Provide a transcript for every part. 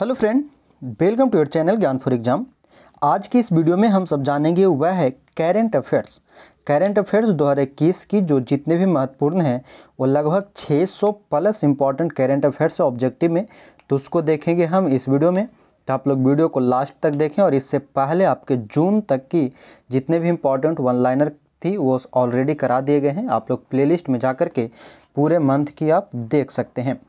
Hello friend, welcome to your channel Gyan for exam. आज की इस वीडियो में हम सब जानेंगे वह है करंट अफेयर्स। करंट अफेयर्स 2021 की जो जितने भी महत्वपूर्ण हैं वो लगभग 600 प्लस इंपॉर्टेंट करंट अफेयर्स है ऑब्जेक्टिव में, तो उसको देखेंगे हम इस वीडियो में। तो आप लोग वीडियो को लास्ट तक देखें और इससे पहले आपके जून तक की जितने भी इंपॉर्टेंट वन लाइनर थी वो ऑलरेडी करा दिए गए हैं। आप लोग प्लेलिस्ट में जा कर के पूरे मंथ की आप देख सकते हैं।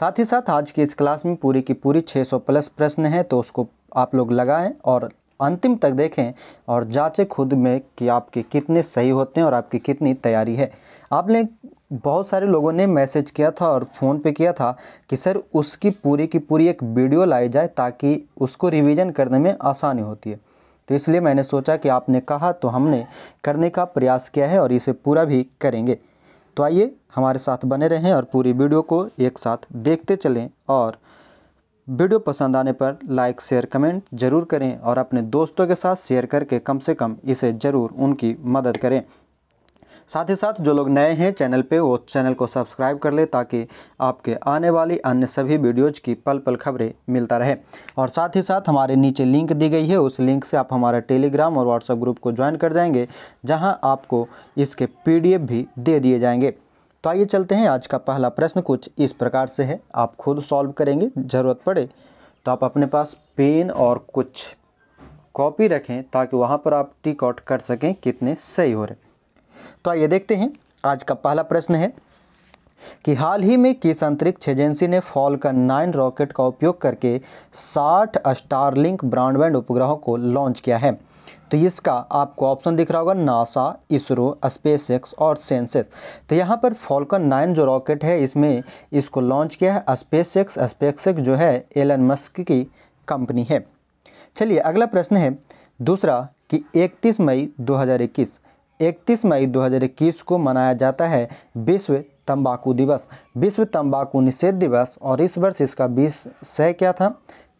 साथ ही साथ आज की इस क्लास में पूरी की पूरी 600 प्लस प्रश्न है, तो उसको आप लोग लगाएं और अंतिम तक देखें और जांचें खुद में कि आपके कितने सही होते हैं और आपकी कितनी तैयारी है। आपने बहुत सारे लोगों ने मैसेज किया था और फ़ोन पे किया था कि सर उसकी पूरी की पूरी एक वीडियो लाई जाए ताकि उसको रिवीजन करने में आसानी होती है, तो इसलिए मैंने सोचा कि आपने कहा तो हमने करने का प्रयास किया है और इसे पूरा भी करेंगे। तो आइए हमारे साथ बने रहें और पूरी वीडियो को एक साथ देखते चलें, और वीडियो पसंद आने पर लाइक शेयर कमेंट ज़रूर करें और अपने दोस्तों के साथ शेयर करके कम से कम इसे ज़रूर उनकी मदद करें। साथ ही साथ जो लोग नए हैं चैनल पे वो चैनल को सब्सक्राइब कर ले ताकि आपके आने वाली अन्य सभी वीडियोज़ की पल पल खबरें मिलता रहे। और साथ ही साथ हमारे नीचे लिंक दी गई है, उस लिंक से आप हमारा टेलीग्राम और व्हाट्सएप ग्रुप को ज्वाइन कर जाएंगे, जहां आपको इसके PDF भी दे दिए जाएंगे। तो आइए चलते हैं। आज का पहला प्रश्न कुछ इस प्रकार से है, आप खुद सॉल्व करेंगे। ज़रूरत पड़े तो आप अपने पास पेन और कुछ कॉपी रखें ताकि वहाँ पर आप टिक आउट कर सकें कितने सही हो रहे। तो आइए देखते हैं। आज का पहला प्रश्न है कि हाल ही में किस अंतरिक्ष एजेंसी ने फाल्कन 9 रॉकेट का उपयोग करके 60 स्टारलिंक ब्रॉडबैंड उपग्रहों को लॉन्च किया है। तो इसका आपको ऑप्शन दिख रहा होगा नासा, इसरो, स्पेसएक्स और सेंसेस। तो यहाँ पर फाल्कन 9 जो रॉकेट है इसमें इसको लॉन्च किया है स्पेसएक्स जो है एलन मस्क की कंपनी है। चलिए अगला प्रश्न है दूसरा कि 31 मई 2021 को मनाया जाता है विश्व तंबाकू दिवस, विश्व तंबाकू निषेध दिवस, और इस वर्ष इसका विषय क्या था?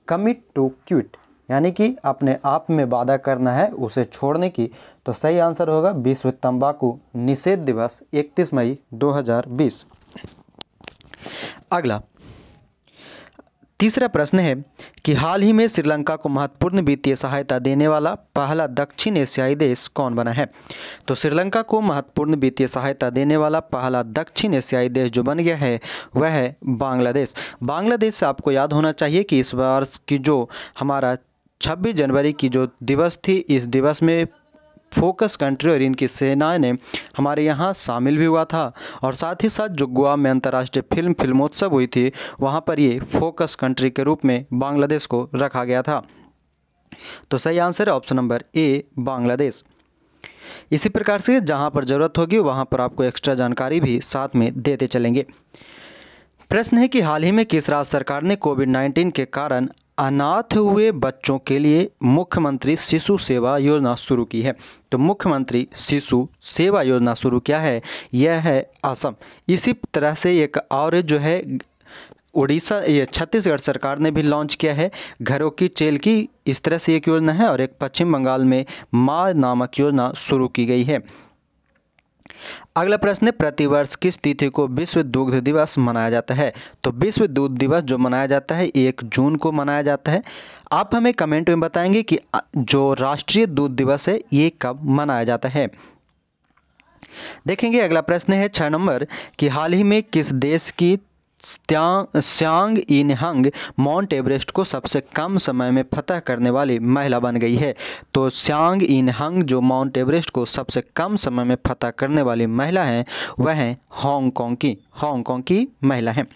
कमिट टू क्विट, यानी कि अपने आप में वादा करना है उसे छोड़ने की। तो सही आंसर होगा विश्व तंबाकू निषेध दिवस 31 मई 2020। अगला तीसरा प्रश्न है कि हाल ही में श्रीलंका को महत्वपूर्ण वित्तीय सहायता देने वाला पहला दक्षिण एशियाई देश कौन बना है? तो श्रीलंका को महत्वपूर्ण वित्तीय सहायता देने वाला पहला दक्षिण एशियाई देश जो बन गया है वह है बांग्लादेश। बांग्लादेश से आपको याद होना चाहिए कि इस वर्ष की जो हमारा 26 जनवरी की जो दिवस थी, इस दिवस में फोकस कंट्री और इनकी सेनाएं ने हमारे यहाँ शामिल भी हुआ था, और साथ ही साथ जो गोवा में अंतर्राष्ट्रीय फिल्मोत्सव हुई थी वहाँ पर ये फोकस कंट्री के रूप में बांग्लादेश को रखा गया था। तो सही आंसर है ऑप्शन नंबर ए बांग्लादेश। इसी प्रकार से जहाँ पर ज़रूरत होगी वहाँ पर आपको एक्स्ट्रा जानकारी भी साथ में देते चलेंगे। प्रश्न है कि हाल ही में किस राज्य सरकार ने कोविड-19 के कारण अनाथ हुए बच्चों के लिए मुख्यमंत्री शिशु सेवा योजना शुरू की है? तो मुख्यमंत्री शिशु सेवा योजना शुरू किया है यह है असम। इसी तरह से एक और जो है उड़ीसा ये छत्तीसगढ़ सरकार ने भी लॉन्च किया है घरों की चेल की, इस तरह से एक योजना है, और एक पश्चिम बंगाल में माँ नामक योजना शुरू की गई है। अगला प्रश्न है प्रतिवर्ष किस तिथि को विश्व दुग्ध दिवस मनाया जाता है? तो विश्व दूध दिवस जो मनाया जाता है 1 जून को मनाया जाता है। आप हमें कमेंट में बताएंगे कि जो राष्ट्रीय दूध दिवस है ये कब मनाया जाता है। देखेंगे अगला प्रश्न है 6 नंबर कि हाल ही में किस देश की सियांग इनहंग माउंट एवरेस्ट को सबसे कम समय में फतह करने वाली महिला बन गई है? तो सियांग इनहंग जो माउंट एवरेस्ट को सबसे कम समय में फतह करने वाली महिला हैं वह हैं हांगकांग की महिला हैं।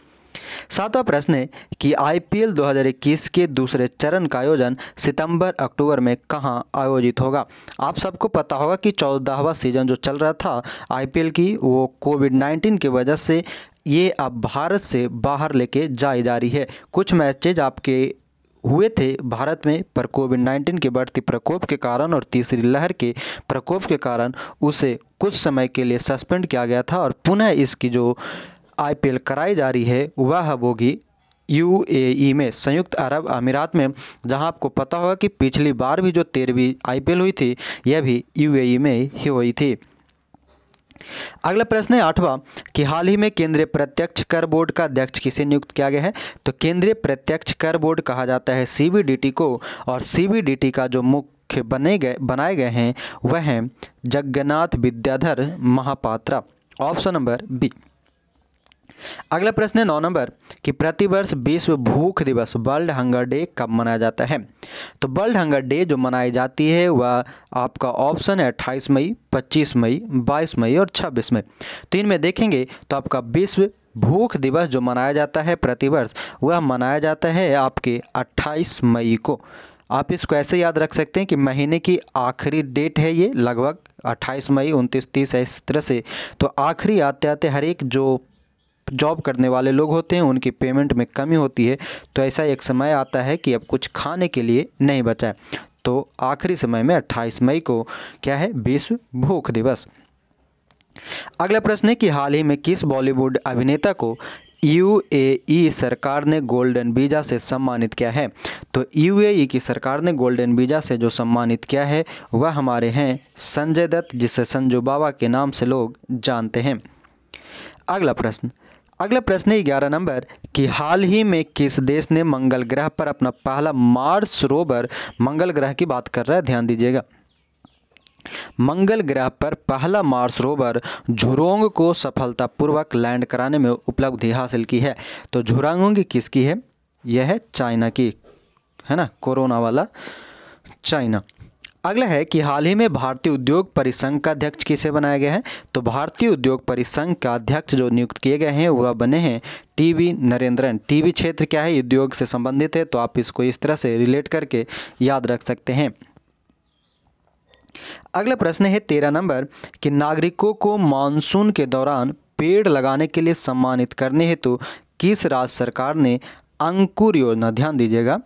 7वां प्रश्न है कि IPL 2021 के दूसरे चरण का आयोजन सितंबर-अक्टूबर में कहां आयोजित होगा? आप सबको पता होगा कि 14वां सीजन जो चल रहा था IPL की वो कोविड-19 की वजह से ये अब भारत से बाहर लेके जाई जा रही है। कुछ मैचेज आपके हुए थे भारत में पर कोविड-19 के बढ़ती प्रकोप के कारण और तीसरी लहर के प्रकोप के कारण उसे कुछ समय के लिए सस्पेंड किया गया था, और पुनः इसकी जो IPL कराई जा रही है वह होगी UAE में, संयुक्त अरब अमीरात में, जहां आपको पता होगा कि पिछली बार भी जो 13वीं IPL हुई थी यह भी UAE में ही हुई थी। अगला प्रश्न है 8वां कि हाल ही में केंद्रीय प्रत्यक्ष कर बोर्ड का अध्यक्ष किसे नियुक्त किया गया है। तो केंद्रीय प्रत्यक्ष कर बोर्ड कहा जाता है सीबीडीटी को, और सीबीडीटी का जो मुख्य बनाए गए हैं वह हैं Jagannath Vidyadhar Mahapatra. Option number B. अगला प्रश्न है 9 नंबर कि प्रतिवर्ष विश्व भूख दिवस वर्ल्ड हंगर डे कब मनाया जाता है। तो वर्ल्ड हंगर डे जो मनाई जाती है वह आपका ऑप्शन है 28 मई, 25 मई, 22 मई और 26 मई। तो इनमें देखेंगे तो आपका विश्व भूख दिवस जो मनाया जाता है प्रतिवर्ष वह मनाया जाता है आपके 28 मई को। आप इसको ऐसे याद रख सकते हैं कि महीने की आखिरी डेट है ये, लगभग 28 मई, 29, 30 है इस तरह से। तो आखिरी आते आते हर एक जो जॉब करने वाले लोग होते हैं उनकी पेमेंट में कमी होती है, तो ऐसा एक समय आता है कि अब कुछ खाने के लिए नहीं बचा है। तो आखिरी समय में 28 मई को क्या है, विश्व भूख दिवस। अगला प्रश्न है कि हाल ही में किस बॉलीवुड अभिनेता को यूएई सरकार ने गोल्डन वीज़ा से सम्मानित किया है। तो यूएई की सरकार ने गोल्डन वीज़ा से जो सम्मानित किया है वह हमारे हैं संजय दत्त, जिसे संजू बाबा के नाम से लोग जानते हैं। अगला प्रश्न है 11 नंबर कि हाल ही में किस देश ने मंगल ग्रह पर अपना पहला मार्स रोवर, मंगल ग्रह की बात कर रहा है ध्यान दीजिएगा, मंगल ग्रह पर पहला मार्स रोवर झुरोंग को सफलतापूर्वक लैंड कराने में उपलब्धि हासिल की है। तो झुरोंग किसकी है, यह है चाइना की, है ना, कोरोना वाला चाइना। अगला है कि हाल ही में भारतीय उद्योग परिसंघ का अध्यक्ष किसे बनाया गया है। तो भारतीय उद्योग परिसंघ का अध्यक्ष जो नियुक्त किए गए हैं वह बने हैं टीवी नरेंद्रन। टीवी क्षेत्र क्या है, उद्योग से संबंधित है, तो आप इसको इस तरह से रिलेट करके याद रख सकते हैं। अगला प्रश्न है 13 नंबर कि नागरिकों को मानसून के दौरान पेड़ लगाने के लिए सम्मानित करने हेतु किस राज्य सरकार ने अंकुर योजना, ध्यान दीजिएगा,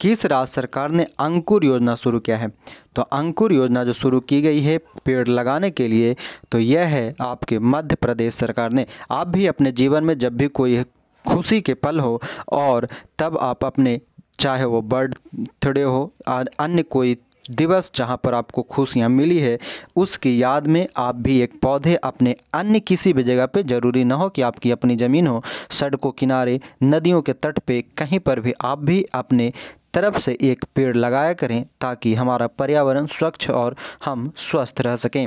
किस राज्य सरकार ने अंकुर योजना शुरू किया है। तो अंकुर योजना जो शुरू की गई है पेड़ लगाने के लिए, तो यह है आपके मध्य प्रदेश सरकार ने। आप भी अपने जीवन में जब भी कोई खुशी के पल हो और तब आप अपने, चाहे वो बर्थडे हो अन्य कोई दिवस जहाँ पर आपको खुशियाँ मिली है, उसकी याद में आप भी एक पौधे अपने अन्य किसी भी जगह पे, ज़रूरी ना हो कि आपकी अपनी ज़मीन हो, सड़कों किनारे, नदियों के तट पे, कहीं पर भी आप भी अपने तरफ से एक पेड़ लगाया करें ताकि हमारा पर्यावरण स्वच्छ और हम स्वस्थ रह सकें।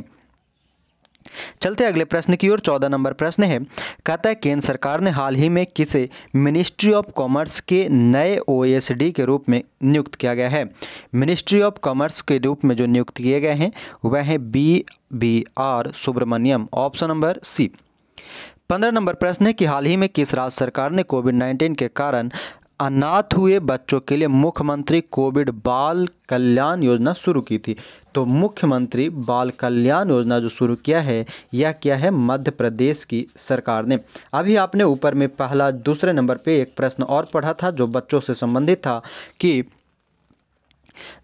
चलते अगले प्रश्न की ओर। 14 नंबर प्रश्न है, कहता है केंद्र सरकार ने हाल ही में किसे मिनिस्ट्री ऑफ कॉमर्स के नए ओएसडी के रूप में नियुक्त किया गया है। मिनिस्ट्री ऑफ कॉमर्स के रूप में जो नियुक्त किए गए हैं वह है BBR Subrahmanyam. Option number C. 15 नंबर प्रश्न है कि हाल ही में किस राज्य सरकार ने कोविड-19 के कारण अनाथ हुए बच्चों के लिए मुख्यमंत्री कोविड बाल कल्याण योजना शुरू की थी। तो मुख्यमंत्री बाल कल्याण योजना जो शुरू किया है यह क्या है, मध्य प्रदेश की सरकार ने। अभी आपने ऊपर में पहला 2 नंबर पे एक प्रश्न और पढ़ा था जो बच्चों से संबंधित था, कि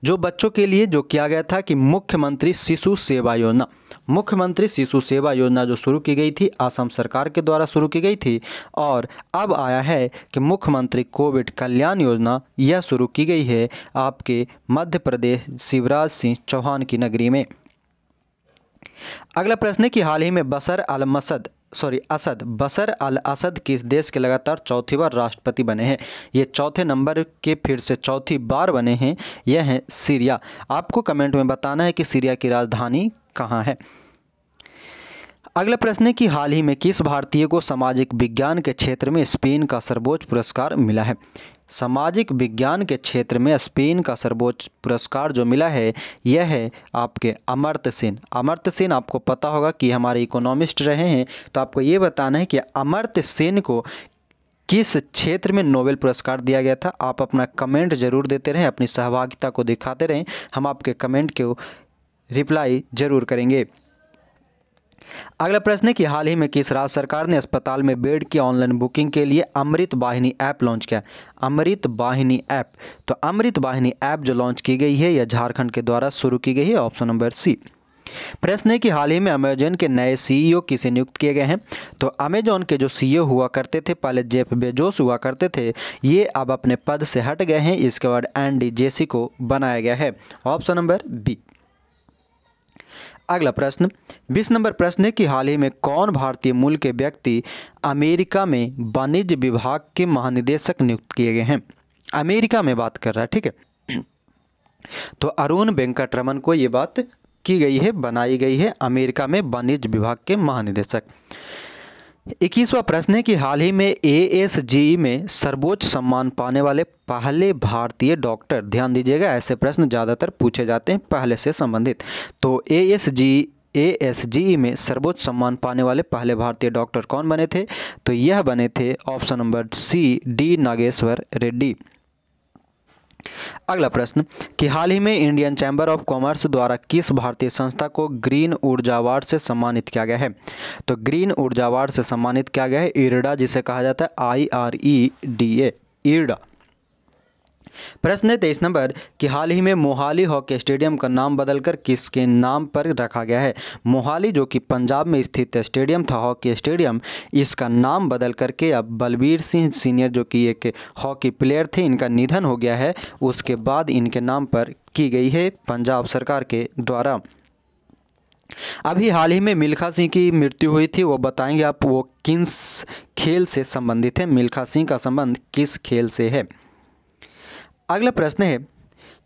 जो बच्चों के लिए जो किया गया था कि मुख्यमंत्री शिशु सेवा योजना, मुख्यमंत्री शिशु सेवा योजना जो शुरू की गई थी असम सरकार के द्वारा शुरू की गई थी, और अब आया है कि मुख्यमंत्री कोविड कल्याण योजना, यह शुरू की गई है आपके मध्य प्रदेश शिवराज सिंह चौहान की नगरी में। अगला प्रश्न है कि हाल ही में बशर अल असद किस देश के लगातार चौथी बार राष्ट्रपति बने हैं। ये 4 नंबर के फिर से चौथी बार बने हैं, यह है सीरिया। आपको कमेंट में बताना है कि सीरिया की राजधानी कहाँ है। अगला प्रश्न है कि हाल ही में किस भारतीय को सामाजिक विज्ञान के क्षेत्र में स्पेन का सर्वोच्च पुरस्कार मिला है। सामाजिक विज्ञान के क्षेत्र में स्पेन का सर्वोच्च पुरस्कार जो मिला है यह है आपके अमर्त्य सेन। अमर्त्य सेन आपको पता होगा कि हमारे इकोनॉमिस्ट रहे हैं, तो आपको ये बताना है कि अमर्त्य सेन को किस क्षेत्र में नोबेल पुरस्कार दिया गया था। आप अपना कमेंट जरूर देते रहें, अपनी सहभागिता को दिखाते रहें, हम आपके कमेंट को रिप्लाई जरूर करेंगे। अगला प्रश्न है कि हाल ही में किस राज्य सरकार ने अस्पताल में बेड की ऑनलाइन बुकिंग के लिए अमृत वाहिनी ऐप लॉन्च किया। अमृत वाहिनी ऐप, तो अमृत वाहिनी ऐप जो लॉन्च की गई है यह झारखंड के द्वारा शुरू की गई है। Option number C. प्रश्न है कि हाल ही में अमेजन के नए CEO किसे नियुक्त किए गए हैं। तो अमेजन के जो CEO हुआ करते थे पहले जेफ बेजोस हुआ करते थे, ये अब अपने पद से हट गए हैं, इसके बाद एंडी जेसी को बनाया गया है। Option number B. अगला प्रश्न 20 नंबर प्रश्न है कि हाल ही में कौन भारतीय मूल के व्यक्ति अमेरिका में वाणिज्य विभाग के महानिदेशक नियुक्त किए गए हैं। अमेरिका में बात कर रहा है, ठीक है। तो अरुण वेंकटरमन को ये बात की गई है, बनाई गई है अमेरिका में वाणिज्य विभाग के महानिदेशक। 21वां प्रश्न है कि हाल ही में ASGE में सर्वोच्च सम्मान पाने वाले पहले भारतीय डॉक्टर, ध्यान दीजिएगा ऐसे प्रश्न ज़्यादातर पूछे जाते हैं पहले से संबंधित। तो ASGE में सर्वोच्च सम्मान पाने वाले पहले भारतीय डॉक्टर कौन बने थे? तो यह बने थे option number C D Nageshwar Reddy. अगला प्रश्न कि हाल ही में इंडियन चैंबर ऑफ कॉमर्स द्वारा किस भारतीय संस्था को ग्रीन ऊर्जा अवार्ड से सम्मानित किया गया है? तो ग्रीन ऊर्जा अवार्ड से सम्मानित किया गया है IRDA, जिसे कहा जाता है IREDA, IRDA। प्रश्न 23 नंबर कि हाल ही में मोहाली हॉकी स्टेडियम का नाम बदलकर किसके नाम पर रखा गया है? मोहाली जो कि पंजाब में स्थित स्टेडियम था, हॉकी स्टेडियम, इसका नाम बदल करके अब बलबीर सिंह सीनियर जो कि एक हॉकी प्लेयर थे, इनका निधन हो गया है, उसके बाद इनके नाम पर की गई है पंजाब सरकार के द्वारा। अभी हाल ही में मिल्खा सिंह की मृत्यु हुई थी, वो बताएंगे आप वो किस खेल से संबंधित है, मिल्खा सिंह का संबंध किस खेल से है। अगला प्रश्न है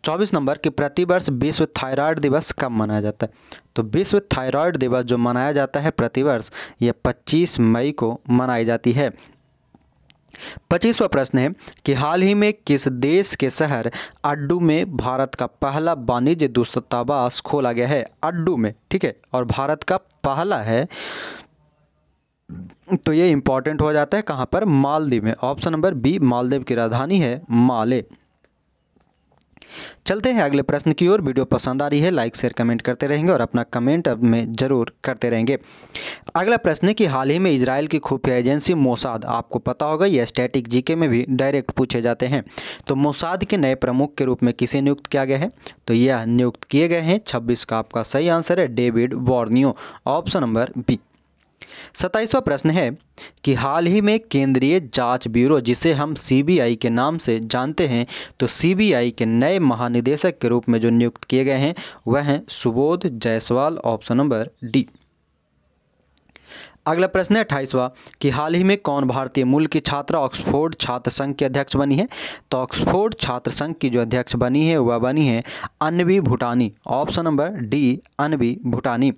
24 नंबर कि प्रतिवर्ष विश्व थायराइड दिवस कब मनाया जाता है? तो विश्व थायराइड दिवस जो मनाया जाता है प्रतिवर्ष, यह 25 मई को मनाई जाती है। 25वां प्रश्न है कि हाल ही में किस देश के शहर अड्डू में भारत का पहला वाणिज्य दूतावास खोला गया है? अड्डू में, ठीक है, और भारत का पहला है, तो ये इंपॉर्टेंट हो जाता है। कहाँ पर? मालदीव में। ऑप्शन नंबर बी, मालदीव की राजधानी है माले। चलते हैं अगले प्रश्न की ओर। वीडियो पसंद आ रही है लाइक शेयर कमेंट करते रहेंगे और अपना कमेंट अब में जरूर करते रहेंगे। अगला प्रश्न है कि हाल ही में इजराइल की खुफिया एजेंसी मोसाद, आपको पता होगा यह स्टैटिक जीके में भी डायरेक्ट पूछे जाते हैं, तो मोसाद के नए प्रमुख के रूप में किसे नियुक्त किया गया है? तो यह नियुक्त किए गए हैं 26 का आपका सही आंसर है डेविड वॉर्नियो, ऑप्शन नंबर बी। 27वां प्रश्न है कि हाल ही में केंद्रीय जांच ब्यूरो, जिसे हम CBI के नाम से जानते हैं, तो CBI के नए महानिदेशक के रूप में जो नियुक्त किए गए हैं वह हैं Subodh Jaiswal, option number D. अगला प्रश्न है 28वां कि हाल ही में कौन भारतीय मूल की छात्रा ऑक्सफोर्ड छात्र संघ की अध्यक्ष बनी है? तो ऑक्सफोर्ड छात्र संघ की जो अध्यक्ष बनी है वह बनी है Anvi Bhutani, option number D, Anvi Bhutani.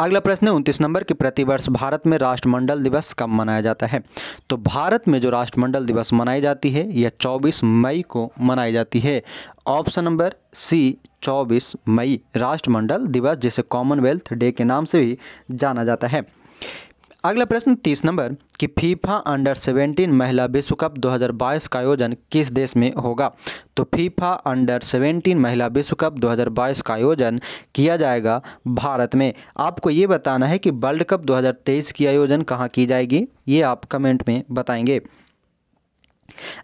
अगला प्रश्न है 29 नंबर कि प्रतिवर्ष भारत में राष्ट्रमंडल दिवस कब मनाया जाता है? तो भारत में जो राष्ट्रमंडल दिवस मनाई जाती है यह 24 मई को मनाई जाती है, ऑप्शन नंबर सी 24 मई राष्ट्रमंडल दिवस, जिसे कॉमनवेल्थ डे के नाम से भी जाना जाता है। अगला प्रश्न 30 नंबर कि फीफा अंडर 17 महिला विश्व कप 2022 का आयोजन किस देश में होगा? तो फीफा अंडर 17 महिला विश्व कप 2022 का आयोजन किया जाएगा भारत में। आपको ये बताना है कि वर्ल्ड कप 2023 की आयोजन कहाँ की जाएगी, ये आप कमेंट में बताएंगे।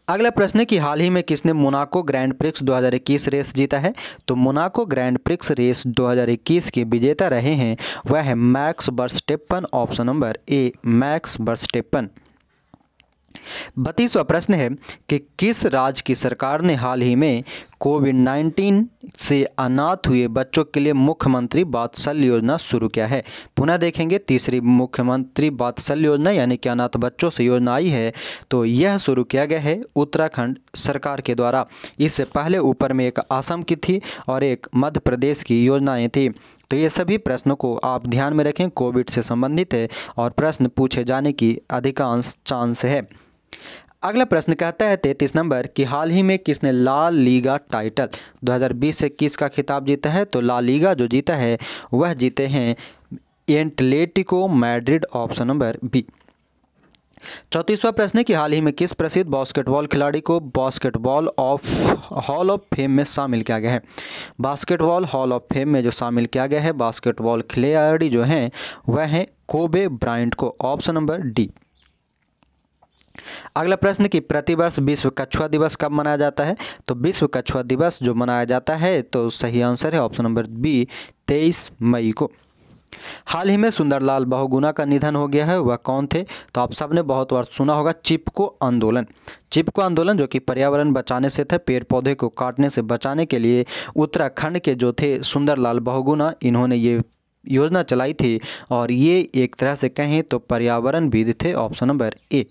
अगला प्रश्न है कि हाल ही में किसने मोनाको ग्रैंड प्रिक्स 2021 रेस जीता है? तो मोनाको ग्रैंड प्रिक्स रेस 2021 के विजेता रहे हैं वह है Max Verstappen, option number A, Max Verstappen. 32वां प्रश्न है कि किस राज्य की सरकार ने हाल ही में कोविड-19 से अनाथ हुए बच्चों के लिए मुख्यमंत्री वात्सल्य योजना शुरू किया है? पुनः देखेंगे, तीसरी मुख्यमंत्री वात्सल्य योजना यानी कि अनाथ बच्चों से योजना आई है, तो यह शुरू किया गया है उत्तराखंड सरकार के द्वारा। इससे पहले ऊपर में एक असम की थी और एक मध्य प्रदेश की योजनाएं थी। तो ये सभी प्रश्नों को आप ध्यान में रखें, कोविड से संबंधित है और प्रश्न पूछे जाने की अधिकांश चांस है। अगला प्रश्न कहता है 33 नंबर कि हाल ही में किसने ला लीगा टाइटल 2020-21 का खिताब जीता है? तो ला लीगा जो जीता है वह जीते हैं Atletico Madrid, option number B. 34वां प्रश्न है कि हाल ही में किस प्रसिद्ध बास्केटबॉल खिलाड़ी को basketball of hall of fame में शामिल किया गया है? बास्केटबॉल हॉल ऑफ फेम में जो शामिल किया गया है बास्केटबॉल खिलाड़ी जो हैं वह हैं कोबे ब्रायंट को, ऑप्शन नंबर डी। अगला प्रश्न कि प्रतिवर्ष विश्व कछुआ दिवस कब मनाया जाता है? तो विश्व कछुआ दिवस जो मनाया जाता है, तो सही आंसर है ऑप्शन नंबर बी, 23 मई को। हाल ही में सुंदरलाल बहुगुणा का निधन हो गया है, वह कौन थे? तो आप सबने बहुत बार सुना होगा चिपको आंदोलन। चिपको आंदोलन जो कि पर्यावरण बचाने से था, पेड़ पौधे को काटने से बचाने के लिए उत्तराखंड के जो थे सुंदरलाल बहुगुणा, इन्होंने ये योजना चलाई थी और ये एक तरह से कहें तो पर्यावरणविद थे। Option number A.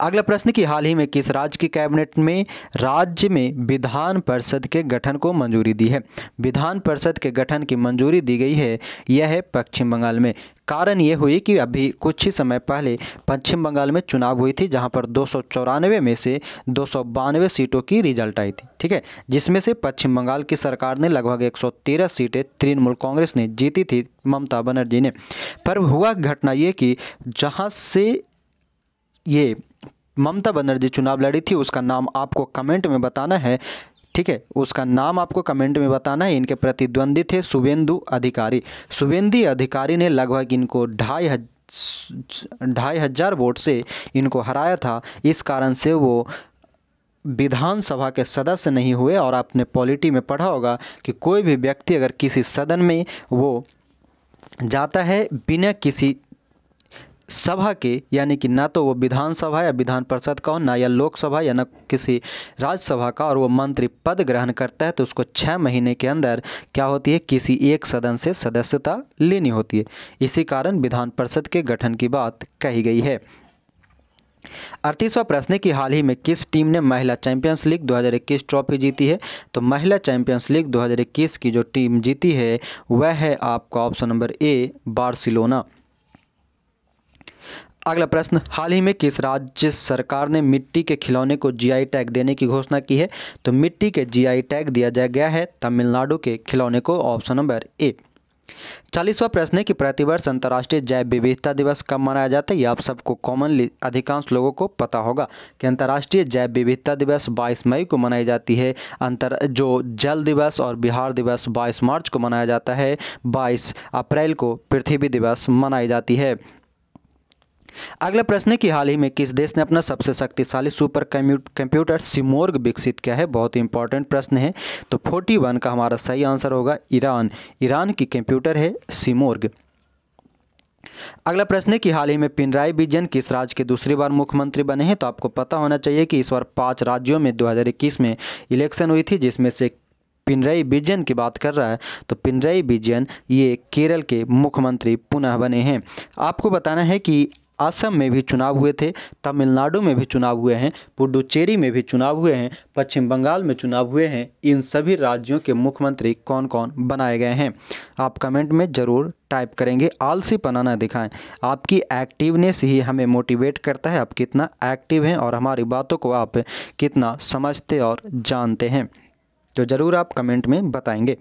अगला प्रश्न कि हाल ही में किस राज्य की कैबिनेट में राज्य में विधान परिषद के गठन को मंजूरी दी है। विधान परिषद के गठन की मंजूरी दी गई है, यह है पश्चिम बंगाल में। कारण यह हुई कि अभी कुछ ही समय पहले पश्चिम बंगाल में चुनाव हुई थी, जहां पर 294 में से 292 सीटों की रिजल्ट आई थी, ठीक है, जिसमें से पश्चिम बंगाल की सरकार ने लगभग 113 सीटें तृणमूल कांग्रेस ने जीती थी, ममता बनर्जी ने। पर हुआ घटना ये कि जहाँ से ये ममता बनर्जी चुनाव लड़ी थी उसका नाम आपको कमेंट में बताना है, ठीक है, उसका नाम आपको कमेंट में बताना है। इनके प्रतिद्वंदी थे शुभेंदु अधिकारी। शुभेंदु अधिकारी ने लगभग इनको 2,500 वोट से इनको हराया था। इस कारण से वो विधानसभा के सदस्य नहीं हुए। और आपने पॉलिटी में पढ़ा होगा कि कोई भी व्यक्ति अगर किसी सदन में वो जाता है बिना किसी सभा के, यानी कि ना तो वो विधानसभा या विधान परिषद का हो, ना या लोकसभा या ना किसी राज्यसभा का, और वो मंत्री पद ग्रहण करता है तो उसको 6 महीने के अंदर क्या होती है, किसी एक सदन से सदस्यता लेनी होती है। इसी कारण विधान परिषद के गठन की बात कही गई है। 38वां प्रश्न है कि हाल ही में किस टीम ने महिला चैंपियंस लीग 2021 ट्रॉफी जीती है। तो महिला चैंपियंस लीग 2021 की जो टीम जीती है वह है आपका ऑप्शन नंबर ए, बार्सिलोना। अगला प्रश्न, हाल ही में किस राज्य सरकार ने मिट्टी के खिलौने को जीआई टैग देने की घोषणा की है। तो मिट्टी के जीआई टैग दिया गया है तमिलनाडु के खिलौने को, ऑप्शन नंबर ए। 40वां प्रश्न है कि प्रतिवर्ष अंतर्राष्ट्रीय जैव विविधता दिवस कब मनाया जाता है। यह आप सबको कॉमनली अधिकांश लोगों को पता होगा कि अंतर्राष्ट्रीय जैव विविधता दिवस 22 मई को मनाई जाती है। जो जल दिवस और बिहार दिवस 22 मार्च को मनाया जाता है। 22 अप्रैल को पृथ्वी दिवस मनाई जाती है। अगला प्रश्न है कि हाल ही में किस देश ने अपना सबसे शक्तिशाली सुपर कंप्यूटर सिमोर्ग विकसित किया है। बहुत इंपॉर्टेंट प्रश्न है। तो 41 का हमारा सही आंसर होगा ईरान। ईरान की कंप्यूटर है सिमोर्ग। अगला प्रश्न है कि हाल ही में पिनराई विजयन किस राज्य के दूसरी बार मुख्यमंत्री बने हैं। तो आपको पता होना चाहिए कि इस बार 5 राज्यों में 2021 में इलेक्शन हुई थी, जिसमें से पिनराई विजयन की बात कर रहा है। तो पिनराई विजयन ये केरल के मुख्यमंत्री पुनः बने हैं। आपको बताना है कि असम में भी चुनाव हुए थे, तमिलनाडु में भी चुनाव हुए हैं, पुडुचेरी में भी चुनाव हुए हैं, पश्चिम बंगाल में चुनाव हुए हैं। इन सभी राज्यों के मुख्यमंत्री कौन कौन बनाए गए हैं, आप कमेंट में ज़रूर टाइप करेंगे। आलसीपना ना दिखाएं, आपकी एक्टिवनेस ही हमें मोटिवेट करता है, आप कितना एक्टिव हैं और हमारी बातों को आप कितना समझते और जानते हैं, तो ज़रूर आप कमेंट में बताएंगे।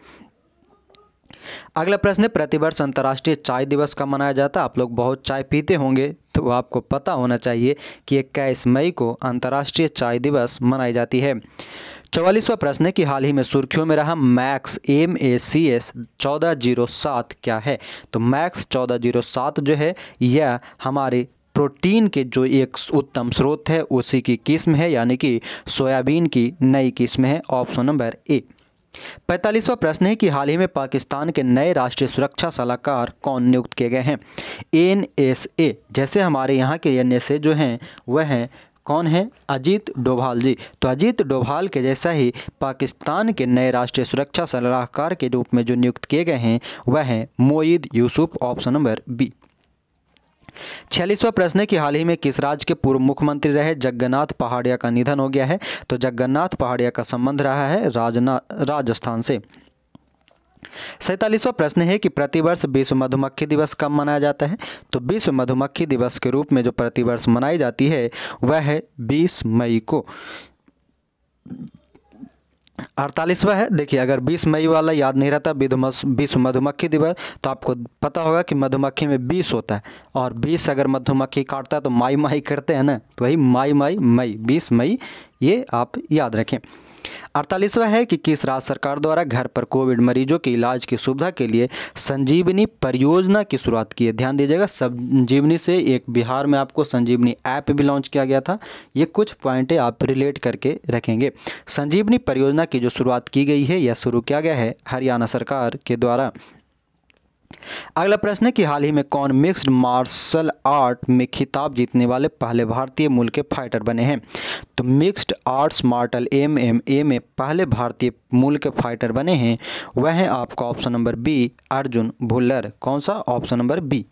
अगला प्रश्न है, प्रतिवर्ष अंतर्राष्ट्रीय चाय दिवस कब मनाया जाता है। आप लोग बहुत चाय पीते होंगे तो आपको पता होना चाहिए कि 21 मई को अंतर्राष्ट्रीय चाय दिवस मनाई जाती है। 44वां प्रश्न है कि हाल ही में सुर्खियों में रहा मैक्स MACS 1407 क्या है। तो मैक्स 1407 जो है यह हमारे प्रोटीन के जो एक उत्तम स्रोत है उसी की किस्म है, यानी कि सोयाबीन की नई किस्म है, ऑप्शन नंबर ए। 45वां प्रश्न है कि हाल ही में पाकिस्तान के नए राष्ट्रीय सुरक्षा सलाहकार कौन नियुक्त किए गए हैं। NSA, जैसे हमारे यहाँ के NSA जो हैं वह हैं कौन है, अजीत डोभाल जी। तो अजीत डोभाल के जैसा ही पाकिस्तान के नए राष्ट्रीय सुरक्षा सलाहकार के रूप में जो नियुक्त किए गए हैं वह हैं Moeed Yusuf, option number B. 46वां प्रश्न है कि हाल ही में किस राज्य के पूर्व मुख्यमंत्री रहे जगन्नाथ पहाड़िया का निधन हो गया है। तो जगन्नाथ पहाड़िया का संबंध रहा है राजस्थान से। 47वां प्रश्न है कि प्रतिवर्ष विश्व मधुमक्खी दिवस कब मनाया जाता है। तो विश्व मधुमक्खी दिवस के रूप में जो प्रतिवर्ष मनाई जाती है वह है 20 मई को। 48वां है, देखिए अगर 20 मई वाला याद नहीं रहता विश्व मधुमक्खी दिवस, तो आपको पता होगा कि मधुमक्खी में 20 होता है और 20 अगर मधुमक्खी काटता है तो माई माई करते हैं ना, तो वही माई माई मई, 20 मई, ये आप याद रखें। 48वां है कि किस राज्य सरकार द्वारा घर पर कोविड मरीजों के इलाज की सुविधा के लिए संजीवनी परियोजना की शुरुआत की है। ध्यान दीजिएगा, संजीवनी से एक बिहार में आपको संजीवनी ऐप भी लॉन्च किया गया था। ये कुछ पॉइंटें आप रिलेट करके रखेंगे। संजीवनी परियोजना की जो शुरुआत की गई है यह शुरू किया गया है हरियाणा सरकार के द्वारा। अगला प्रश्न है कि हाल ही में कौन मिक्स्ड मार्शल आर्ट में खिताब जीतने वाले पहले भारतीय मूल के फाइटर बने हैं। तो मिक्स्ड आर्ट्स मार्टल MMA में पहले भारतीय मूल के फाइटर बने हैं वह है आपका option number B Arjun Bhullar. कौन सा? Option number B.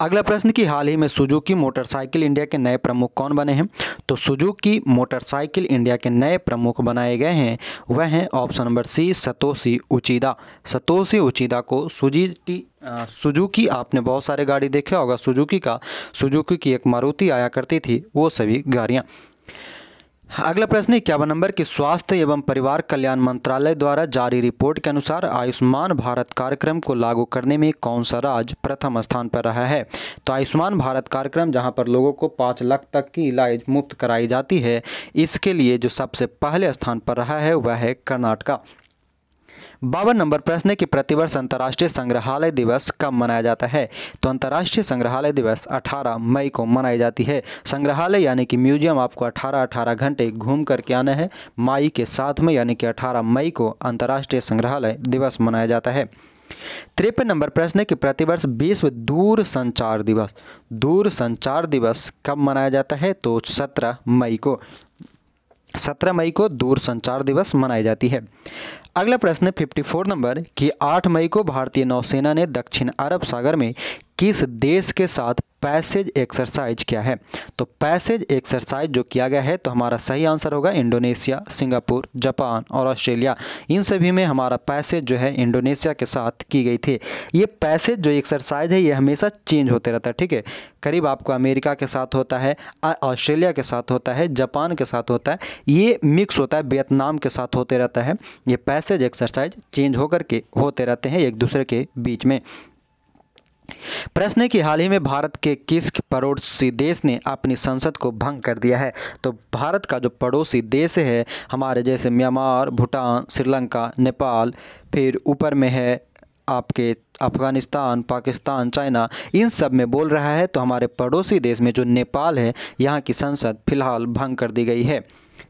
अगला प्रश्न कि हाल ही में सुजुकी मोटरसाइकिल इंडिया के नए प्रमुख कौन बने हैं। तो सुजुकी मोटरसाइकिल इंडिया के नए प्रमुख बनाए गए हैं वह हैं option number C Satoshi Uchida. Satoshi Uchida को सुजुकी आपने बहुत सारे गाड़ी देखे होगा सुजुकी का। सुजुकी की एक मारुति आया करती थी वो सभी गाड़ियाँ। अगला प्रश्न 51 नंबर की स्वास्थ्य एवं परिवार कल्याण मंत्रालय द्वारा जारी रिपोर्ट के अनुसार आयुष्मान भारत कार्यक्रम को लागू करने में कौन सा राज्य प्रथम स्थान पर रहा है। तो आयुष्मान भारत कार्यक्रम जहां पर लोगों को 5 लाख तक की इलाज मुफ्त कराई जाती है इसके लिए जो सबसे पहले स्थान पर रहा है वह है कर्नाटका। 52 नंबर प्रश्न है कि प्रतिवर्ष अंतर्राष्ट्रीय संग्रहालय दिवस कब मनाया जाता है। तो अंतर्राष्ट्रीय संग्रहालय दिवस 18 मई को मनाई जाती है। संग्रहालय यानी कि म्यूजियम आपको 18 घंटे घूम करके आना है। मई के साथ में यानी कि 18 मई को अंतर्राष्ट्रीय संग्रहालय दिवस मनाया जाता है। 53 नंबर प्रश्न है कि प्रतिवर्ष विश्व दूर संचार दिवस कब मनाया जाता है। तो 17 मई को दूरसंचार दिवस मनाई जाती है। अगला प्रश्न 54 नंबर कि 8 मई को भारतीय नौसेना ने दक्षिण अरब सागर में किस देश के साथ पैसेज एक्सरसाइज किया है। तो पैसेज एक्सरसाइज जो किया गया है तो हमारा सही आंसर होगा इंडोनेशिया, सिंगापुर, जापान और ऑस्ट्रेलिया। इन सभी में हमारा पैसेज जो है इंडोनेशिया के साथ की गई थी। ये पैसेज जो एक्सरसाइज है ये हमेशा चेंज होते रहता है, ठीक है। करीब आपको अमेरिका के साथ होता है, ऑस्ट्रेलिया के साथ होता है, जापान के साथ होता है, ये मिक्स होता है, वियतनाम के साथ होते रहता है। ये पैसेज एक्सरसाइज चेंज होकर के होते रहते हैं एक दूसरे के बीच में। प्रश्न है कि हाल ही में भारत के किस पड़ोसी देश ने अपनी संसद को भंग कर दिया है। तो भारत का जो पड़ोसी देश है हमारे जैसे म्यांमार, भूटान, श्रीलंका, नेपाल, फिर ऊपर में है आपके अफगानिस्तान, पाकिस्तान, चाइना, इन सब में बोल रहा है। तो हमारे पड़ोसी देश में जो नेपाल है यहाँ की संसद फिलहाल भंग कर दी गई है,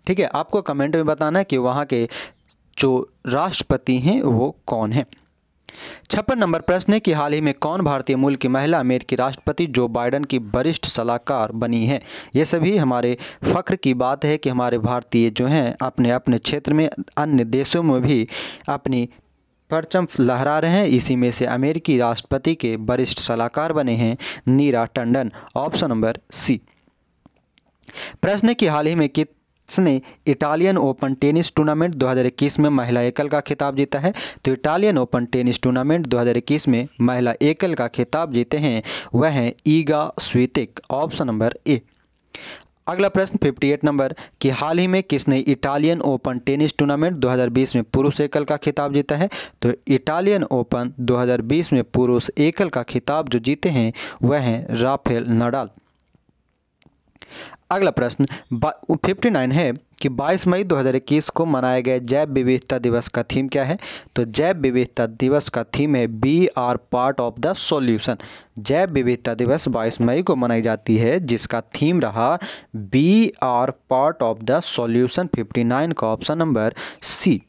ठीक है। आपको कमेंट में बताना है कि वहाँ के जो राष्ट्रपति हैं वो कौन है। 56 नंबर प्रश्न है कि हाल ही में कौन भारतीय मूल की महिला अमेरिकी राष्ट्रपति जो बाइडन की वरिष्ठ सलाहकार बनी है। ये सभी हमारे फख्र की बात है कि हमारे भारतीय जो हैं अपने अपने क्षेत्र में अन्य देशों में भी अपनी परचम लहरा रहे हैं। इसी में से अमेरिकी राष्ट्रपति के वरिष्ठ सलाहकार बने हैं Neera Tandon. Option number C. प्रश्न है कि हाल ही में इसने इटालियन ओपन टेनिस टूर्नामेंट 2021 में महिला एकल का खिताब जीता है। तो इटालियन ओपन टेनिस टूर्नामेंट 2021 में महिला एकल का खिताब जीते हैं वह हैं ईगा स्वितिक। Option number A. अगला प्रश्न 58 नंबर कि हाल ही में किसने इटालियन ओपन टेनिस टूर्नामेंट 2020 में पुरुष एकल का खिताब जीता है। तो इटालियन ओपन 2020 में पुरुष एकल का खिताब जो जीते हैं वह हैं राफेल नडाल। अगला प्रश्न 59 है कि 22 मई 2021 को मनाया गया जैव विविधता दिवस का थीम क्या है। तो जैव विविधता दिवस का थीम है B are part of the solution. जैव विविधता दिवस 22 मई को मनाई जाती है जिसका थीम रहा B are part of the solution. 59 का ऑप्शन नंबर सी।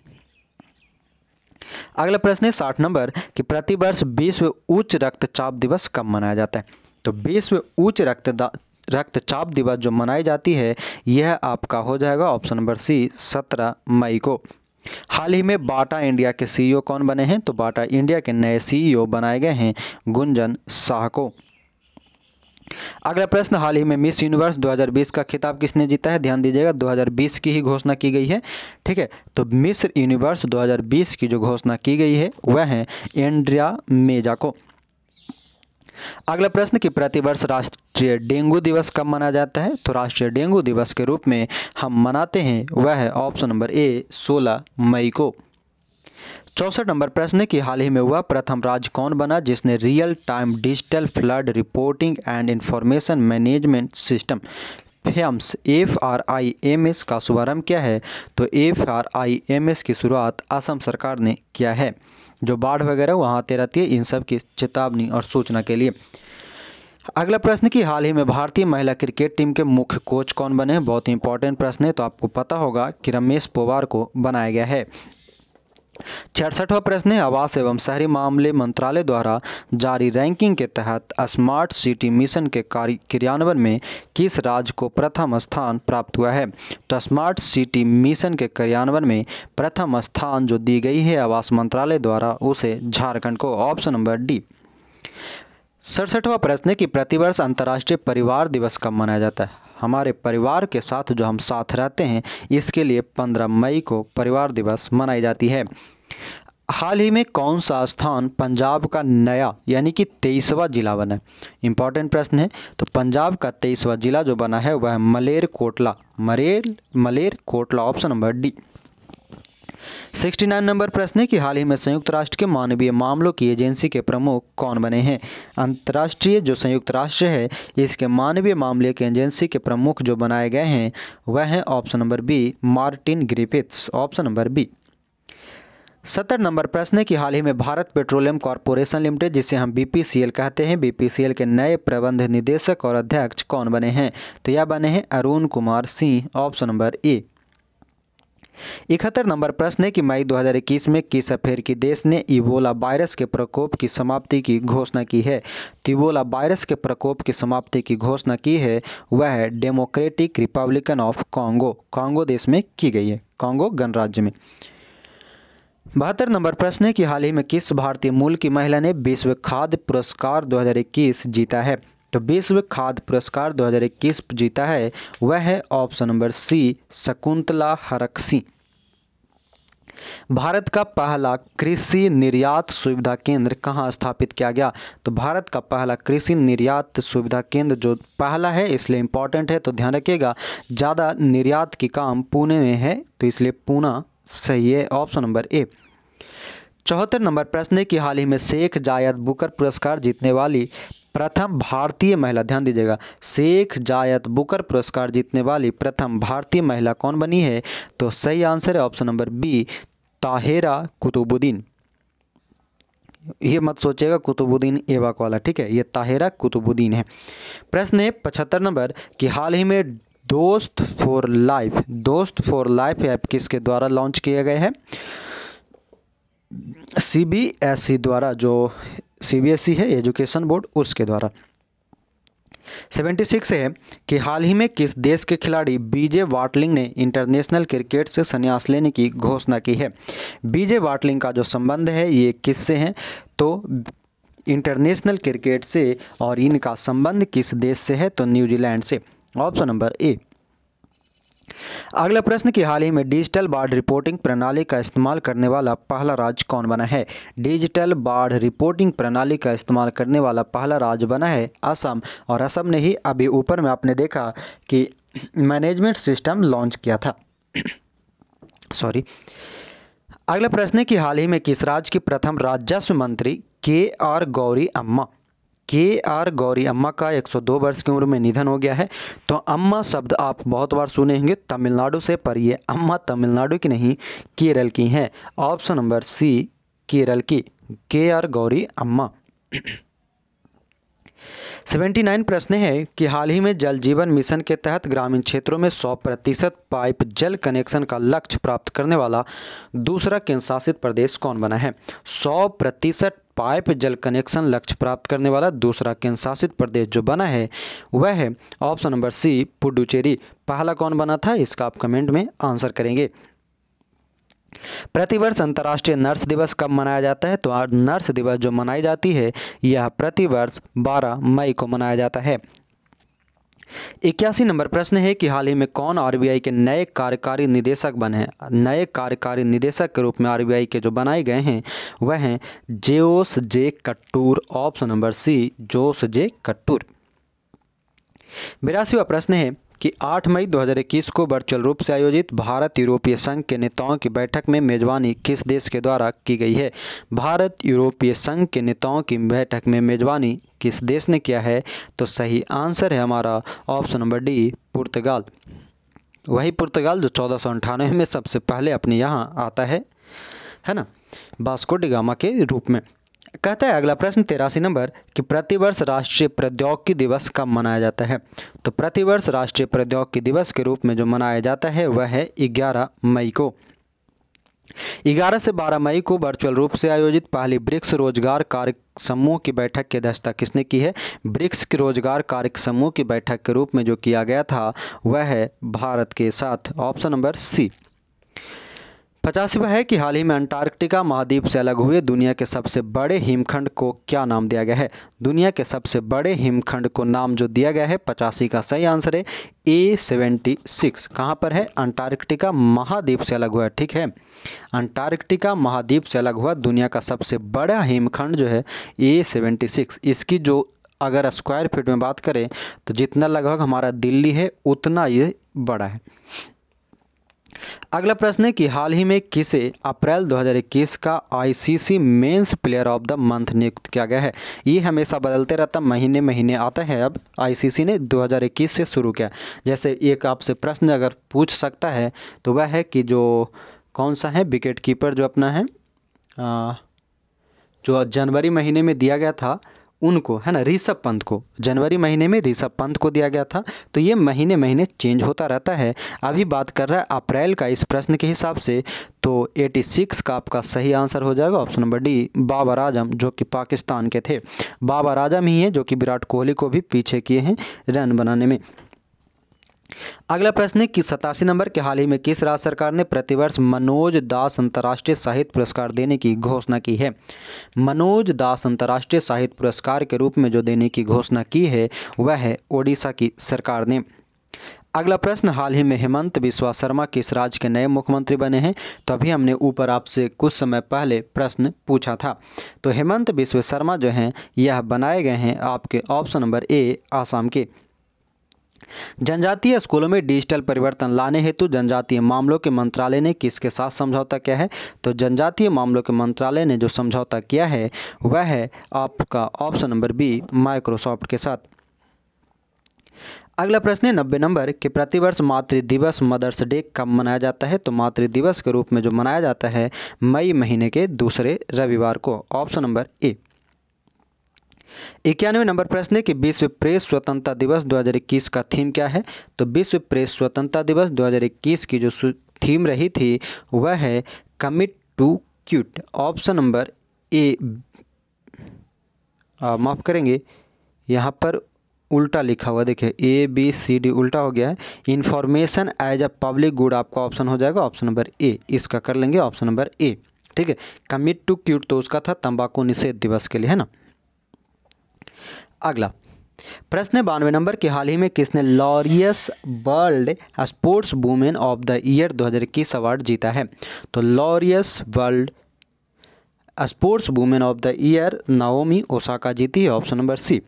अगला प्रश्न है 60 नंबर कि प्रतिवर्ष विश्व उच्च रक्तचाप दिवस कब मनाया जाता है। तो विश्व उच्च रक्तचाप दिवस जो मनाई जाती है यह आपका हो जाएगा ऑप्शन नंबर सी 17 मई को। हाल ही में बाटा इंडिया के CEO कौन बने हैं। तो बाटा इंडिया के नए CEO बनाए गए हैं गुंजन शाह को। अगला प्रश्न हाल ही में मिस यूनिवर्स 2020 का खिताब किसने जीता है। ध्यान दीजिएगा 2020 की ही घोषणा की गई है, ठीक है। तो मिस यूनिवर्स 2020 की जो घोषणा की गई है वह है एंड्रिया मेजा को। अगला प्रश्न कि प्रतिवर्ष राष्ट्रीय डेंगू दिवस कब मनाया जाता है। तो राष्ट्रीय डेंगू दिवस के रूप में हम मनाते हैं वह है ऑप्शन नंबर ए 16 मई को। 64 नंबर प्रश्न कि हाल ही में हुआ प्रथम राज्य कौन बना जिसने real time digital flood reporting and information management system FRIMS का शुभारंभ किया है। तो FRIMS की शुरुआत असम सरकार ने किया है जो बाढ़ वगैरह वहाँ आते रहती है इन सब की चेतावनी और सूचना के लिए। अगला प्रश्न कि हाल ही में भारतीय महिला क्रिकेट टीम के मुख्य कोच कौन बने हैं। बहुत इंपॉर्टेंट प्रश्न है तो आपको पता होगा कि रमेश पोवार को बनाया गया है। 66वां प्रश्न है, आवास एवं शहरी मामले मंत्रालय द्वारा जारी रैंकिंग के तहत स्मार्ट सिटी मिशन के क्रियान्वयन में किस राज्य को प्रथम स्थान प्राप्त हुआ है। तो स्मार्ट सिटी मिशन के क्रियान्वयन में प्रथम स्थान जो दी गई है आवास मंत्रालय द्वारा उसे झारखंड को, ऑप्शन नंबर डी। 67वां प्रश्न है कि प्रतिवर्ष अंतर्राष्ट्रीय परिवार दिवस कब मनाया जाता है। हमारे परिवार के साथ जो हम साथ रहते हैं इसके लिए 15 मई को परिवार दिवस मनाई जाती है। हाल ही में कौन सा स्थान पंजाब का नया यानी कि 23वां जिला बना है, इंपॉर्टेंट प्रश्न है। तो पंजाब का 23वां जिला जो बना है वह है Malerkotla, option number D. 69 number प्रश्न है कि हाल ही में संयुक्त राष्ट्र के मानवीय मामलों की एजेंसी के प्रमुख कौन बने हैं। अंतर्राष्ट्रीय जो संयुक्त राष्ट्र है इसके मानवीय मामले की एजेंसी के प्रमुख जो बनाए गए हैं वह हैं option number B Martin Griffiths, option number B. 70 number प्रश्न है कि हाल ही में भारत पेट्रोलियम कॉरपोरेशन लिमिटेड जिसे हम बीपीसीएल कहते हैं, बीपीसीएल के नए प्रबंध निदेशक और अध्यक्ष कौन बने हैं। तो यह बने हैं Arun Kumar Singh, option number A. 71 number प्रश्न है कि मई 2021 में किस अफ्रीकी देश ने इबोला वायरस के प्रकोप की समाप्ति की घोषणा की है। तो इबोला वायरस के प्रकोप की समाप्ति की घोषणा की है वह है Democratic Republican of Congo, Congo देश में की गई है, कांगो गणराज्य में। 72 नंबर प्रश्न है कि हाल ही में किस भारतीय मूल की महिला ने विश्व खाद्य पुरस्कार 2021 जीता है। तो विश्व खाद्य पुरस्कार 2021 जीता है वह है option number C Shakuntala Harksi. Bharat का पहला कृषि निर्यात सुविधा केंद्र कहां स्थापित किया गया। तो भारत का पहला कृषि निर्यात सुविधा केंद्र जो पहला है इसलिए इंपॉर्टेंट है, तो ध्यान रखिएगा ज़्यादा निर्यात की काम पुणे में है तो इसलिए पुणे सही है, ऑप्शन नंबर ए। 74 नंबर प्रश्न है कि हाल ही में शेख जायद बुकर पुरस्कार जीतने वाली प्रथम भारतीय महिला, ध्यान दीजिएगा शेख जायद बुकर पुरस्कार जीतने वाली प्रथम भारतीय महिला कौन बनी है। तो सही आंसर है option number B Tahira Qutbuddin. ये मत सोचिएगा कुतुबुद्दीन ऐबक वाला, ठीक है, ये ताहिरा कुतुबुद्दीन है। प्रश्न है 75 नंबर कि हाल ही में दोस्त फॉर लाइफ ऐप किसके द्वारा लॉन्च किया गया है। सीबीएसई द्वारा, जो सीबीएसई है एजुकेशन बोर्ड, उसके द्वारा। 76 है कि हाल ही में किस देश के खिलाड़ी बीजे वाटलिंग ने इंटरनेशनल क्रिकेट से संन्यास लेने की घोषणा की है। बीजे वाटलिंग का जो संबंध है ये किससे है, तो इंटरनेशनल क्रिकेट से, और इनका संबंध किस देश से है तो न्यूजीलैंड से, ऑप्शन नंबर ए। अगला प्रश्न कि हाल ही में डिजिटल बाढ़ रिपोर्टिंग प्रणाली का इस्तेमाल करने वाला पहला राज्य कौन बना है। डिजिटल बाढ़ रिपोर्टिंग प्रणाली का इस्तेमाल करने वाला पहला राज्य बना है असम, और असम ने ही अभी ऊपर में आपने देखा कि मैनेजमेंट सिस्टम लॉन्च किया था। अगला प्रश्न है कि हाल ही में किस राज्य की प्रथम राजस्व मंत्री के आर गौरी अम्मा का 102 वर्ष की उम्र में निधन हो गया है। तो अम्मा शब्द आप बहुत बार सुने होंगे तमिलनाडु से, पर ये अम्मा तमिलनाडु की नहीं केरल की हैं, ऑप्शन नंबर सी केरल की, के आर गौरी अम्मा। 79 प्रश्न है कि हाल ही में जल जीवन मिशन के तहत ग्रामीण क्षेत्रों में 100% पाइप जल कनेक्शन का लक्ष्य प्राप्त करने वाला दूसरा केंद्र शासित प्रदेश कौन बना है। 100% पाइप जल कनेक्शन लक्ष्य प्राप्त करने वाला दूसरा केंद्र शासित प्रदेश जो बना है वह है ऑप्शन नंबर सी पुडुचेरी। पहला कौन बना था इसका आप कमेंट में आंसर करेंगे। प्रतिवर्ष अंतर्राष्ट्रीय नर्स दिवस कब मनाया जाता है। तो नर्स दिवस जो मनाई जाती है यह प्रतिवर्ष 12 मई को मनाया जाता है। 81 नंबर प्रश्न है कि हाल ही में कौन आरबीआई के नए कार्यकारी निदेशक बने हैं। नए कार्यकारी निदेशक के रूप में आरबीआई के जो बनाए गए हैं वह हैं Jose J Kattoor, option number C Jose J Kattoor. 82वां प्रश्न है कि 8 मई 2021 को वर्चुअल रूप से आयोजित भारत यूरोपीय संघ के नेताओं की बैठक में मेजबानी किस देश के द्वारा की गई है। भारत यूरोपीय संघ के नेताओं की बैठक में मेजबानी किस देश ने किया है। तो सही आंसर है हमारा ऑप्शन नंबर डी पुर्तगाल, वही पुर्तगाल जो 1498 में सबसे पहले अपने यहाँ आता है ना, वास्को डी गामा के रूप में। कहता है अगला प्रश्न 83 नंबर कि प्रतिवर्ष राष्ट्रीय प्रौद्योगिकी दिवस कब मनाया जाता है। तो प्रतिवर्ष राष्ट्रीय प्रौद्योगिकी दिवस के रूप में जो मनाया जाता है वह है 11 मई को। 11 से 12 मई को वर्चुअल रूप से आयोजित पहली ब्रिक्स रोजगार कार्य समूह की बैठक की अध्यक्षता किसने की है? ब्रिक्स के रोजगार कार्य समूह की बैठक के रूप में जो किया गया था वह है भारत के साथ, ऑप्शन नंबर सी। 50वां है कि हाल ही में अंटार्कटिका महाद्वीप से अलग हुए दुनिया के सबसे बड़े हिमखंड को क्या नाम दिया गया है? दुनिया के सबसे बड़े हिमखंड को नाम जो दिया गया है 85 का सही आंसर है A76। कहाँ पर है? अंटार्कटिका महाद्वीप से अलग हुआ, ठीक है, अंटार्कटिका महाद्वीप से अलग हुआ दुनिया का सबसे बड़ा हिमखंड जो है A76। इसकी जो अगर स्क्वायर फीट में बात करें तो जितना लगभग हमारा दिल्ली है उतना ये बड़ा है। अगला प्रश्न है कि हाल ही में किसे अप्रैल 2021 का ICC men's player of the month नियुक्त किया गया है? ये हमेशा बदलते रहता, महीने महीने आता है। अब आईसीसी ने 2021 से शुरू किया। जैसे एक आपसे प्रश्न अगर पूछ सकता है तो वह है कि जो कौन सा है विकेट कीपर जो अपना है जो जनवरी महीने में दिया गया था उनको, है ना, ऋषभ पंत को, जनवरी महीने में ऋषभ पंत को दिया गया था। तो ये महीने महीने चेंज होता रहता है। अभी बात कर रहा है अप्रैल का इस प्रश्न के हिसाब से। तो 86 का आपका सही आंसर हो जाएगा option number D, Babar Azam, जो कि पाकिस्तान के थे। बाबर आजम ही हैं जो कि विराट कोहली को भी पीछे किए हैं रन बनाने में। अगला प्रश्न है कि 87 नंबर के हाल ही में किस राज्य सरकार ने प्रतिवर्ष मनोज दास अंतर्राष्ट्रीय साहित्य पुरस्कार देने की घोषणा की है? मनोज दास अंतर्राष्ट्रीय साहित्य पुरस्कार के रूप में जो देने की घोषणा की है वह है ओडिशा की सरकार ने। अगला प्रश्न, हाल ही में हेमंत बिस्वा शर्मा किस राज्य के नए मुख्यमंत्री बने हैं? तो अभी हमने ऊपर आपसे कुछ समय पहले प्रश्न पूछा था। तो हेमंत बिस्वा शर्मा जो हैं यह बनाए गए हैं आपके ऑप्शन नंबर ए आसाम के। जनजातीय स्कूलों में डिजिटल परिवर्तन लाने हेतु जनजातीय मामलों के मंत्रालय ने किसके साथ समझौता किया है? तो जनजातीय मामलों के मंत्रालय ने जो समझौता किया है वह है आपका ऑप्शन नंबर बी, माइक्रोसॉफ्ट के साथ। अगला प्रश्न है 90 नंबर कि प्रतिवर्ष मातृ दिवस, मदर्स डे, कब मनाया जाता है? तो मातृ दिवस के रूप में जो मनाया जाता है मई महीने के दूसरे रविवार को, ऑप्शन नंबर ए। 91 नंबर प्रश्न है कि विश्व प्रेस स्वतंत्रता दिवस 2021 का थीम क्या है? तो विश्व प्रेस स्वतंत्रता दिवस 2021 की जो थीम रही थी वह है commit to cute, option number A. माफ करेंगे, यहाँ पर उल्टा लिखा हुआ, देखिए ABCD उल्टा हो गया है। Information as a public good आपका ऑप्शन हो जाएगा ऑप्शन नंबर ए, इसका कर लेंगे ऑप्शन नंबर ए, ठीक है। कमिट टू क्यूट तो उसका था तंबाकू निषेध दिवस के लिए, है ना। अगला प्रश्न है 92 नंबर के हाल ही में किसने Laureus world sports women of the year 2021 award जीता है? तो Laureus world sports women of the year Naomi Osaka जीती है, ऑप्शन नंबर सी।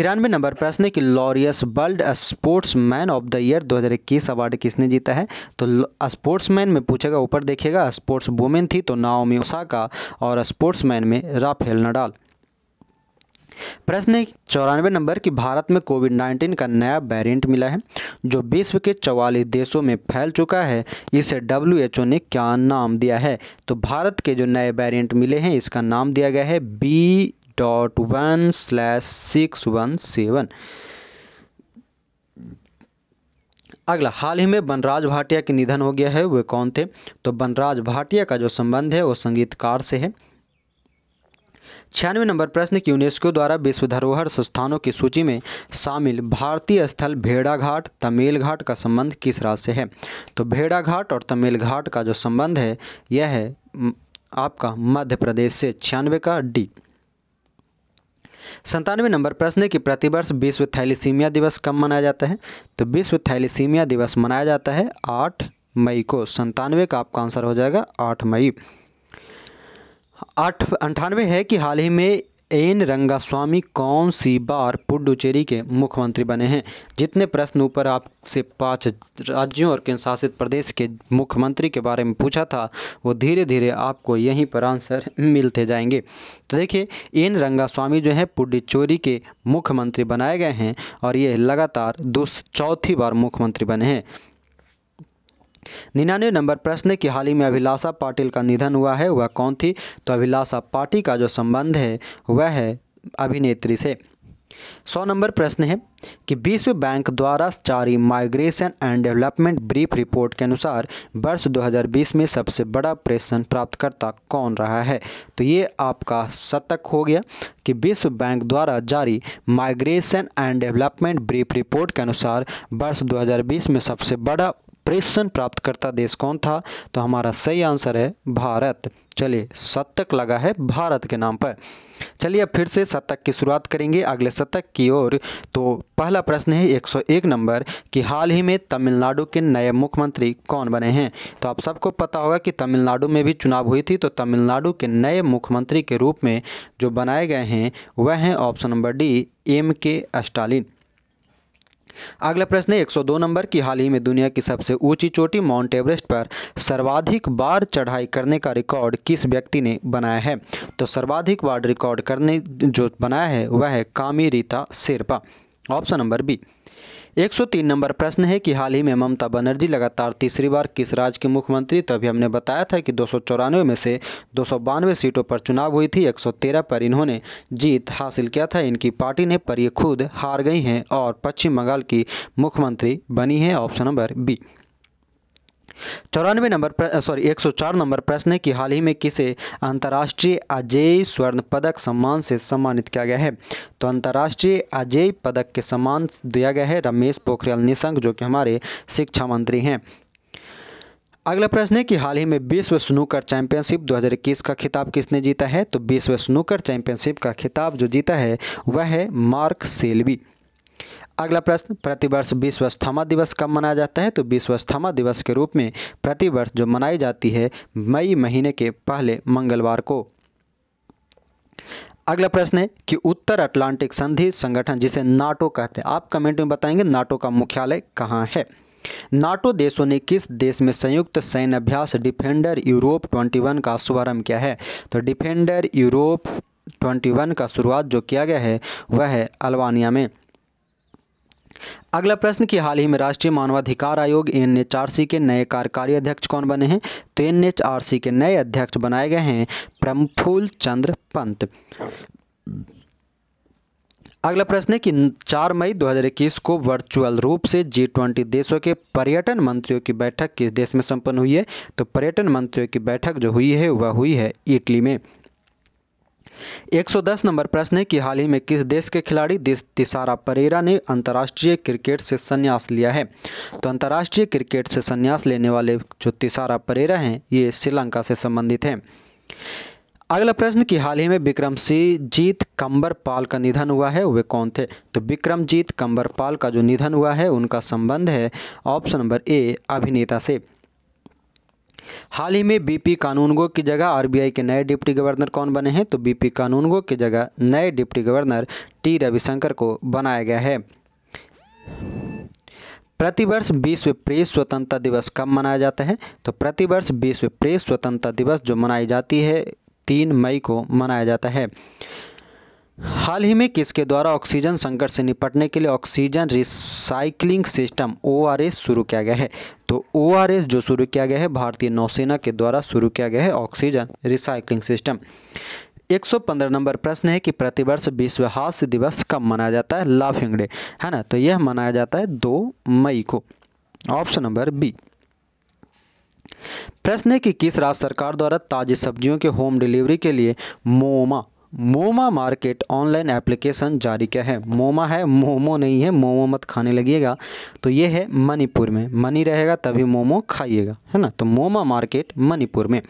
93 नंबर प्रश्न है कि Laureus world sports man of the year 2021 award किसने जीता है? तो स्पोर्ट्स मैन में पूछेगा, ऊपर देखिएगा स्पोर्ट्स वुमेन थी तो नाओमी ओसाका, और स्पोर्ट्स मैन में राफेल नडाल। प्रश्न 94 नंबर की भारत में कोविड-19 का नया वेरिएंट मिला है जो विश्व के 44 देशों में फैल चुका है, इसे WHO ने क्या नाम दिया है? तो भारत के जो नए वेरिएंट मिले हैं इसका नाम दिया गया है B.1/617। अगला, हाल ही में वनराज भाटिया के निधन हो गया है, वे कौन थे? तो वनराज भाटिया का जो संबंध है वो संगीतकार से है। 96 नंबर प्रश्न की यूनेस्को द्वारा विश्व धरोहर संस्थानों की सूची में शामिल भारतीय स्थल भेड़ाघाट, तमिलघाट का संबंध किस राज्य से है? तो भेड़ाघाट और तमिलघाट का जो संबंध है यह है आपका मध्य प्रदेश से, 96 का डी। 97 नंबर प्रश्न है कि प्रतिवर्ष विश्व थैलीसीमिया दिवस कब मनाया जाता है? तो विश्व थैलीसीमिया दिवस मनाया जाता है 8 मई को, 97 का आपका आंसर हो जाएगा 8 मई। 98 है कि हाल ही में एन रंगास्वामी कौन सी बार पुडुचेरी के मुख्यमंत्री बने हैं? जितने प्रश्न ऊपर आपसे 5 राज्यों और केंद्र शासित प्रदेश के मुख्यमंत्री के बारे में पूछा था वो धीरे धीरे आपको यहीं पर आंसर मिलते जाएंगे। तो देखिए एन रंगास्वामी जो है पुडुचेरी के मुख्यमंत्री बनाए गए हैं और ये लगातार 2 चौथी बार मुख्यमंत्री बने हैं। 99 नंबर प्रश्न है कि हाल ही में अभिलाषा पाटिल का निधन हुआ है, वह कौन थी? तो अभिलाषा पाटिल का जो संबंध है वह है अभिनेत्री से। 100 नंबर प्रश्न है कि विश्व बैंक द्वारा जारी migration and development brief report के अनुसार वर्ष 2020 में सबसे बड़ा प्रेषण प्राप्तकर्ता कौन रहा है। तो ये आपका शतक हो गया कि विश्व बैंक द्वारा जारी migration and development brief report के अनुसार वर्ष 2020 में सबसे बड़ा प्रेषण प्राप्तकर्ता देश कौन था। तो हमारा सही आंसर है भारत। चलिए शतक लगा है भारत के नाम पर। चलिए अब फिर से शतक की शुरुआत करेंगे अगले शतक की ओर। तो पहला प्रश्न है 101 नंबर कि हाल ही में तमिलनाडु के नए मुख्यमंत्री कौन बने हैं। तो आप सबको पता होगा कि तमिलनाडु में भी चुनाव हुई थी, तो तमिलनाडु के नए मुख्यमंत्री के रूप में जो बनाए गए हैं वह हैं option number D MK Stalin. अगला प्रश्न है 102 नंबर की हाल ही में दुनिया की सबसे ऊंची चोटी माउंट एवरेस्ट पर सर्वाधिक बार चढ़ाई करने का रिकॉर्ड किस व्यक्ति ने बनाया है। तो सर्वाधिक बार रिकॉर्ड करने जो बनाया है वह है Kami Rita Sherpa, option number B. 103 number प्रश्न है कि हाल ही में ममता बनर्जी लगातार तीसरी बार किस राज्य की मुख्यमंत्री। तो अभी हमने बताया था कि 294 में से 292 सीटों पर चुनाव हुई थी, 113 पर इन्होंने जीत हासिल किया था इनकी पार्टी ने, पर ये खुद हार गई हैं और पश्चिम बंगाल की मुख्यमंत्री बनी है, ऑप्शन नंबर बी। 104 नंबर प्रश्न है कि हाल ही में किसे अंतर्राष्ट्रीय अजेय स्वर्ण पदक सम्मान से सम्मानित किया गया है। तो अंतर्राष्ट्रीय अजेय पदक के सम्मान दिया गया है रमेश पोखरियाल निशंक, जो कि हमारे शिक्षा मंत्री हैं। अगला प्रश्न है कि हाल ही में विश्व स्नूकर चैंपियनशिप 2021 का खिताब किसने जीता है। तो विश्व स्नूकर चैंपियनशिप का खिताब जो जीता है वह है मार्क सेल्वी। अगला प्रश्न, प्रतिवर्ष विश्व अस्थमा दिवस कब मनाया जाता है। तो विश्व अस्थमा दिवस के रूप में प्रतिवर्ष जो मनाई जाती है मई महीने के पहले मंगलवार को। अगला प्रश्न है कि उत्तर अटलांटिक संधि संगठन जिसे नाटो कहते हैं, आप कमेंट में बताएंगे नाटो का मुख्यालय कहाँ है। नाटो देशों ने किस देश में संयुक्त सैन्य अभ्यास डिफेंडर यूरोप 21 का शुभारंभ किया है। तो डिफेंडर यूरोप 21 का शुरुआत जो किया गया है वह है अल्बानिया में। अगला प्रश्न कि हाल ही में राष्ट्रीय मानवाधिकार आयोग NHRC के नए कार्यकारी अध्यक्ष कौन बने हैं। तो NHRC के नए अध्यक्ष बनाए गए हैं प्रफुल्ल चंद्र पंत। अगला प्रश्न है कि 4 मई 2021 को वर्चुअल रूप से G20 देशों के पर्यटन मंत्रियों की बैठक किस देश में संपन्न हुई है। तो पर्यटन मंत्रियों की बैठक जो हुई है वह हुई है इटली में। 110 नंबर प्रश्न है कि हाल ही में किस देश के खिलाड़ी तिसारा परेरा ने अंतर्राष्ट्रीय क्रिकेट से संन्यास लिया है। तो अंतर्राष्ट्रीय क्रिकेट से संन्यास लेने वाले जो तिसारा परेरा हैं ये श्रीलंका से संबंधित हैं। अगला प्रश्न कि हाल ही में विक्रमजीत कंबरपाल का निधन हुआ है, वे कौन थे। तो विक्रमजीत कंबरपाल का जो निधन हुआ है उनका संबंध है ऑप्शन नंबर ए अभिनेता से। हाल ही में बीपी कानूनगो की जगह RBI के नए डिप्टी गवर्नर कौन बने हैं। तो बीपी कानूनगो की जगह नए डिप्टी गवर्नर T रविशंकर को बनाया गया है। प्रतिवर्ष विश्व प्रेस स्वतंत्रता दिवस कब मनाया जाता है। तो प्रतिवर्ष विश्व प्रेस स्वतंत्रता दिवस जो मनाई जाती है 3 मई को मनाया जाता है। हाल ही में किसके द्वारा ऑक्सीजन संकट से निपटने के लिए ऑक्सीजन रिसाइकलिंग सिस्टम ORS शुरू किया गया है। तो ORS जो शुरू किया गया है भारतीय नौसेना के द्वारा शुरू किया गया है ऑक्सीजन रिसाइकलिंग सिस्टम। 115 नंबर प्रश्न है कि प्रतिवर्ष विश्व हास्य दिवस कब मनाया जाता है, लाफिंग डे है ना। तो यह मनाया जाता है 2 मई को, ऑप्शन नंबर बी। प्रश्न है कि किस राज्य सरकार द्वारा ताजी सब्जियों के होम डिलीवरी के लिए मोमा मार्केट ऑनलाइन एप्लीकेशन जारी किया है। मोमा है, मोमो नहीं है, मोमो मत खाने लगिएगा। तो ये है मणिपुर में, मनी रहेगा तभी मोमो खाइएगा है ना। तो मोमा मार्केट मणिपुर में।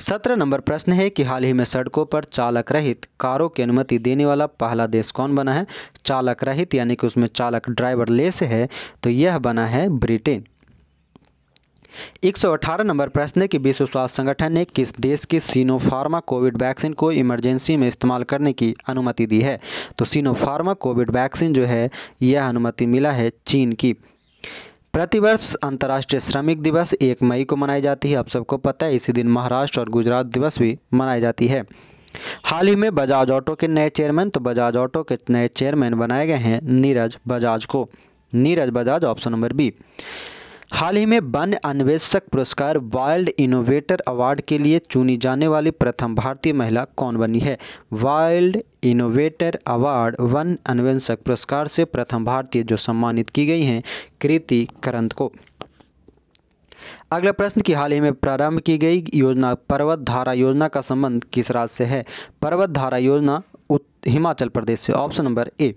17 नंबर प्रश्न है कि हाल ही में सड़कों पर चालक रहित कारों की अनुमति देने वाला पहला देश कौन बना है। चालक रहित यानी कि उसमें चालक ड्राइवर लेस है, तो यह बना है ब्रिटेन। 118 नंबर प्रश्न है कि विश्व स्वास्थ्य संगठन ने किस देश की सिनोफार्मा कोविड वैक्सीन को इमरजेंसी में इस्तेमाल करने की अनुमति दी है। तो सिनोफार्मा कोविड वैक्सीन जो है यह अनुमति मिला है चीन की। प्रतिवर्ष अंतर्राष्ट्रीय श्रमिक दिवस 1 मई को मनाई जाती है, आप सबको पता है। इसी दिन महाराष्ट्र और गुजरात दिवस भी मनाई जाती है। हाल ही में बजाज ऑटो के नए चेयरमैन, तो बजाज ऑटो के नए चेयरमैन बनाए गए हैं नीरज बजाज को, Neeraj Bajaj, option number B. हाल ही में वन अन्वेषक पुरस्कार वाइल्ड इनोवेटर अवार्ड के लिए चुनी जाने वाली प्रथम भारतीय महिला कौन बनी है। वाइल्ड इनोवेटर अवार्ड वन अन्वेषक पुरस्कार से प्रथम भारतीय जो सम्मानित की गई हैं कृति करंत को। अगला प्रश्न कि हाल ही में प्रारंभ की गई योजना पर्वत धारा योजना का संबंध किस राज्य से है। पर्वत धारा योजना हिमाचल प्रदेश से। Option number A.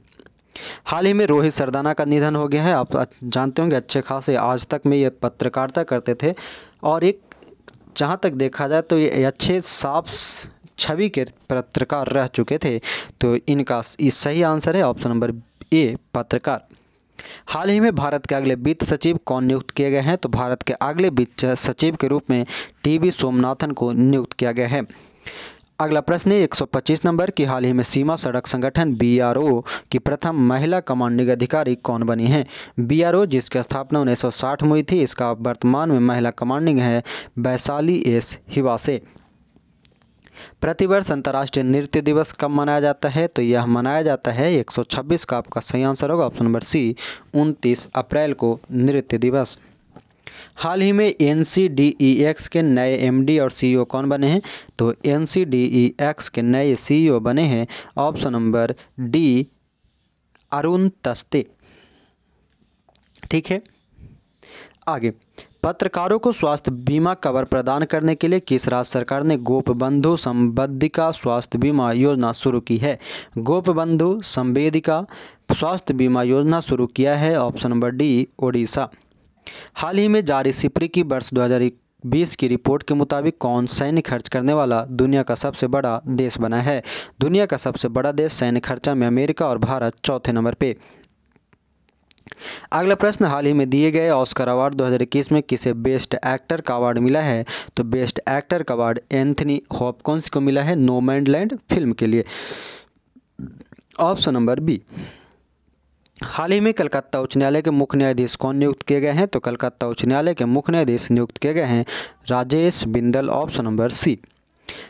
हाल ही में रोहित सरदाना का निधन हो गया है। आप जानते होंगे अच्छे खासे आज तक में ये पत्रकारिता करते थे और एक जहाँ तक देखा जाए तो ये अच्छे साफ छवि के पत्रकार रह चुके थे। तो इनका सही आंसर है ऑप्शन नंबर ए पत्रकार। हाल ही में भारत के अगले वित्त सचिव कौन नियुक्त किए गए हैं। तो भारत के अगले वित्त सचिव के रूप में टीवी सोमनाथन को नियुक्त किया गया है। अगला प्रश्न है 125 नंबर की हाल ही में सीमा सड़क संगठन BRO की प्रथम महिला कमांडिंग अधिकारी कौन बनी है। BRO जिसकी स्थापना 1960 में हुई थी, इसका वर्तमान में महिला कमांडिंग है वैशाली एस हिवासे। प्रतिवर्ष अंतर्राष्ट्रीय नृत्य दिवस कब मनाया जाता है। तो यह मनाया जाता है 126 का आपका सही आंसर होगा ऑप्शन नंबर सी 29 अप्रैल को नृत्य दिवस। हाल ही में NCDEX के नए MD और CEO कौन बने हैं। तो NCDEX के नए CEO बने हैं option number D Arun taste. ठीक है, आगे पत्रकारों को स्वास्थ्य बीमा कवर प्रदान करने के लिए किस राज्य सरकार ने गोपबंधु संवेदिका स्वास्थ्य बीमा योजना शुरू की है। गोपबंधु संवेदिका स्वास्थ्य बीमा योजना शुरू किया है ऑप्शन नंबर डी ओडिशा। हाल ही में जारी सिपरी की वर्ष 2020 की रिपोर्ट के मुताबिक कौन सैन्य खर्च करने वाला दुनिया का सबसे बड़ा देश बना है। दुनिया का सबसे बड़ा देश सैन्य खर्चा में अमेरिका और भारत चौथे नंबर पे। अगला प्रश्न हाल ही में दिए गए ऑस्कर अवार्ड 2021 में किसे बेस्ट एक्टर का अवार्ड मिला है। तो बेस्ट एक्टर का अवार्ड एंथनी हॉपकिंस को मिला है नोमैडलैंड फिल्म के लिए। Option number B. हाल ही में कलकत्ता उच्च न्यायालय के मुख्य न्यायाधीश कौन नियुक्त किए गए हैं। तो कलकत्ता उच्च न्यायालय के मुख्य न्यायाधीश नियुक्त किए गए हैं Rajesh Bindal. Option number C.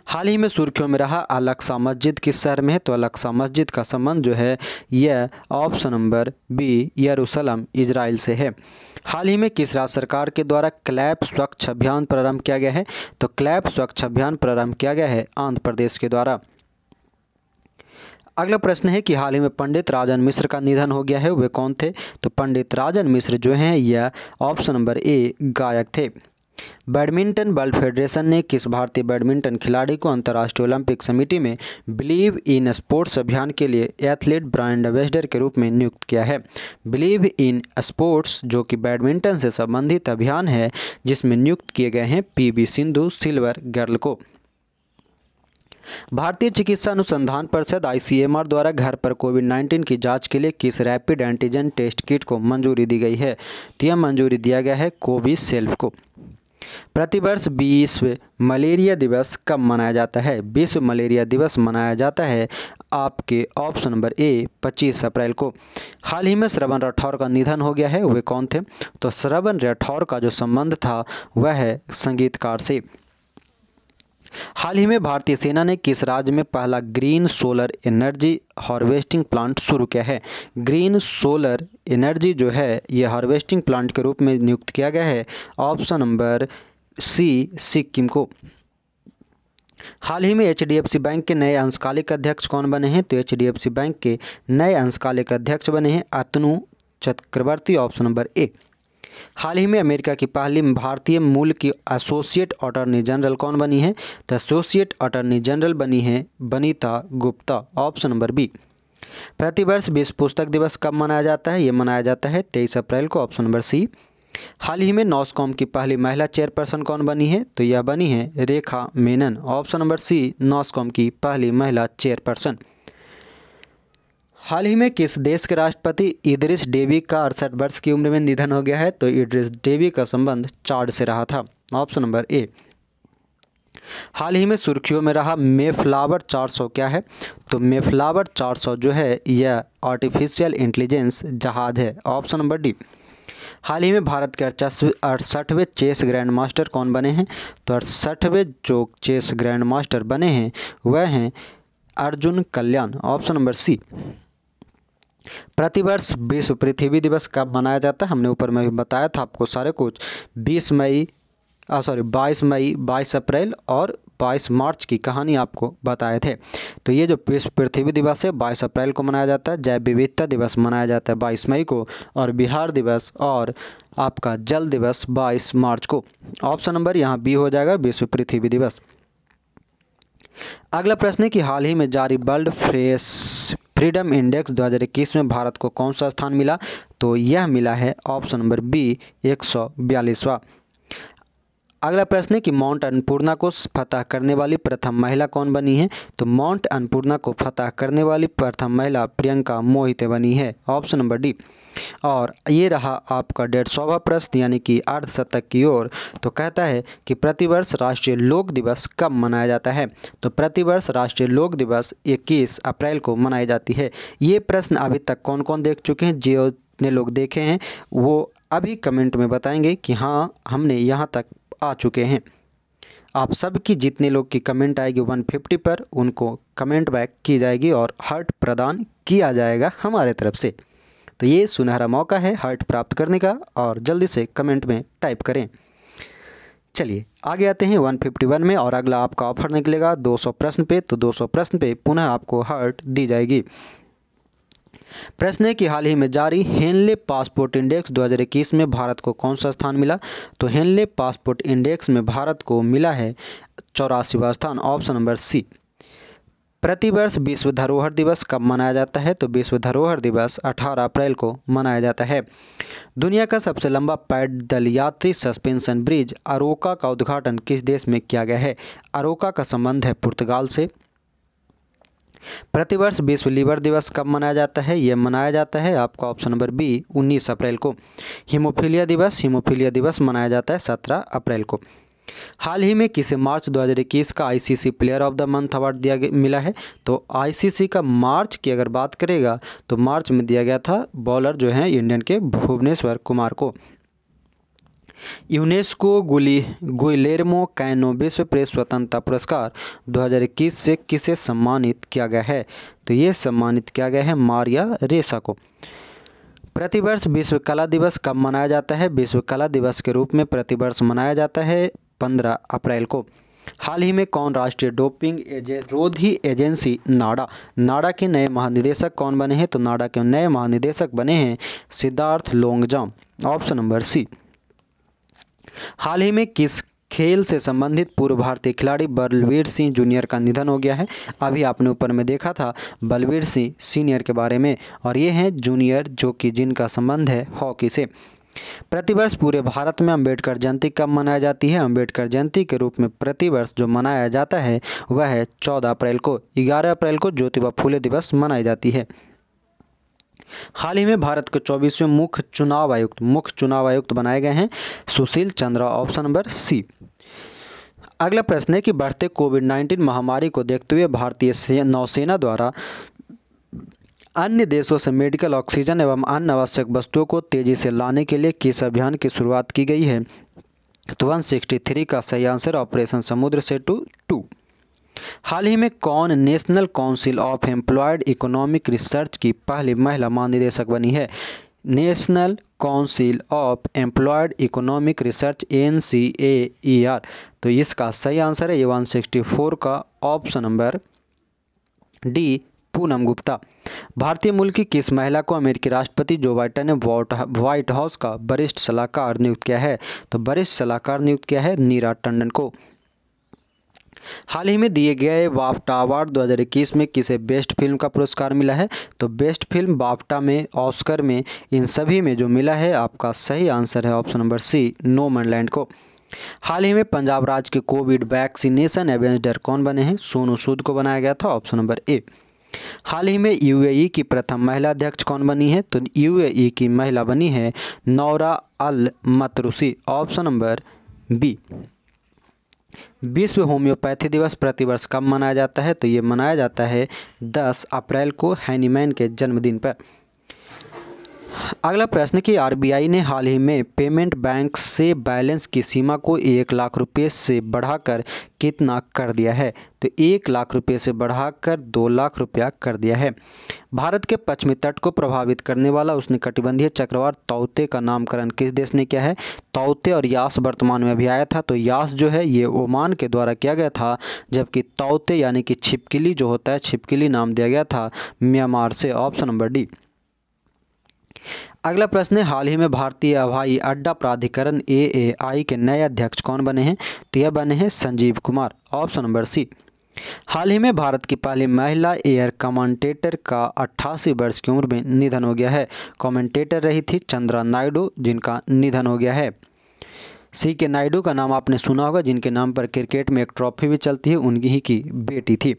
हाल ही में सुर्खियों में रहा अलक्सा मस्जिद किस शहर में है। तो अलक्सा मस्जिद का संबंध जो है यह ऑप्शन नंबर बी यरूशलेम इजराइल से है। हाल ही में किस राज्य सरकार के द्वारा क्लैप स्वच्छ अभियान प्रारंभ किया गया है। तो क्लैप स्वच्छ अभियान प्रारंभ किया गया है आंध्र प्रदेश के द्वारा। अगला प्रश्न है कि हाल ही में पंडित राजन मिश्र का निधन हो गया है, वे कौन थे। तो पंडित राजन मिश्र जो हैं यह ऑप्शन नंबर ए गायक थे। बैडमिंटन वर्ल्ड फेडरेशन ने किस भारतीय बैडमिंटन खिलाड़ी को अंतर्राष्ट्रीय ओलंपिक समिति में बिलीव इन स्पोर्ट्स अभियान के लिए एथलीट ब्रांड एम्बेसडर के रूप में नियुक्त किया है। बिलीव इन स्पोर्ट्स जो कि बैडमिंटन से संबंधित अभियान है जिसमें नियुक्त किए गए हैं PV सिंधु सिल्वर गर्ल को। भारतीय चिकित्सा अनुसंधान परिषद ICMR द्वारा घर पर COVID-19 की जांच के लिए किस रैपिड एंटीजन टेस्ट किट को मंजूरी दी गई है। तो यह मंजूरी दिया गया है कोविशील्ड को। प्रतिवर्ष विश्व मलेरिया दिवस कब मनाया जाता है। विश्व मलेरिया दिवस मनाया जाता है आपके ऑप्शन नंबर ए 25 अप्रैल को। हाल ही में श्रवण राठौर का निधन हो गया है, वे कौन थे। तो श्रवण राठौर का जो संबंध था वह है संगीतकार से। हाल ही में भारतीय सेना ने किस राज्य में पहला green solar energy harvesting plant शुरू किया है। ग्रीन सोलर एनर्जी जो है यह हार्वेस्टिंग प्लांट के रूप में नियुक्त किया गया है ऑप्शन नंबर सी सिक्किम को। हाल ही में HDFC बैंक के नए अंशकालिक अध्यक्ष कौन बने हैं। तो HDFC बैंक के नए अंशकालिक अध्यक्ष बने हैं Atanu Chakraborty. Option number A. हाल ही में अमेरिका की पहली भारतीय मूल की एसोसिएट अटॉर्नी जनरल कौन बनी है। तो एसोसिएट अटॉर्नी जनरल बनी है Vanita Gupta. Option number B. प्रतिवर्ष विश्व पुस्तक दिवस कब मनाया जाता है। ये मनाया जाता है 23 अप्रैल को। Option number C. हाल ही में नॉसकॉम की पहली महिला चेयरपर्सन कौन बनी है। तो यह बनी है Rekha Menon. Option number C NASSCOM की पहली महिला चेयरपर्सन। हाल ही में किस देश के राष्ट्रपति इदरिस डेबी का 68 वर्ष की उम्र में निधन हो गया है। तो इदरिस डेबी का संबंध चाड से रहा था। Option number A. हाल ही में सुर्खियों में रहा मेफ्लावर 400 क्या है। तो मेफ्लावर 400 जो है यह आर्टिफिशियल इंटेलिजेंस जहाज है। Option number D. हाल ही में भारत के 68वें चेस ग्रैंड मास्टर कौन बने हैं। तो 68वें जो चेस ग्रैंड मास्टर बने हैं वह हैं Arjun Kalyan. Option number C. प्रतिवर्ष विश्व पृथ्वी दिवस कब मनाया जाता है? हमने ऊपर में भी बताया था आपको सारे कुछ। 22 मई, 22 अप्रैल और 22 मार्च की कहानी आपको बताए थे। तो ये जो विश्व पृथ्वी दिवस है 22 अप्रैल को मनाया जाता है, जैव विविधता दिवस मनाया जाता है 22 मई को, और बिहार दिवस और आपका जल दिवस 22 मार्च को। ऑप्शन नंबर यहाँ बी हो जाएगा, विश्व पृथ्वी दिवस। अगला प्रश्न है कि हाल ही में जारी वर्ल्ड फ्रीडम इंडेक्स 2021 में भारत को कौन सा स्थान मिला? तो यह मिला है ऑप्शन नंबर बी 142वां। अगला प्रश्न है कि माउंट अन्नपूर्णा को फतह करने वाली प्रथम महिला कौन बनी है? तो माउंट अन्नपूर्णा को फतह करने वाली प्रथम महिला प्रियंका मोहिते बनी है, ऑप्शन नंबर डी। और ये रहा आपका 150वां प्रश्न यानी कि अर्धशतक की ओर। तो कहता है कि प्रतिवर्ष राष्ट्रीय लोक दिवस कब मनाया जाता है? तो प्रतिवर्ष राष्ट्रीय लोक दिवस 21 अप्रैल को मनाई जाती है। ये प्रश्न अभी तक कौन कौन देख चुके हैं, जितने लोग देखे हैं वो अभी कमेंट में बताएंगे कि हाँ हमने यहाँ तक आ चुके हैं। आप सबकी जितने लोग की कमेंट आएगी 150 पर उनको कमेंट बैक की जाएगी और हर्ट प्रदान किया जाएगा हमारे तरफ से। तो ये सुनहरा मौका है हर्ट प्राप्त करने का, और जल्दी से कमेंट में टाइप करें। चलिए आगे आते हैं 151 में, और अगला आपका ऑफर निकलेगा 200 प्रश्न पे। तो 200 प्रश्न पे पुनः आपको हर्ट दी जाएगी। प्रश्न है कि हाल ही में जारी हेनले पासपोर्ट इंडेक्स 2021 में भारत को कौन सा स्थान मिला? तो हेनले पासपोर्ट इंडेक्स में भारत को मिला है 84वां स्थान, ऑप्शन नंबर सी। प्रतिवर्ष विश्व धरोहर दिवस कब मनाया जाता है? तो विश्व धरोहर दिवस 18 अप्रैल को मनाया जाता है। दुनिया का सबसे लंबा पैदल यात्री सस्पेंशन ब्रिज अरोका का उद्घाटन किस देश में किया गया है? अरोका का संबंध है पुर्तगाल से। प्रतिवर्ष विश्व लीवर दिवस कब मनाया जाता है? यह मनाया जाता है आपका ऑप्शन नंबर बी 19 अप्रैल को। हीमोफीलिया दिवस मनाया जाता है 17 अप्रैल को। हाल ही में किसे मार्च 2021 का ICC player of the month award मिला है? तो आईसीसी का मार्च की अगर बात करेगा तो मार्च में दिया गया था बॉलर जो है इंडियन के भुवनेश्वर कुमार को। यूनेस्को गुइलेर्मो कैनो विश्व प्रेस स्वतंत्रता पुरस्कार 2021 से किसे सम्मानित किया गया है? तो ये सम्मानित किया गया है मारिया रेसा को। प्रतिवर्ष विश्व कला दिवस कब मनाया जाता है? विश्व कला दिवस के रूप में प्रतिवर्ष मनाया जाता है 15 अप्रैल को। हाल ही में कौन राष्ट्रीय डोपिंग रोधी एजेंसी नाडा के नए महानिदेशक कौन बने हैं? तो नाडा के नए महानिदेशक बने हैं Siddharth Longjam, option number C. हाल ही में किस खेल से संबंधित पूर्व भारतीय खिलाड़ी बलवीर सिंह जूनियर का निधन हो गया है? अभी आपने ऊपर में देखा था बलवीर सिंह सीनियर के बारे में, और ये हैं जूनियर जो कि जिनका संबंध है हॉकी से। प्रतिवर्ष पूरे भारत में अंबेडकर जयंती कब मनाया जाती है? अंबेडकर जयंती के रूप में प्रतिवर्ष जो मनाया जाता है वह है 14 अप्रैल को। 11 अप्रैल को ज्योतिबा फुले दिवस मनाई जाती है। हाल ही में भारत के 24वें मुख्य चुनाव आयुक्त बनाए गए हैं Sushil Chandra, option number C. अगला प्रश्न है कि बढ़ते कोविड-19 महामारी को देखते हुए भारतीय नौसेना द्वारा अन्य देशों से मेडिकल ऑक्सीजन एवं अन्य आवश्यक वस्तुओं को तेजी से लाने के लिए किस अभियान की शुरुआत की गई है? तो 163 का सही आंसर ऑपरेशन समुद्र सेतु 2। हाल ही में कौन national council of employed economic research की पहली महिला महानिदेशक बनी है? National council of employed economic research NCAER। तो इसका सही आंसर है ये 164 का option number D Poonam Gupta. भारतीय मूल की किस महिला को अमेरिकी राष्ट्रपति जो बाइडन ने व्हाइट हाउस का वरिष्ठ सलाहकार नियुक्त किया है? तो वरिष्ठ सलाहकार नियुक्त किया है नीरा टंडन को। हाल ही में दिए गए बाफ्टा अवार्ड 2021 में किसे बेस्ट फिल्म का पुरस्कार मिला है? तो बेस्ट फिल्म बाफ्टा में, ऑस्कर में, इन सभी में जो मिला है आपका सही आंसर है ऑप्शन नंबर सी नोमैनलैंड को। हाल ही में पंजाब राज्य के कोविड वैक्सीनेशन एम्बेसडर कौन बने हैं? सोनू सूद को बनाया गया था, ऑप्शन नंबर ए। हाल ही में UAE की प्रथम महिला अध्यक्ष कौन बनी है? तो UAE की महिला बनी है Noura Al Matrooshi, option number B. विश्व होम्योपैथी दिवस प्रतिवर्ष कब मनाया जाता है? तो ये मनाया जाता है 10 अप्रैल को, हैनीमैन के जन्मदिन पर। अगला प्रश्न कि आरबीआई ने हाल ही में पेमेंट बैंक से बैलेंस की सीमा को 1 लाख रुपए से बढ़ाकर कितना कर दिया है? तो 1 लाख रुपए से बढ़ाकर 2 लाख रुपया कर दिया है। भारत के पश्चिमी तट को प्रभावित करने वाला उष्णकटिबंधीय चक्रवात तौते का नामकरण किस देश ने किया है? तौते और यास वर्तमान में भी आया था, तो यास जो है ये ओमान के द्वारा किया गया था, जबकि तौते यानी कि छिपकली जो होता है छिपकली नाम दिया गया था म्यांमार से। Option number D. अगला प्रश्न है हाल ही में भारतीय हवाई अड्डा प्राधिकरण AAI के नए अध्यक्ष कौन बने हैं? तो यह बने हैं Sanjeev Kumar. Option number C. हाल ही में भारत की पहली महिला एयर कमेंटेटर का 88 वर्ष की उम्र में निधन हो गया है। कमेंटेटर रही थी चंद्रा नायडू, जिनका निधन हो गया है। CK नायडू का नाम आपने सुना होगा, जिनके नाम पर क्रिकेट में एक ट्रॉफी भी चलती है, उनकी ही की बेटी थी।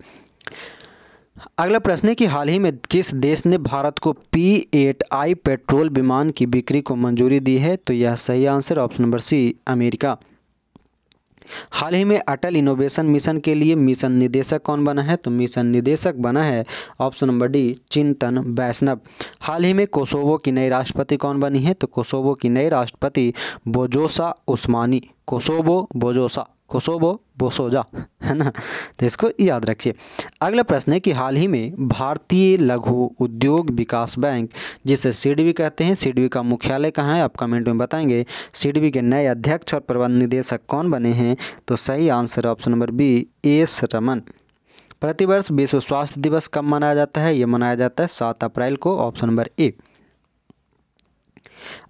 अगला प्रश्न है कि हाल ही में किस देश ने भारत को P-8I पेट्रोल विमान की बिक्री को मंजूरी दी है? तो यह सही answer option number C, America. हाल ही में अटल इनोवेशन मिशन के लिए मिशन निदेशक कौन बना है? तो मिशन निदेशक बना है ऑप्शन नंबर डी, चिंतन वैष्णव। हाल ही में कोसोवो की नई राष्ट्रपति कौन बनी है? तो कोसोवो की नई राष्ट्रपति बोजोसा उस्मानी। कोसोवो बोजोसा, कोसोवो बोसोजा, है ना, तो इसको याद रखिए। अगला प्रश्न है कि हाल ही में भारतीय लघु उद्योग विकास बैंक, जिसे CDB कहते हैं, CDB का मुख्यालय कहाँ है? आप कमेंट में बताएंगे। CDB के नए अध्यक्ष और प्रबंध निदेशक कौन बने हैं? तो सही answer option number B, S Raman. प्रतिवर्ष विश्व स्वास्थ्य दिवस कब मनाया जाता है? यह मनाया जाता है 7 अप्रैल को। Option number A.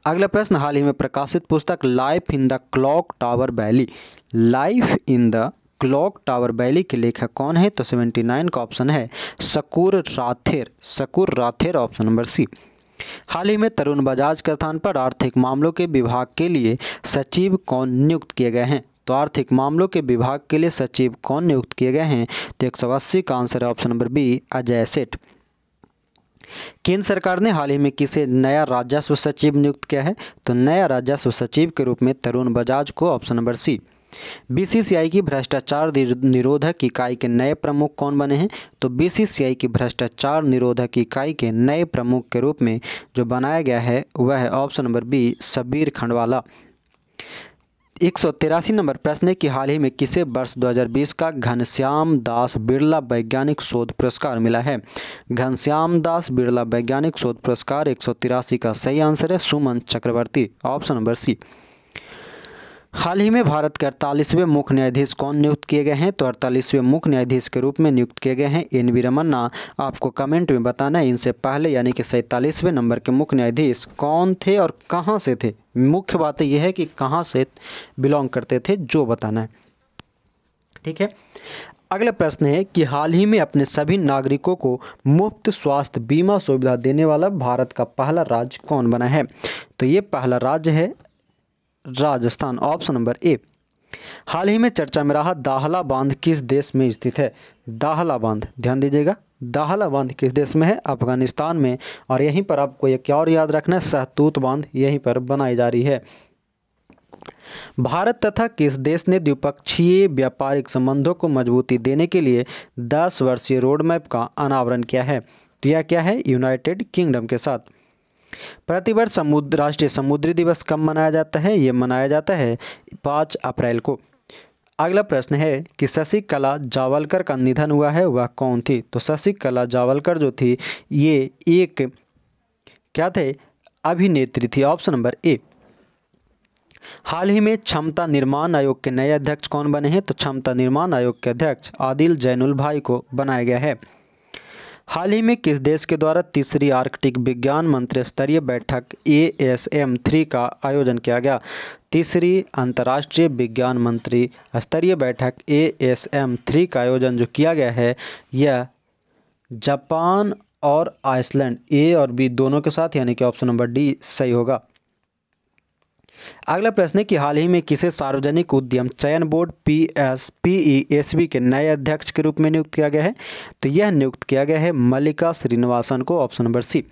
अगला प्रश्न, हाल ही में प्रकाशित पुस्तक life in the clock tower valley, life in the clock tower valley के लेखक कौन है? तो 79 का ऑप्शन है Shakoor Rather, Shakoor Rather. Option number C. हाल ही में तरुण बजाज के स्थान पर आर्थिक मामलों के विभाग के लिए सचिव कौन नियुक्त किए गए हैं? तो आर्थिक मामलों के विभाग के लिए सचिव कौन नियुक्त किए गए हैं? तो 180 का आंसर है ऑप्शन नंबर बी, अजय सेठ। केंद्र सरकार ने हाल ही में किसे नया राजस्व सचिव नियुक्त किया है? तो नया राजस्व सचिव के रूप में तरुण बजाज को। ऑप्शन नंबर सी। BCCI की भ्रष्टाचार निरोधक इकाई के नए प्रमुख कौन बने हैं? तो BCCI की भ्रष्टाचार निरोधक इकाई के नए प्रमुख के रूप में जो बनाया गया है वह है option number B, Sabir Khandwala. 183 number प्रश्न है कि हाल ही में किसे वर्ष 2020 का घनश्याम दास बिड़ला वैज्ञानिक शोध पुरस्कार मिला है? घनश्याम दास बिड़ला वैज्ञानिक शोध पुरस्कार। 183 का सही आंसर है सुमन चक्रवर्ती। Option number C. हाल ही में भारत के 48वें मुख्य न्यायाधीश कौन नियुक्त किए गए हैं? तो 48वें मुख्य न्यायाधीश के रूप में नियुक्त किए गए हैं NV रमन्ना। आपको कमेंट में बताना है इनसे पहले यानी कि 47वें नंबर के मुख्य न्यायाधीश कौन थे और कहां से थे। मुख्य बात यह है कि कहां से बिलोंग करते थे जो बताना है, ठीक है। अगला प्रश्न है कि हाल ही में अपने सभी नागरिकों को मुफ्त स्वास्थ्य बीमा सुविधा देने वाला भारत का पहला राज्य कौन बना है? तो ये पहला राज्य है राजस्थान। Option number A. हाल ही में चर्चा में रहा दाहला बांध किस देश में स्थित है? दाहला बांध, ध्यान दीजिएगा, दाहला बांध किस देश में है? अफगानिस्तान में। और यहीं पर आपको एक और याद रखना है, सहतूत बांध यहीं पर बनाई जा रही है। भारत तथा किस देश ने द्विपक्षीय व्यापारिक संबंधों को मजबूती देने के लिए 10 वर्षीय रोडमैप का अनावरण किया है? तो यह क्या है? यूनाइटेड किंगडम के साथ। प्रतिवर्ष राष्ट्रीय समुद्री दिवस कब मनाया जाता है? यह मनाया जाता है 5 अप्रैल को। अगला प्रश्न है कि शशिकला जावलकर का निधन हुआ है, वह कौन थी? तो शशिकला जावलकर जो थी ये एक क्या थे? अभिनेत्री थी। Option number A. हाल ही में क्षमता निर्माण आयोग के नए अध्यक्ष कौन बने हैं? तो क्षमता निर्माण आयोग के अध्यक्ष आदिल जैनुल भाई को बनाया गया है। हाल ही में किस देश के द्वारा तीसरी आर्कटिक विज्ञान मंत्री स्तरीय बैठक ASM3 का आयोजन किया गया? तीसरी अंतर्राष्ट्रीय विज्ञान मंत्री स्तरीय बैठक ASM3 का आयोजन जो किया गया है यह जापान और आइसलैंड, ए और बी दोनों के साथ, यानी कि ऑप्शन नंबर डी सही होगा। अगला प्रश्न है कि हाल ही में किसे सार्वजनिक उद्यम चयन बोर्ड PESB के नए अध्यक्ष के रूप में नियुक्त किया गया है? तो यह नियुक्त किया गया है मल्लिका श्रीनिवासन को। Option number C.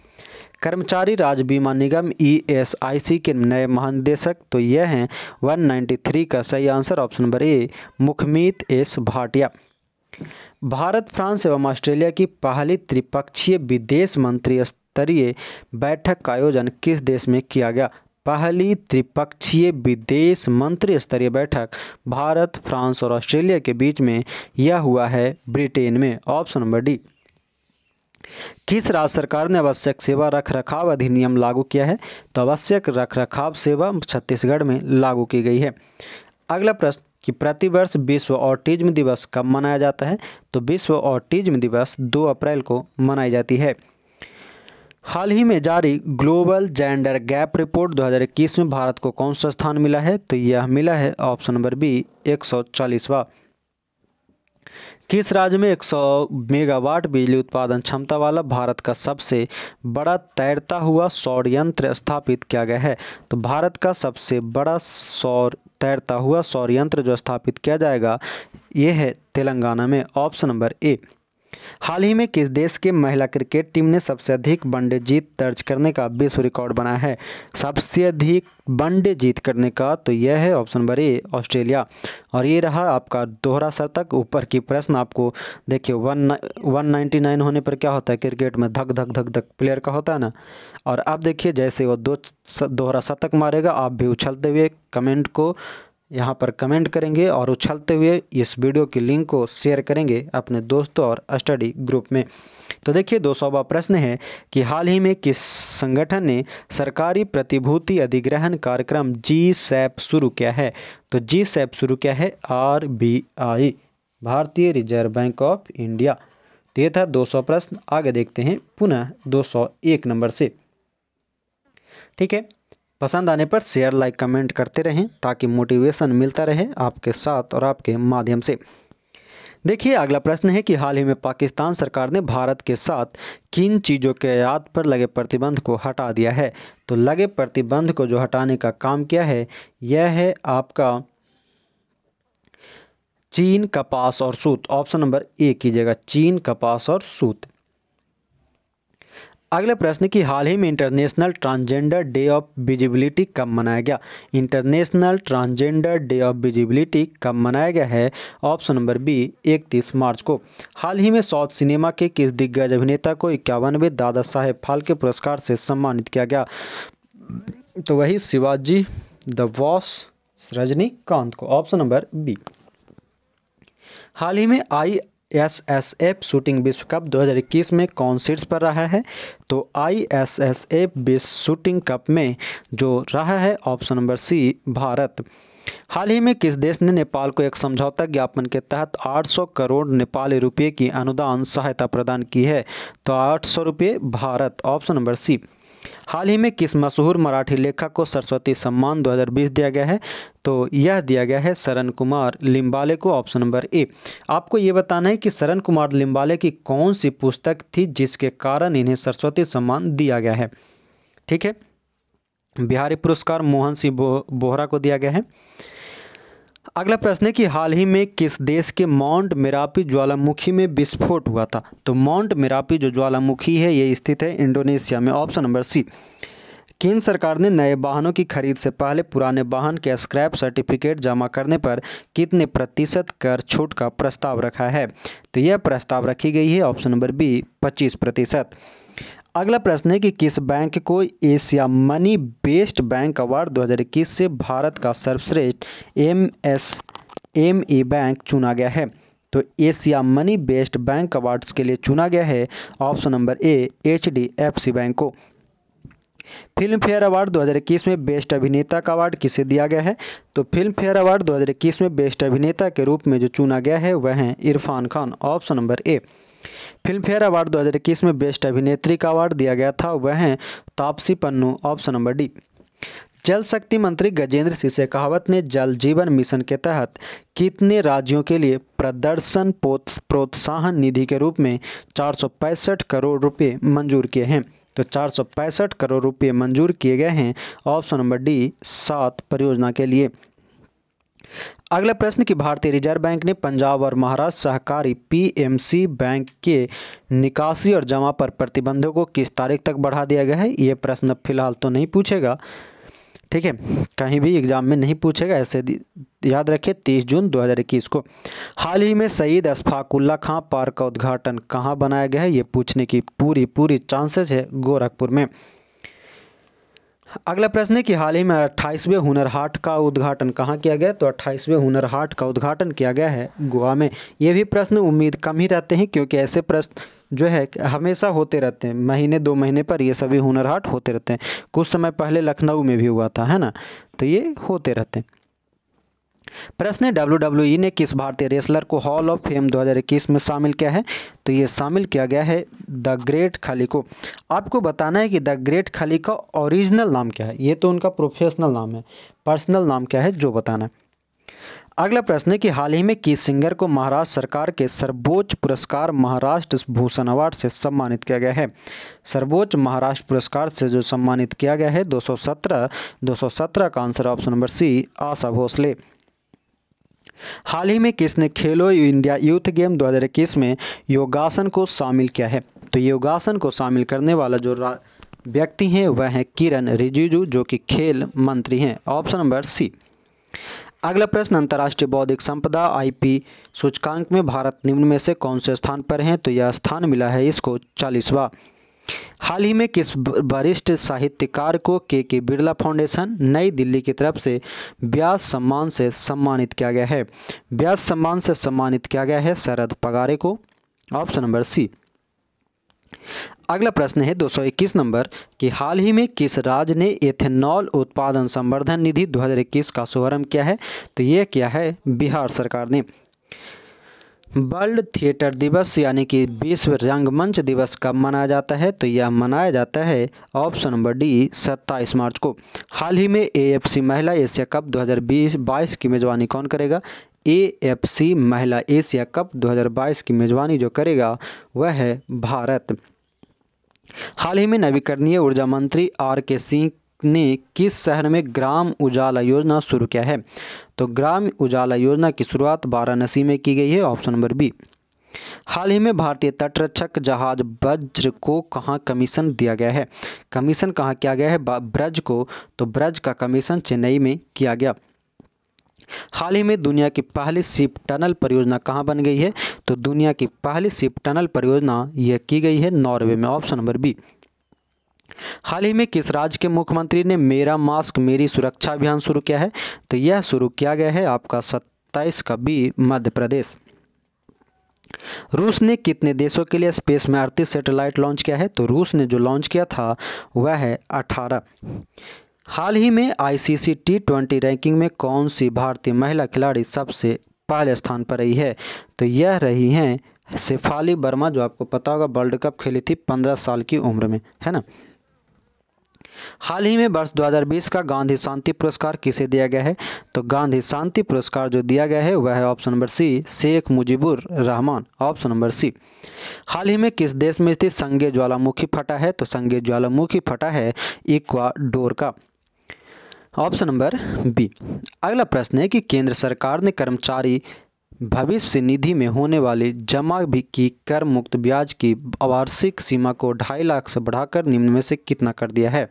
कर्मचारी राज्य बीमा निगम ESIC के नए महानिदेशक, तो यह हैं 193 का सही answer option number A, Mukhmeet S Bhatia. Bharat, France एवं ऑस्ट्रेलिया की पहली त्रिपक्षीय विदेश मंत्री स्तरीय बैठक का आयोजन किस देश में किया गया? पहली त्रिपक्षीय विदेश मंत्री स्तरीय बैठक भारत, फ्रांस और ऑस्ट्रेलिया के बीच में यह हुआ है ब्रिटेन में। Option number D. किस राज्य सरकार ने आवश्यक सेवा रखरखाव अधिनियम लागू किया है? तो आवश्यक रखरखाव सेवा छत्तीसगढ़ में लागू की गई है। अगला प्रश्न कि प्रतिवर्ष विश्व ऑटिज्म दिवस कब मनाया जाता है? तो विश्व ऑटिज्म दिवस 2 अप्रैल को मनाई जाती है। हाल ही में जारी ग्लोबल जेंडर गैप रिपोर्ट 2021 में भारत को कौन सा स्थान मिला है? तो यह मिला है ऑप्शन नंबर बी 140वां। किस राज्य में 100 मेगावाट बिजली उत्पादन क्षमता वाला भारत का सबसे बड़ा तैरता हुआ सौर यंत्र स्थापित किया गया है? तो भारत का सबसे बड़ा तैरता हुआ सौर यंत्र जो स्थापित किया जाएगा यह है तेलंगाना में। Option number A. हाल ही में किस देश के महिला क्रिकेट टीम ने सबसे अधिक वनडे जीत दर्ज करने का विश्व रिकॉर्ड बनाया है? सबसे अधिक वनडे जीत करने का तो यह है ऑप्शन नंबर ए ऑस्ट्रेलिया। और ये रहा आपका दोहरा शतक। ऊपर की प्रश्न आपको देखिए 199 होने पर क्या होता है? क्रिकेट में धक धक धक धक प्लेयर का होता है ना। और अब देखिए जैसे वो दोहरा शतक मारेगा आप भी उछलते हुए कमेंट को यहाँ पर कमेंट करेंगे और उछलते हुए इस वीडियो की लिंक को शेयर करेंगे अपने दोस्तों और स्टडी ग्रुप में। तो देखिए 200वां प्रश्न है कि हाल ही में किस संगठन ने सरकारी प्रतिभूति अधिग्रहण कार्यक्रम GSEP शुरू किया है? तो GSEP शुरू किया है RBI, भारतीय रिजर्व बैंक ऑफ इंडिया। तो ये था 200 प्रश्न। आगे देखते हैं पुनः 201 नंबर से। ठीक है, पसंद आने पर शेयर लाइक कमेंट करते रहें ताकि मोटिवेशन मिलता रहे आपके साथ और आपके माध्यम से। देखिए अगला प्रश्न है कि हाल ही में पाकिस्तान सरकार ने भारत के साथ किन चीज़ों के आयात पर लगे प्रतिबंध को हटा दिया है? तो लगे प्रतिबंध को जो हटाने का काम किया है यह है आपका चीन, कपास और सूत। ऑप्शन नंबर ए कीजिएगा, चीन, कपास और सूत। अगला प्रश्न कि हाल ही में international transgender day of visibility कब मनाया गया? International transgender day of visibility कब मनाया गया है? ऑप्शन नंबर बी 31 मार्च को। हाल ही में साउथ सिनेमा के किस दिग्गज अभिनेता को 51वें दादा साहेब फाल्के पुरस्कार से सम्मानित किया गया? तो वही शिवाजी द बॉस रजनीकांत को। Option number B. हाल ही में ISSF शूटिंग विश्व कप 2021 में कौन शीर्ष पर रहा है? तो ISSF विश्व शूटिंग कप में जो रहा है ऑप्शन नंबर सी भारत। हाल ही में किस देश ने नेपाल को एक समझौता ज्ञापन के तहत 800 करोड़ नेपाली रुपये की अनुदान सहायता प्रदान की है? तो 800 रुपये भारत। Option number C. हाल ही में किस मशहूर मराठी लेखक को सरस्वती सम्मान 2020 दिया गया है? तो यह दिया गया है शरण कुमार लिम्बाले को। Option number A. आपको ये बताना है कि शरण कुमार लिम्बाले की कौन सी पुस्तक थी जिसके कारण इन्हें सरस्वती सम्मान दिया गया है। ठीक है, बिहारी पुरस्कार मोहन सिंह बोहरा को दिया गया है। अगला प्रश्न है कि हाल ही में किस देश के माउंट मेरापी ज्वालामुखी में विस्फोट हुआ था? तो माउंट मेरापी जो ज्वालामुखी है ये स्थित है इंडोनेशिया में। Option number C. केंद्र सरकार ने नए वाहनों की खरीद से पहले पुराने वाहन के स्क्रैप सर्टिफिकेट जमा करने पर कितने प्रतिशत कर छूट का प्रस्ताव रखा है? तो यह प्रस्ताव रखी गई है ऑप्शन नंबर बी 25%। अगला प्रश्न है कि किस बैंक को Asia money based bank award 2021 से भारत का सर्वश्रेष्ठ MSME बैंक चुना गया है? तो Asia money based bank awards के लिए चुना गया है option number A HDFC bank को। फिल्म फेयर अवार्ड 2021 में बेस्ट अभिनेता का अवार्ड किसे दिया गया है? तो फिल्म फेयर अवार्ड 2021 में बेस्ट अभिनेता के रूप में जो चुना गया है वह है Irfan Khan. Option number A. Filmfare award 2021 में बेस्ट अभिनेत्री का अवार्ड दिया गया था वह हैं Taapsee Pannu. Option number D. जल शक्ति मंत्री गजेंद्र सिंह शेखावत ने जल जीवन मिशन के तहत कितने राज्यों के लिए प्रदर्शन प्रोत्साहन निधि के रूप में 465 करोड़ रुपए मंजूर किए हैं? तो 465 करोड़ रुपए मंजूर किए गए हैं ऑप्शन नंबर डी 7 परियोजना के लिए। अगला प्रश्न कि भारतीय रिजर्व बैंक ने पंजाब और महाराष्ट्र सहकारी PMC बैंक के निकासी और जमा पर प्रतिबंधों को किस तारीख तक बढ़ा दिया गया है? ये प्रश्न फिलहाल तो नहीं पूछेगा, ठीक है, कहीं भी एग्जाम में नहीं पूछेगा, ऐसे याद रखिए 30 जून 2021 को। हाल ही में सईद अशफाकुल्ला खां पार्क का उद्घाटन कहां बनाया गया है ये पूछने की पूरी चांसेस है गोरखपुर में। अगला प्रश्न है कि हाल ही में 28वें हुनर हाट का उद्घाटन कहाँ किया गया, तो 28वें हुनर हाट का उद्घाटन किया गया है गोवा में। ये भी प्रश्न उम्मीद कम ही रहते हैं क्योंकि ऐसे प्रश्न जो है हमेशा होते रहते हैं, महीने दो महीने पर ये सभी हुनर हाट होते रहते हैं। कुछ समय पहले लखनऊ में भी हुआ था, है ना, तो ये होते रहते हैं। प्रश्न है WWE ने किस भारतीय रेसलर को हॉल ऑफ फेम 2021 में शामिल किया है, तो ये शामिल किया गया है द ग्रेट खली को। आपको बताना है कि द ग्रेट खली का ओरिजिनल नाम क्या है, ये तो उनका प्रोफेशनल नाम है, पर्सनल नाम क्या है जो बताना है। अगला प्रश्न है कि हाल ही में किस सिंगर को महाराष्ट्र सरकार के सर्वोच्च पुरस्कार महाराष्ट्र भूषण अवार्ड से सम्मानित किया गया है। सर्वोच्च महाराष्ट्र पुरस्कार से जो सम्मानित किया गया है 217 का answer option number C Asha Bhosle. हाल ही में किसने खेलो इंडिया यूथ गेम 2021 में योगासन को शामिल किया है, तो योगासन को शामिल करने वाला जो व्यक्ति हैं वह हैं किरण रिजिजू जो कि खेल मंत्री हैं, ऑप्शन नंबर सी। अगला प्रश्न अंतर्राष्ट्रीय बौद्धिक संपदा आईपी सूचकांक में भारत निम्न में से कौन से स्थान पर है, तो यह स्थान मिला है इसको 40वां। हाल ही में किस वरिष्ठ साहित्यकार को के बिरला फाउंडेशन नई दिल्ली की तरफ से व्यास सम्मान से सम्मानित किया गया है। व्यास सम्मान से सम्मानित किया गया है शरद पगारे को, ऑप्शन नंबर सी। अगला प्रश्न है 221 नंबर कि हाल ही में किस राज्य ने एथेनॉल उत्पादन संवर्धन निधि 2021 का शुभारंभ किया है, तो यह किया है बिहार सरकार ने। वर्ल्ड थिएटर दिवस यानी कि विश्व रंगमंच दिवस कब मनाया जाता है, तो यह मनाया जाता है ऑप्शन नंबर डी 27 मार्च को। हाल ही में एएफसी महिला एशिया कप 2022 की मेजबानी कौन करेगा, एएफसी महिला एशिया कप 2022 की मेजबानी जो करेगा वह है भारत। हाल ही में नवीकरणीय ऊर्जा मंत्री आर के सिंह ने किस शहर में ग्राम उजाला योजना शुरू किया है, तो ग्राम उजाला योजना की शुरुआत वाराणसी में की गई है, ऑप्शन नंबर बी। हाल ही में भारतीय तटरक्षक जहाज ब्रज को कहाँ कमीशन दिया गया है, कमीशन कहाँ किया गया है ब्रज को, तो ब्रज का कमीशन चेन्नई में किया गया। हाल ही में दुनिया की पहली शिप टनल परियोजना कहाँ बन गई है, तो दुनिया की पहली शिप टनल परियोजना यह की गई है नॉर्वे में, ऑप्शन नंबर बी। हाल ही में किस राज्य के मुख्यमंत्री ने मेरा मास्क मेरी सुरक्षा अभियान शुरू किया है, तो यह शुरू किया गया है आपका 27 का बी मध्य प्रदेश। रूस ने कितने देशों के लिए स्पेस में 38 सैटेलाइट लॉन्च किया है, तो रूस ने जो लॉन्च किया था वह है 18। हाल ही में आईसीसी T20 रैंकिंग में कौन सी भारतीय महिला खिलाड़ी सबसे पहले स्थान पर रही है, तो यह रही हैं शेफाली वर्मा जो आपको पता होगा वर्ल्ड कप खेली थी 15 साल की उम्र में, है ना। हाल ही में वर्ष 2020 का गांधी शांति पुरस्कार किसे दिया गया है, तो गांधी शांति पुरस्कार जो दिया गया है वह है option number C Sheikh Mujibur Rahman, option number C. हाल ही में किस देश में स्थित संगे ज्वालामुखी फटा है, तो संगे ज्वालामुखी फटा है इक्वाडोर का, ऑप्शन नंबर बी। अगला प्रश्न है कि केंद्र सरकार ने कर्मचारी भविष्य निधि में होने वाली जमा भी की कर मुक्त ब्याज की वार्षिक सीमा को 2.5 लाख से बढ़ाकर निम्न में से कितना कर दिया है,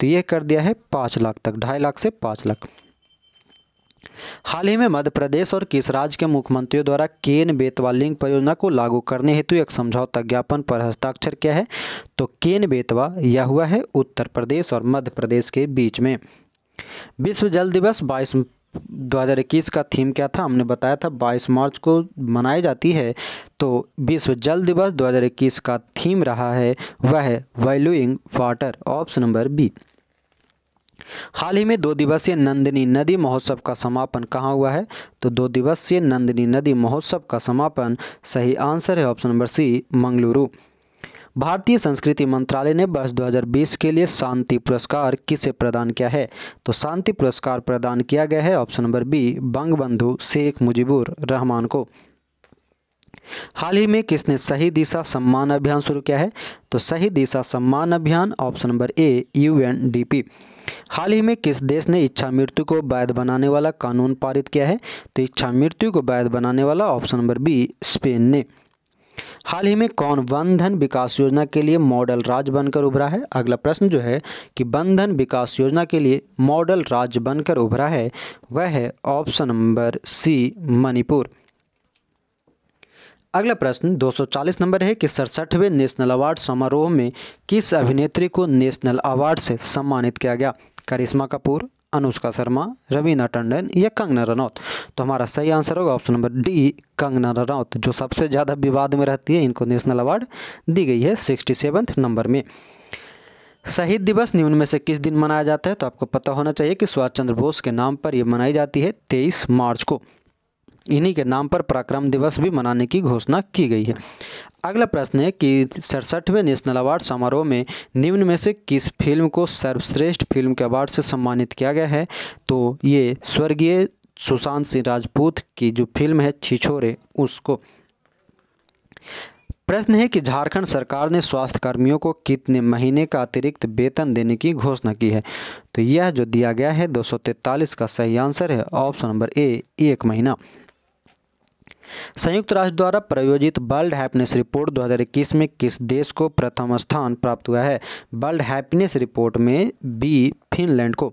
तो यह कर दिया है 5 लाख तक, 2.5 लाख से 5 लाख। हाल ही में मध्य प्रदेश और किस राज्य के मुख्यमंत्रियों द्वारा केन बेतवा लिंक परियोजना को लागू करने हेतु एक समझौता ज्ञापन पर हस्ताक्षर किया है, तो केन बेतवा यह हुआ है उत्तर प्रदेश और मध्य प्रदेश के बीच में। विश्व जल दिवस 2021 का थीम क्या था, हमने बताया था 22 मार्च को मनाई जाती है, तो विश्व जल दिवस 2021 का थीम रहा है वह है valuing water, option number B. हाल ही में 2 दिवसीय नंदिनी नदी महोत्सव का समापन कहाँ हुआ है, तो 2 दिवसीय नंदिनी नदी महोत्सव का समापन सही आंसर है ऑप्शन नंबर सी मंगलुरु। भारतीय संस्कृति मंत्रालय ने वर्ष 2020 के लिए शांति पुरस्कार किसे प्रदान किया है, तो शांति पुरस्कार प्रदान किया गया है option number B Bangabandhu Sheikh Mujibur Rahman को। हाल ही में किसने सही दिशा सम्मान अभियान शुरू किया है, तो सही दिशा सम्मान अभियान ऑप्शन नंबर ए यूएनडीपी। हाल ही में किस देश ने इच्छा मृत्यु को वैध बनाने वाला कानून पारित किया है, तो इच्छा मृत्यु को वैध बनाने वाला ऑप्शन नंबर बी स्पेन ने। हाल ही में कौन बंधन विकास योजना के लिए मॉडल राज्य बनकर उभरा है। अगला प्रश्न जो है कि बंधन विकास योजना के लिए मॉडल राज्य बनकर उभरा है वह है ऑप्शन नंबर सी मणिपुर। अगला प्रश्न 240 नंबर है कि 67वें नेशनल अवार्ड समारोह में किस अभिनेत्री को नेशनल अवार्ड से सम्मानित किया गया, करिश्मा कपूर, अनुष्का शर्मा, रवीना टंडन या कंगना रनौत। तो हमारा सही आंसर होगा option number D Kangana Ranaut, जो सबसे ज़्यादा विवाद में रहती है। इनको नेशनल अवार्ड दी गई है 67वें नंबर में। शहीद दिवस निम्न में से किस दिन मनाया जाता है, तो आपको पता होना चाहिए कि सुभाष चंद्र बोस के नाम पर यह मनाई जाती है 23 मार्च को। इन्हीं के नाम पर पराक्रम दिवस भी मनाने की घोषणा की गई है। अगला प्रश्न है कि 67वें नेशनल अवार्ड समारोह में निम्न में से किस फिल्म को सर्वश्रेष्ठ फिल्म के अवार्ड से सम्मानित किया गया है, तो ये स्वर्गीय सुशांत सिंह राजपूत की जो फिल्म है छिछोरे उसको। प्रश्न है कि झारखंड सरकार ने स्वास्थ्य कर्मियों को कितने महीने का अतिरिक्त वेतन देने की घोषणा की है, तो यह जो दिया गया है 243 का सही आंसर है ऑप्शन नंबर ए 1 महीना। संयुक्त राष्ट्र द्वारा प्रायोजित वर्ल्ड हैप्पीनेस रिपोर्ट 2021 में किस देश को प्रथम स्थान प्राप्त हुआ है, वर्ल्ड हैप्पीनेस रिपोर्ट में बी फिनलैंड को।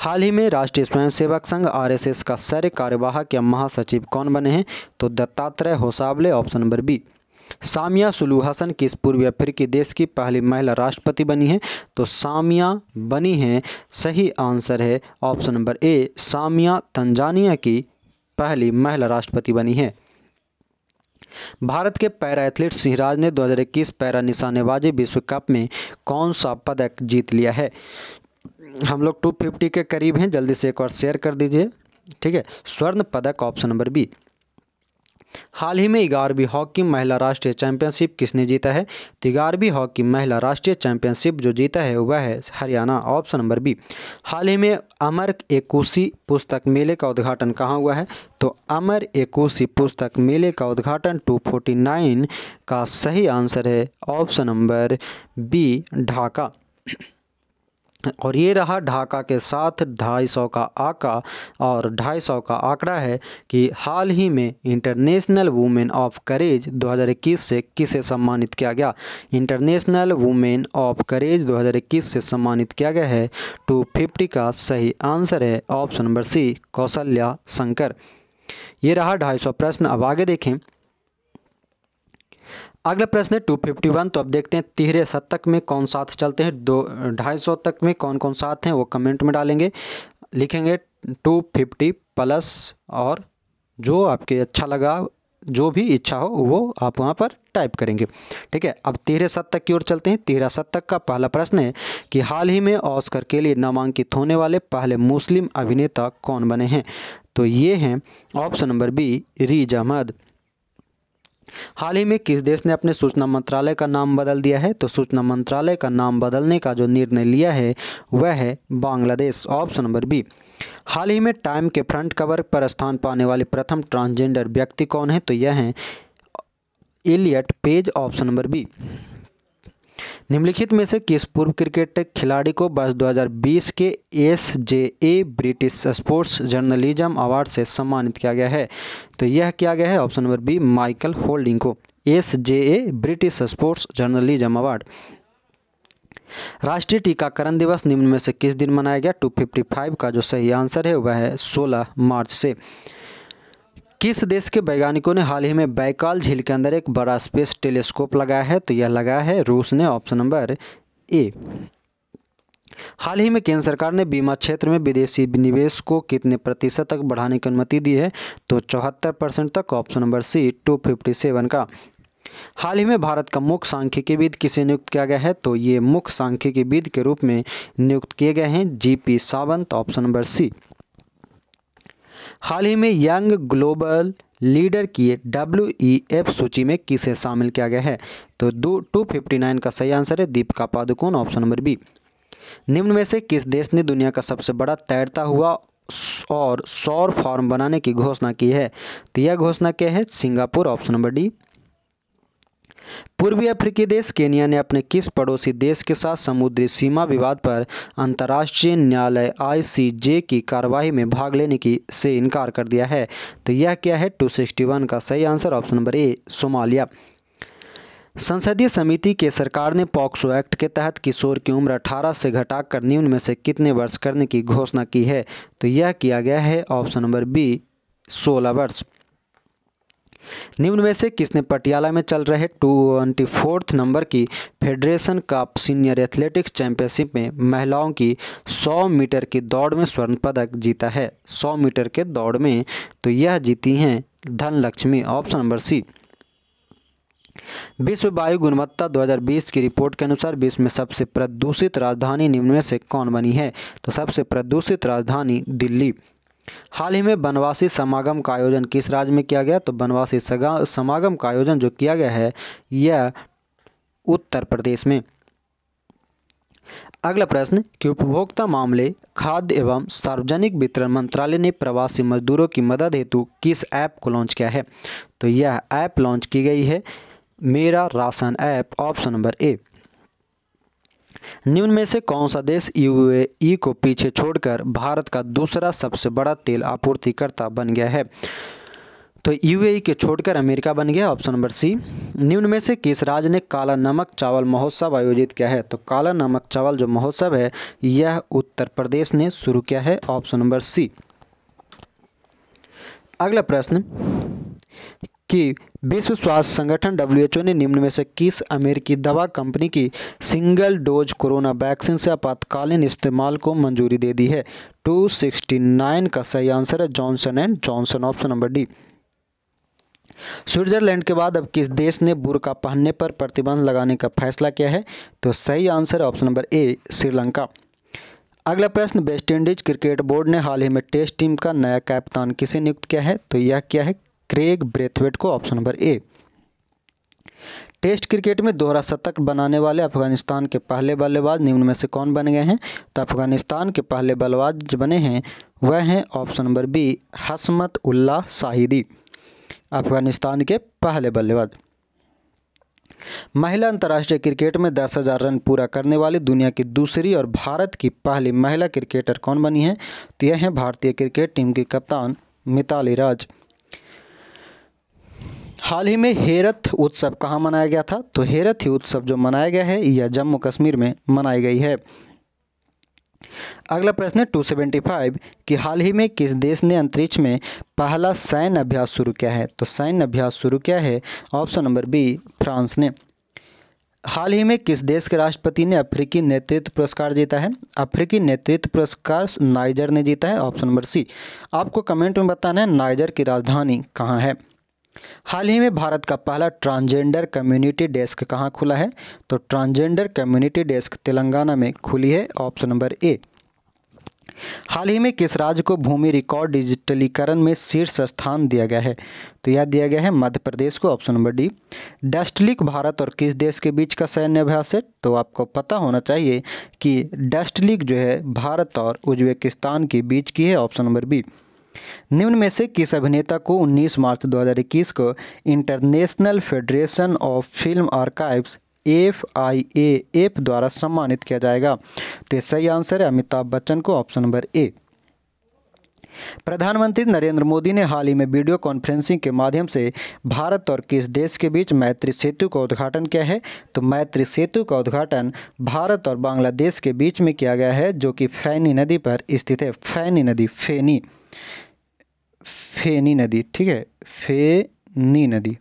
हाल ही में राष्ट्रीय स्वयंसेवक संघ आरएसएस का सर कार्यवाहक या महासचिव कौन बने हैं, तो Dattatreya Hosabale option number B. Samia Suluhu Hassan किस पूर्वी अफ्रीकी देश की पहली महिला राष्ट्रपति बनी है, तो सामिया बनी है, सही आंसर है option number A Samia Tanzania की पहली महिला राष्ट्रपति बनी है। भारत के पैरा एथलीट सिंहराज ने 2021 पैरा निशानेबाजी विश्व कप में कौन सा पदक जीत लिया है। हम लोग 250 के करीब हैं, जल्दी से एक बार शेयर कर दीजिए, ठीक है। स्वर्ण पदक ऑप्शन नंबर बी। हाल ही में 11वीं हॉकी महिला राष्ट्रीय चैंपियनशिप किसने जीता है, तो 11वीं हॉकी महिला राष्ट्रीय चैंपियनशिप जो जीता है वह है हरियाणा ऑप्शन नंबर बी। हाल ही में अमर एकुशी पुस्तक मेले का उद्घाटन कहाँ हुआ है, तो अमर एकुशी पुस्तक मेले का उद्घाटन 249 का सही आंसर है ऑप्शन नंबर बी ढाका। और ये रहा ढाका के साथ 250 का आका, और 250 का आंकड़ा है कि हाल ही में इंटरनेशनल वुमेन ऑफ करेज 2021 से किसे सम्मानित किया गया। इंटरनेशनल वुमेन ऑफ करेज 2021 से सम्मानित किया गया है 250 का सही आंसर है option number C Kaushalya Shankar. ये रहा 250 प्रश्न। अब आगे देखें, अगला प्रश्न है 251। तो अब देखते हैं तिहरे शतक में कौन साथ चलते हैं, 250 तक में कौन कौन साथ हैं वो कमेंट में डालेंगे, लिखेंगे 250+ और जो आपके अच्छा लगा जो भी इच्छा हो वो आप वहां पर टाइप करेंगे, ठीक है। अब तिहरे शतक की ओर चलते हैं। तिहरा शतक का पहला प्रश्न है कि हाल ही में ऑस्कर के लिए नामांकित होने वाले पहले मुस्लिम अभिनेता कौन बने हैं, तो ये हैं option number B Riz Ahmed. हाल ही में किस देश ने अपने सूचना मंत्रालय का नाम बदल दिया है, तो सूचना मंत्रालय का नाम बदलने का जो निर्णय लिया है वह है बांग्लादेश ऑप्शन नंबर बी। हाल ही में टाइम के फ्रंट कवर पर स्थान पाने वाले प्रथम ट्रांसजेंडर व्यक्ति कौन है, तो यह हैं Elliot Page option number B. निम्नलिखित में से किस पूर्व क्रिकेट खिलाड़ी को वर्ष 2020 के SJA British sports journalism award से सम्मानित किया गया है, तो यह किया गया है option number B Michael Holding को, SJA British sports journalism award. राष्ट्रीय टीकाकरण दिवस निम्न में से किस दिन मनाया गया, 255 का जो सही आंसर है वह है 16 मार्च से। किस देश के वैज्ञानिकों ने हाल ही में बैकाल झील के अंदर एक बड़ा स्पेस टेलीस्कोप लगाया है, तो यह लगाया है रूस ने ऑप्शन नंबर ए। हाल ही में केंद्र सरकार ने बीमा क्षेत्र में विदेशी निवेश को कितने प्रतिशत तक बढ़ाने की अनुमति दी है, तो 74% तक ऑप्शन नंबर सी 257 का। हाल ही में भारत का मुख्य सांख्यिकीविद किसे नियुक्त किया गया है, तो ये मुख्य सांख्यिकीविद के रूप में नियुक्त किए गए हैं GP Sawant option number C. हाल ही में यंग ग्लोबल लीडर की WEF सूची में किसे शामिल किया गया है, तो 259 का सही आंसर है Deepika Padukone option number B. निम्न में से किस देश ने दुनिया का सबसे बड़ा तैरता हुआ और सौर फार्म बनाने की घोषणा की है, तो यह घोषणा क्या है सिंगापुर ऑप्शन नंबर डी। पूर्वी अफ्रीकी देश केन्या ने अपने किस पड़ोसी देश के साथ समुद्री सीमा विवाद पर अंतर्राष्ट्रीय न्यायालय ICJ की कार्रवाई में भाग लेने की से इनकार कर दिया है, तो यह क्या है 261 का सही answer option number A Somalia. संसदीय समिति के सरकार ने पॉक्सो एक्ट के तहत किशोर की उम्र 18 से घटाकर निम्न में से कितने वर्ष करने की घोषणा की है, तो यह किया गया है ऑप्शन नंबर बी 16 वर्ष। निम्न में से किसने पटियाला में चल रहे 24 नंबर की federation cup senior athletics championship में महिलाओं की 100 मीटर की दौड़ में स्वर्ण पदक जीता है 100 मीटर के दौड़ में, तो यह जीती हैं धनलक्ष्मी ऑप्शन नंबर सी। विश्व वायु गुणवत्ता 2020 की रिपोर्ट के अनुसार विश्व में सबसे प्रदूषित राजधानी निम्न में से कौन बनी है, तो सबसे प्रदूषित राजधानी दिल्ली। हाल ही में बनवासी समागम का आयोजन किस राज्य में किया गया, तो बनवासी समागम का आयोजन जो किया गया है यह उत्तर प्रदेश में। अगला प्रश्न कि उपभोक्ता मामले खाद्य एवं सार्वजनिक वितरण मंत्रालय ने प्रवासी मजदूरों की मदद हेतु किस ऐप को लॉन्च किया है, तो यह ऐप लॉन्च की गई है Mera ration app option number A. निम्न में से कौन सा देश यूएई को पीछे छोड़कर भारत का दूसरा सबसे बड़ा तेल आपूर्तिकर्ता बन गया है, तो यूएई के छोड़कर अमेरिका बन गया ऑप्शन नंबर सी। निम्न में से किस राज्य ने काला नमक चावल महोत्सव आयोजित किया है, तो काला नमक चावल जो महोत्सव है यह उत्तर प्रदेश ने शुरू किया है ऑप्शन नंबर सी। अगला प्रश्न कि विश्व स्वास्थ्य संगठन WHO ने निम्न में से किस अमेरिकी दवा कंपनी की सिंगल डोज कोरोना वैक्सीन से आपातकालीन इस्तेमाल को मंजूरी दे दी है, 269 का सही आंसर है Johnson and Johnson option number D. Switzerland के बाद अब किस देश ने बुर्का पहनने पर प्रतिबंध लगाने का फैसला किया है, तो सही answer option number A Sri Lanka. अगला प्रश्न वेस्टइंडीज क्रिकेट बोर्ड ने हाल ही में टेस्ट टीम का नया कप्तान किसे नियुक्त किया है, तो यह क्या है क्रेग ब्रेथवेट को option number A. Test cricket में दोहरा शतक बनाने वाले अफगानिस्तान के पहले बल्लेबाज निम्न में से कौन बन गए हैं, तो अफगानिस्तान के पहले बल्लेबाज बने हैं वह हैं option number B Hashmatullah Shahidi Afghanistan के पहले बल्लेबाज। महिला अंतर्राष्ट्रीय क्रिकेट में 10,000 रन पूरा करने वाली दुनिया की दूसरी और भारत की पहली महिला क्रिकेटर कौन बनी है, तो यह है भारतीय क्रिकेट टीम की कप्तान मिताली राज। हाल ही में हेरथ उत्सव कहाँ मनाया गया था, तो हेरथ उत्सव जो मनाया गया है यह जम्मू कश्मीर में मनाई गई है। अगला प्रश्न है 275 कि हाल ही में किस देश ने अंतरिक्ष में पहला सैन्य अभ्यास शुरू किया है, तो सैन्य अभ्यास शुरू किया है ऑप्शन नंबर बी फ्रांस ने। हाल ही में किस देश के राष्ट्रपति ने अफ्रीकी नेतृत्व पुरस्कार जीता है, अफ्रीकी नेतृत्व पुरस्कार नाइजर ने जीता है ऑप्शन नंबर सी। आपको कमेंट में बताना है नाइजर की राजधानी कहाँ है। हाल ही में भारत का पहला ट्रांसजेंडर कम्युनिटी डेस्क कहाँ खुला है, तो ट्रांसजेंडर कम्युनिटी डेस्क तेलंगाना में खुली है ऑप्शन नंबर ए। हाल ही में किस राज्य को भूमि रिकॉर्ड डिजिटलीकरण में शीर्ष स्थान दिया गया है, तो यह दिया गया है मध्य प्रदेश को option number D. Dustlik Bharat और किस देश के बीच का सैन्य अभ्यास है, तो आपको पता होना चाहिए कि डस्टलिक जो है भारत और उज्बेकिस्तान के बीच की है ऑप्शन नंबर बी। निम्न में से किस अभिनेता को 19 मार्च 2021 को International Federation of Film Archives FIAF द्वारा सम्मानित किया जाएगा, तो सही आंसर है अमिताभ बच्चन को ऑप्शन नंबर ए। प्रधानमंत्री नरेंद्र मोदी ने हाल ही में वीडियो कॉन्फ्रेंसिंग के माध्यम से भारत और किस देश के बीच मैत्री सेतु का उद्घाटन किया है, तो मैत्री सेतु का उद्घाटन भारत और बांग्लादेश के बीच में किया गया है जो कि फैनी नदी पर स्थित है। फैनी नदी फेनी नदी, ठीक है फेनी नदी।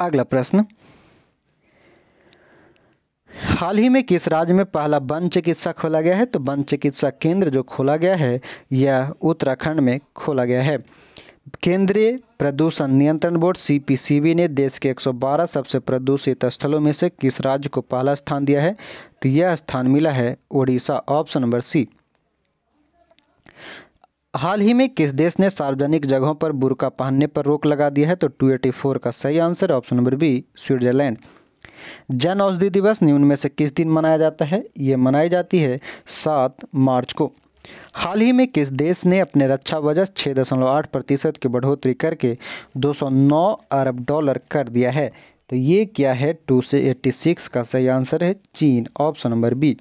अगला प्रश्न हाल ही में किस राज्य में पहला वन चिकित्सा खोला गया है, तो वन चिकित्सा केंद्र जो खोला गया है यह उत्तराखंड में खोला गया है। केंद्रीय प्रदूषण नियंत्रण बोर्ड CPCB ने देश के 112 सबसे प्रदूषित स्थलों में से किस राज्य को पहला स्थान दिया है, तो यह स्थान मिला है ओडिशा ऑप्शन नंबर सी। हाल ही में किस देश ने सार्वजनिक जगहों पर बुर्का पहनने पर रोक लगा दिया है, तो 284 का सही answer option number B Switzerland. Jan Aushadhi दिवस निम्न में से किस दिन मनाया जाता है, यह मनाई जाती है 7 मार्च को। हाल ही में किस देश ने अपने रक्षा बजट 6.8% की बढ़ोतरी करके 209 अरब डॉलर कर दिया है, तो ये क्या है 286 का सही आंसर है चीन ऑप्शन नंबर बी।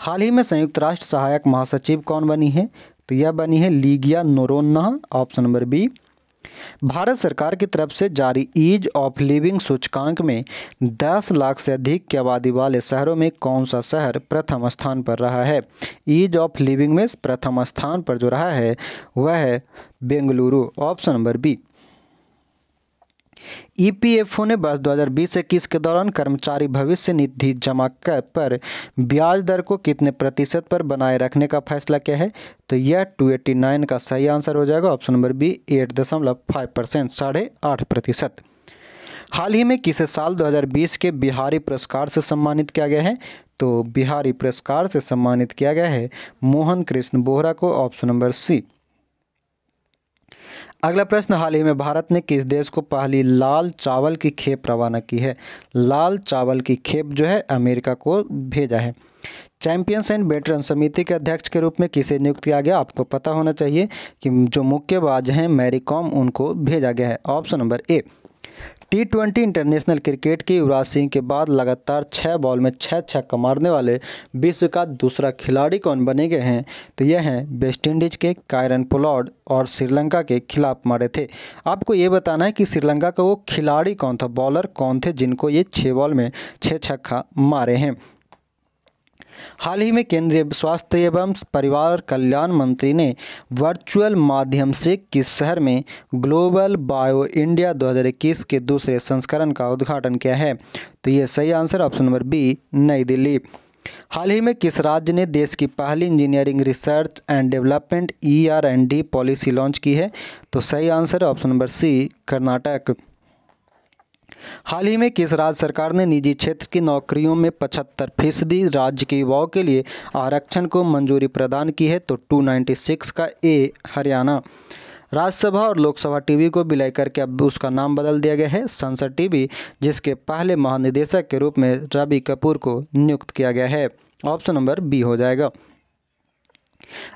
हाल ही में संयुक्त राष्ट्र सहायक महासचिव कौन बनी है, तो यह बनी है Ligia Noronha option number B. Bharat सरकार की तरफ से जारी ईज ऑफ लिविंग सूचकांक में 10 लाख से अधिक की आबादी वाले शहरों में कौन सा शहर प्रथम स्थान पर रहा है? ईज ऑफ लिविंग में प्रथम स्थान पर जो रहा है वह है Bengaluru, option number B. EPFO ने वर्ष 2020-21 के दौरान कर्मचारी भविष्य निधि जमा कर पर ब्याज दर को कितने प्रतिशत पर बनाए रखने का फैसला किया है? तो यह 289 का सही आंसर हो जाएगा, ऑप्शन नंबर बी 8.5%, 8.5%। हाल ही में किसे साल 2020 के बिहारी पुरस्कार से सम्मानित किया गया है? तो बिहारी पुरस्कार से सम्मानित किया गया है मोहन कृष्ण बोहरा को, ऑप्शन नंबर सी। अगला प्रश्न, हाल ही में भारत ने किस देश को पहली लाल चावल की खेप रवाना की है? लाल चावल की खेप जो है अमेरिका को भेजा है। चैंपियंस एंड वेटरन समिति के अध्यक्ष के रूप में किसे नियुक्त किया गया? आपको पता होना चाहिए कि जो मुक्केबाज हैं मैरी कॉम, उनको भेजा गया है, option number A. T20 international cricket की युवराज सिंह के बाद लगातार 6 बॉल में 6 छक्का मारने वाले विश्व का दूसरा खिलाड़ी कौन बने गए हैं? तो यह हैं वेस्टइंडीज के कायरन पोलार्ड, और श्रीलंका के खिलाफ मारे थे। आपको ये बताना है कि श्रीलंका का वो खिलाड़ी कौन था, बॉलर कौन थे जिनको ये 6 बॉल में 6 छक्का मारे हैं। हाल ही में केंद्रीय स्वास्थ्य एवं परिवार कल्याण मंत्री ने वर्चुअल माध्यम से किस शहर में ग्लोबल बायो इंडिया 2021 के दूसरे संस्करण का उद्घाटन किया है? तो ये सही आंसर, ऑप्शन नंबर बी, नई दिल्ली। हाल ही में किस राज्य ने देश की पहली engineering research and development ER&D policy launch की है? तो सही answer, option number C, Karnataka. हाल ही में किस राज्य सरकार ने निजी क्षेत्र की नौकरियों में 75% राज्य के युवाओं के लिए आरक्षण को मंजूरी प्रदान की है? तो 296 का ए, हरियाणा। राज्यसभा और लोकसभा टीवी को विलय करके अब उसका नाम बदल दिया गया है संसद टीवी, जिसके पहले महानिदेशक के रूप में रवि कपूर को नियुक्त किया गया है, ऑप्शन नंबर बी हो जाएगा।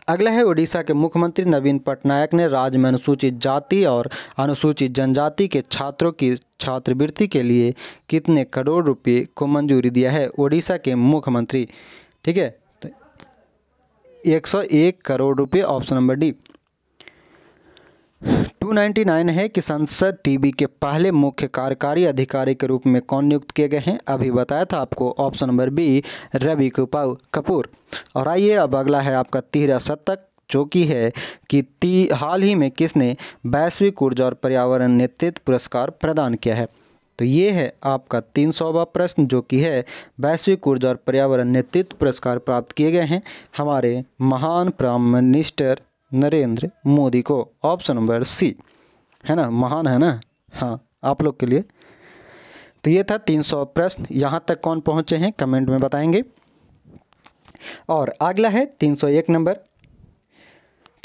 अगला है, ओडिशा के मुख्यमंत्री नवीन पटनायक ने राज्य में अनुसूचित जाति और अनुसूचित जनजाति के छात्रों की छात्रवृत्ति के लिए कितने करोड़ रुपए को मंजूरी दिया है? ओडिशा के मुख्यमंत्री, ठीक है, तो 101 करोड़ रुपए, ऑप्शन नंबर डी। 299 है कि संसद टीवी के पहले मुख्य कार्यकारी अधिकारी के रूप में कौन नियुक्त किए गए हैं? अभी बताया था आपको, option number B, Ravi Kapoor. और आइए अब अगला है आपका 13 शतक, जो कि है कि हाल ही में किसने वैश्विक ऊर्जा और पर्यावरण नेतृत्व पुरस्कार प्रदान किया है? तो ये है आपका 300वां प्रश्न, जो कि है वैश्विक ऊर्जा और पर्यावरण नेतृत्व पुरस्कार प्राप्त किए गए हैं हमारे महान प्राइम मिनिस्टर नरेंद्र मोदी को, ऑप्शन नंबर सी, है ना, महान है ना, हाँ, आप लोग के लिए। तो ये था 300 प्रश्न, यहाँ तक कौन पहुँचे हैं कमेंट में बताएंगे। और अगला है 301 नंबर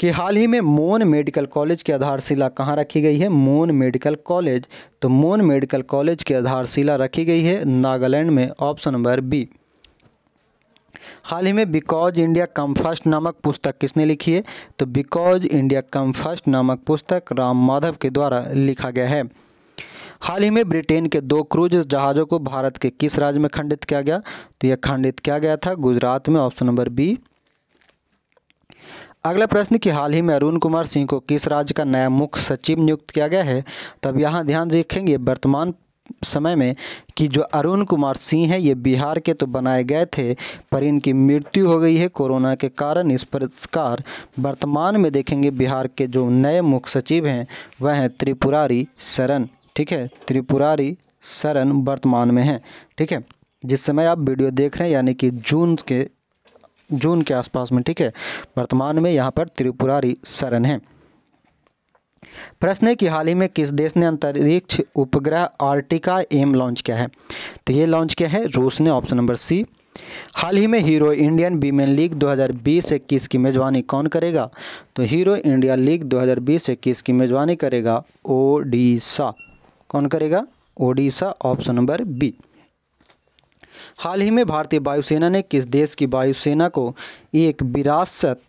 कि हाल ही में मोन मेडिकल कॉलेज की आधारशिला कहाँ रखी गई है? मोन मेडिकल कॉलेज, तो मोन मेडिकल कॉलेज की आधारशिला रखी गई है नागालैंड में, ऑप्शन नंबर बी। हाल ही में बिकॉज इंडिया कम फर्स्ट नामक पुस्तक किसने लिखी है? तो बिकॉज इंडिया कम फर्स्ट नामक पुस्तक राम माधव के द्वारा लिखा गया है। हाल ही में ब्रिटेन के 2 क्रूज जहाज़ों को भारत के किस राज्य में खंडित किया गया? तो यह खंडित किया गया था गुजरात में, ऑप्शन नंबर बी। अगला प्रश्न कि हाल ही में अरुण कुमार सिंह को किस राज्य का नया मुख्य सचिव नियुक्त किया गया है? तब यहाँ ध्यान रखेंगे वर्तमान समय में कि जो अरुण कुमार सिंह है ये बिहार के तो बनाए गए थे, पर इनकी मृत्यु हो गई है कोरोना के कारण। इस प्रकार वर्तमान में देखेंगे बिहार के जो नए मुख्य सचिव हैं वह हैं त्रिपुरारी शरण, ठीक है, त्रिपुरारी शरण वर्तमान में हैं, ठीक है, जिस समय आप वीडियो देख रहे हैं यानी कि जून के आसपास में, ठीक है, वर्तमान में यहाँ पर त्रिपुरारी शरण है। प्रश्न है कि हाल ही में किस देश ने अंतरिक्ष उपग्रह Arctica-M लॉन्च किया है? तो ये लॉन्च किया है रूस ने, ऑप्शन नंबर सी। हाल ही में हीरो इंडियन वीमेन लीग 2020-21 की मेजबानी कौन करेगा? तो हीरो इंडिया लीग 2020-21 की मेजबानी करेगा ओडिशा। कौन करेगा? Odisha, option number B. हाल ही में भारतीय वायुसेना ने किस देश की वायुसेना को एक विरासत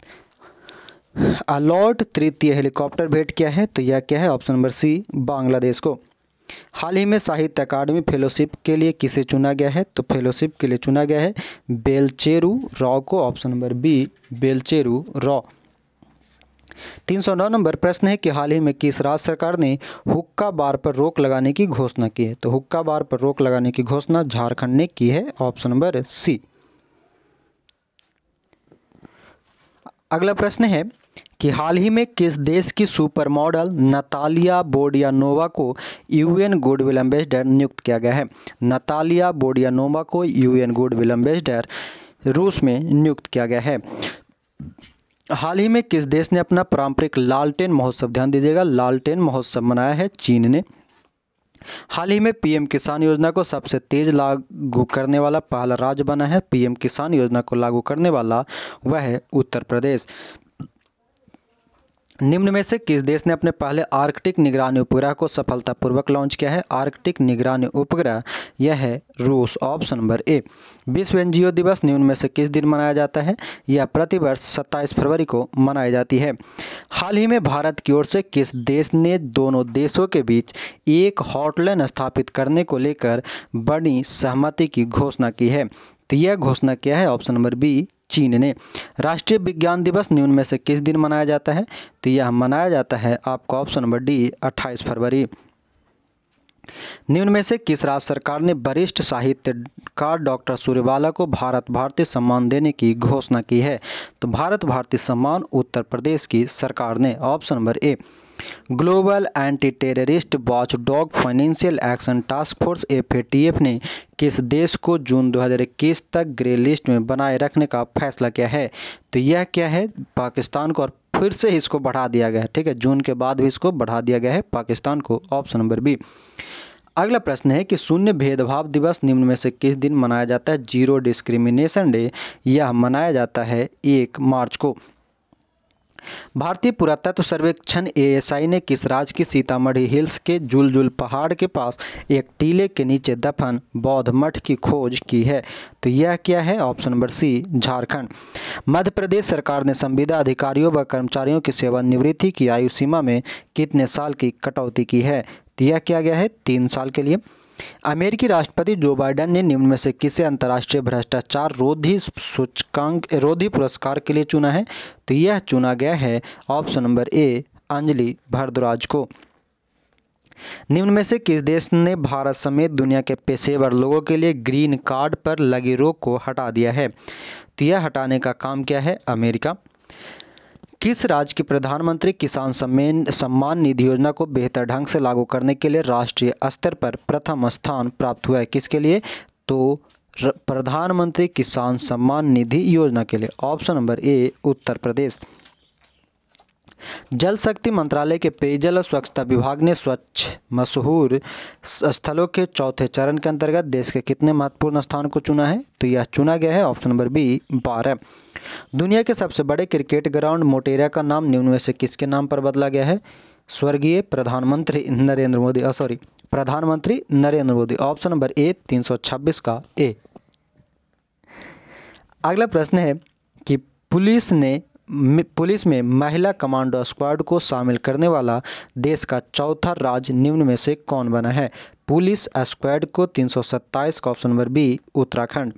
अलॉट तृतीय हेलीकॉप्टर भेंट किया है? तो यह क्या है? ऑप्शन नंबर सी, बांग्लादेश को। हाल ही में साहित्य अकादमी फेलोशिप के लिए किसे चुना गया है? तो फेलोशिप के लिए चुना गया है बेलचेरू राव को, option number B, Belcheru Rao. 309 number प्रश्न है कि हाल ही में किस राज्य सरकार ने हुक्का बार पर रोक लगाने की घोषणा की है। तो हुक्का बार पर रोक लगाने की घोषणा झारखंड ने की है, ऑप्शन नंबर सी। अगला प्रश्न है कि हाल ही में किस देश की सुपर मॉडल नतालिया बोर्डियानोवा को यूएन गुडविल एम्बेसडर नियुक्त किया गया है। नतालिया बोर्डियानोवा को यूएन गुडविल एम्बेसडर रूस में नियुक्त किया गया है। हाल ही में किस देश ने अपना पारंपरिक लालटेन महोत्सव, ध्यान दीजिएगा लालटेन महोत्सव मनाया है, चीन ने। हाल ही में पीएम किसान योजना को सबसे तेज लागू करने वाला पहला राज्य बना है। पीएम किसान योजना को लागू करने वाला वह है उत्तर प्रदेश। निम्न में से किस देश ने अपने पहले आर्कटिक निगरानी उपग्रह को सफलतापूर्वक लॉन्च किया है। आर्कटिक निगरानी उपग्रह यह है रूस, ऑप्शन नंबर ए। विश्व एनजीओ दिवस निम्न में से किस दिन मनाया जाता है। यह प्रतिवर्ष 27 फरवरी को मनाई जाती है। हाल ही में भारत की ओर से किस देश ने दोनों देशों के बीच एक हॉटलाइन स्थापित करने को लेकर बड़ी सहमति की घोषणा की है। तो यह घोषणा किया है, ऑप्शन नंबर बी, चीन ने। राष्ट्रीय विज्ञान दिवस निम्न में से किस दिन मनाया जाता है। तो यह मनाया जाता है आपका ऑप्शन नंबर डी, 28 फरवरी। निम्न में से किस राज्य सरकार ने वरिष्ठ साहित्यकार डॉक्टर सूर्यवाला को भारत भारती सम्मान देने की घोषणा की है। तो भारत भारती सम्मान उत्तर प्रदेश की सरकार ने, option number A. Global anti terrorist watch dog financial action task force (FATF) ने किस देश को जून 2021 तक ग्रे लिस्ट में बनाए रखने का फैसला किया है। तो यह क्या है, पाकिस्तान को, और फिर से इसको बढ़ा दिया गया है, ठीक है, जून के बाद भी इसको बढ़ा दिया गया है पाकिस्तान को, ऑप्शन नंबर बी। अगला प्रश्न है कि शून्य भेदभाव दिवस निम्न में से किस दिन मनाया जाता है। जीरो डिस्क्रिमिनेशन डे, यह मनाया जाता है 1 मार्च को। भारतीय पुरातत्व सर्वेक्षण (एएसआई) ने किस राज्य की सीतामढ़ी हिल्स के जुलजुल पहाड़ के पास एक टीले के नीचे दफन बौद्ध मठ की खोज की है। तो यह क्या है, option number C, Jharkhand. Madhya Pradesh सरकार ने संविदा अधिकारियों व कर्मचारियों की सेवानिवृत्ति की आयु सीमा में कितने साल की कटौती की है। तो यह किया गया है 3 साल के लिए। अमेरिकी राष्ट्रपति जो बाइडन ने निम्न में से किसे अंतर्राष्ट्रीय भ्रष्टाचार रोधी सूचकांक रोधी पुरस्कार के लिए चुना है। तो यह चुना गया है, option number A, Anjali Bhardwaj को। निम्न में से किस देश ने भारत समेत दुनिया के पेशेवर लोगों के लिए ग्रीन कार्ड पर लगी रोक को हटा दिया है। तो यह हटाने का काम किया है अमेरिका। किस राज्य की प्रधानमंत्री किसान सम्मान निधि योजना को बेहतर ढंग से लागू करने के लिए राष्ट्रीय स्तर पर प्रथम स्थान प्राप्त हुआ है। किसके लिए, तो प्रधानमंत्री किसान सम्मान निधि योजना के लिए, ऑप्शन नंबर ए, उत्तर प्रदेश। जल शक्ति मंत्रालय के पेयजल और स्वच्छता विभाग ने स्वच्छ मशहूर स्थलों के चौथे चरण के अंतर्गत देश के कितने महत्वपूर्ण स्थान को चुना है। तो यह चुना गया है, ऑप्शन नंबर बी, 12। दुनिया के सबसे बड़े क्रिकेट ग्राउंड मोटेरा का नाम निम्न में से किसके नाम पर बदला गया है। स्वर्गीय प्रधानमंत्री Narendra Modi, option number A, 326 का ए। अगला प्रश्न है कि पुलिस में महिला कमांडो स्क्वाड को शामिल करने वाला देश का चौथा राज्य निम्न में से कौन बना है। पुलिस स्क्वाड को 327 का, ऑप्शन नंबर बी, उत्तराखंड।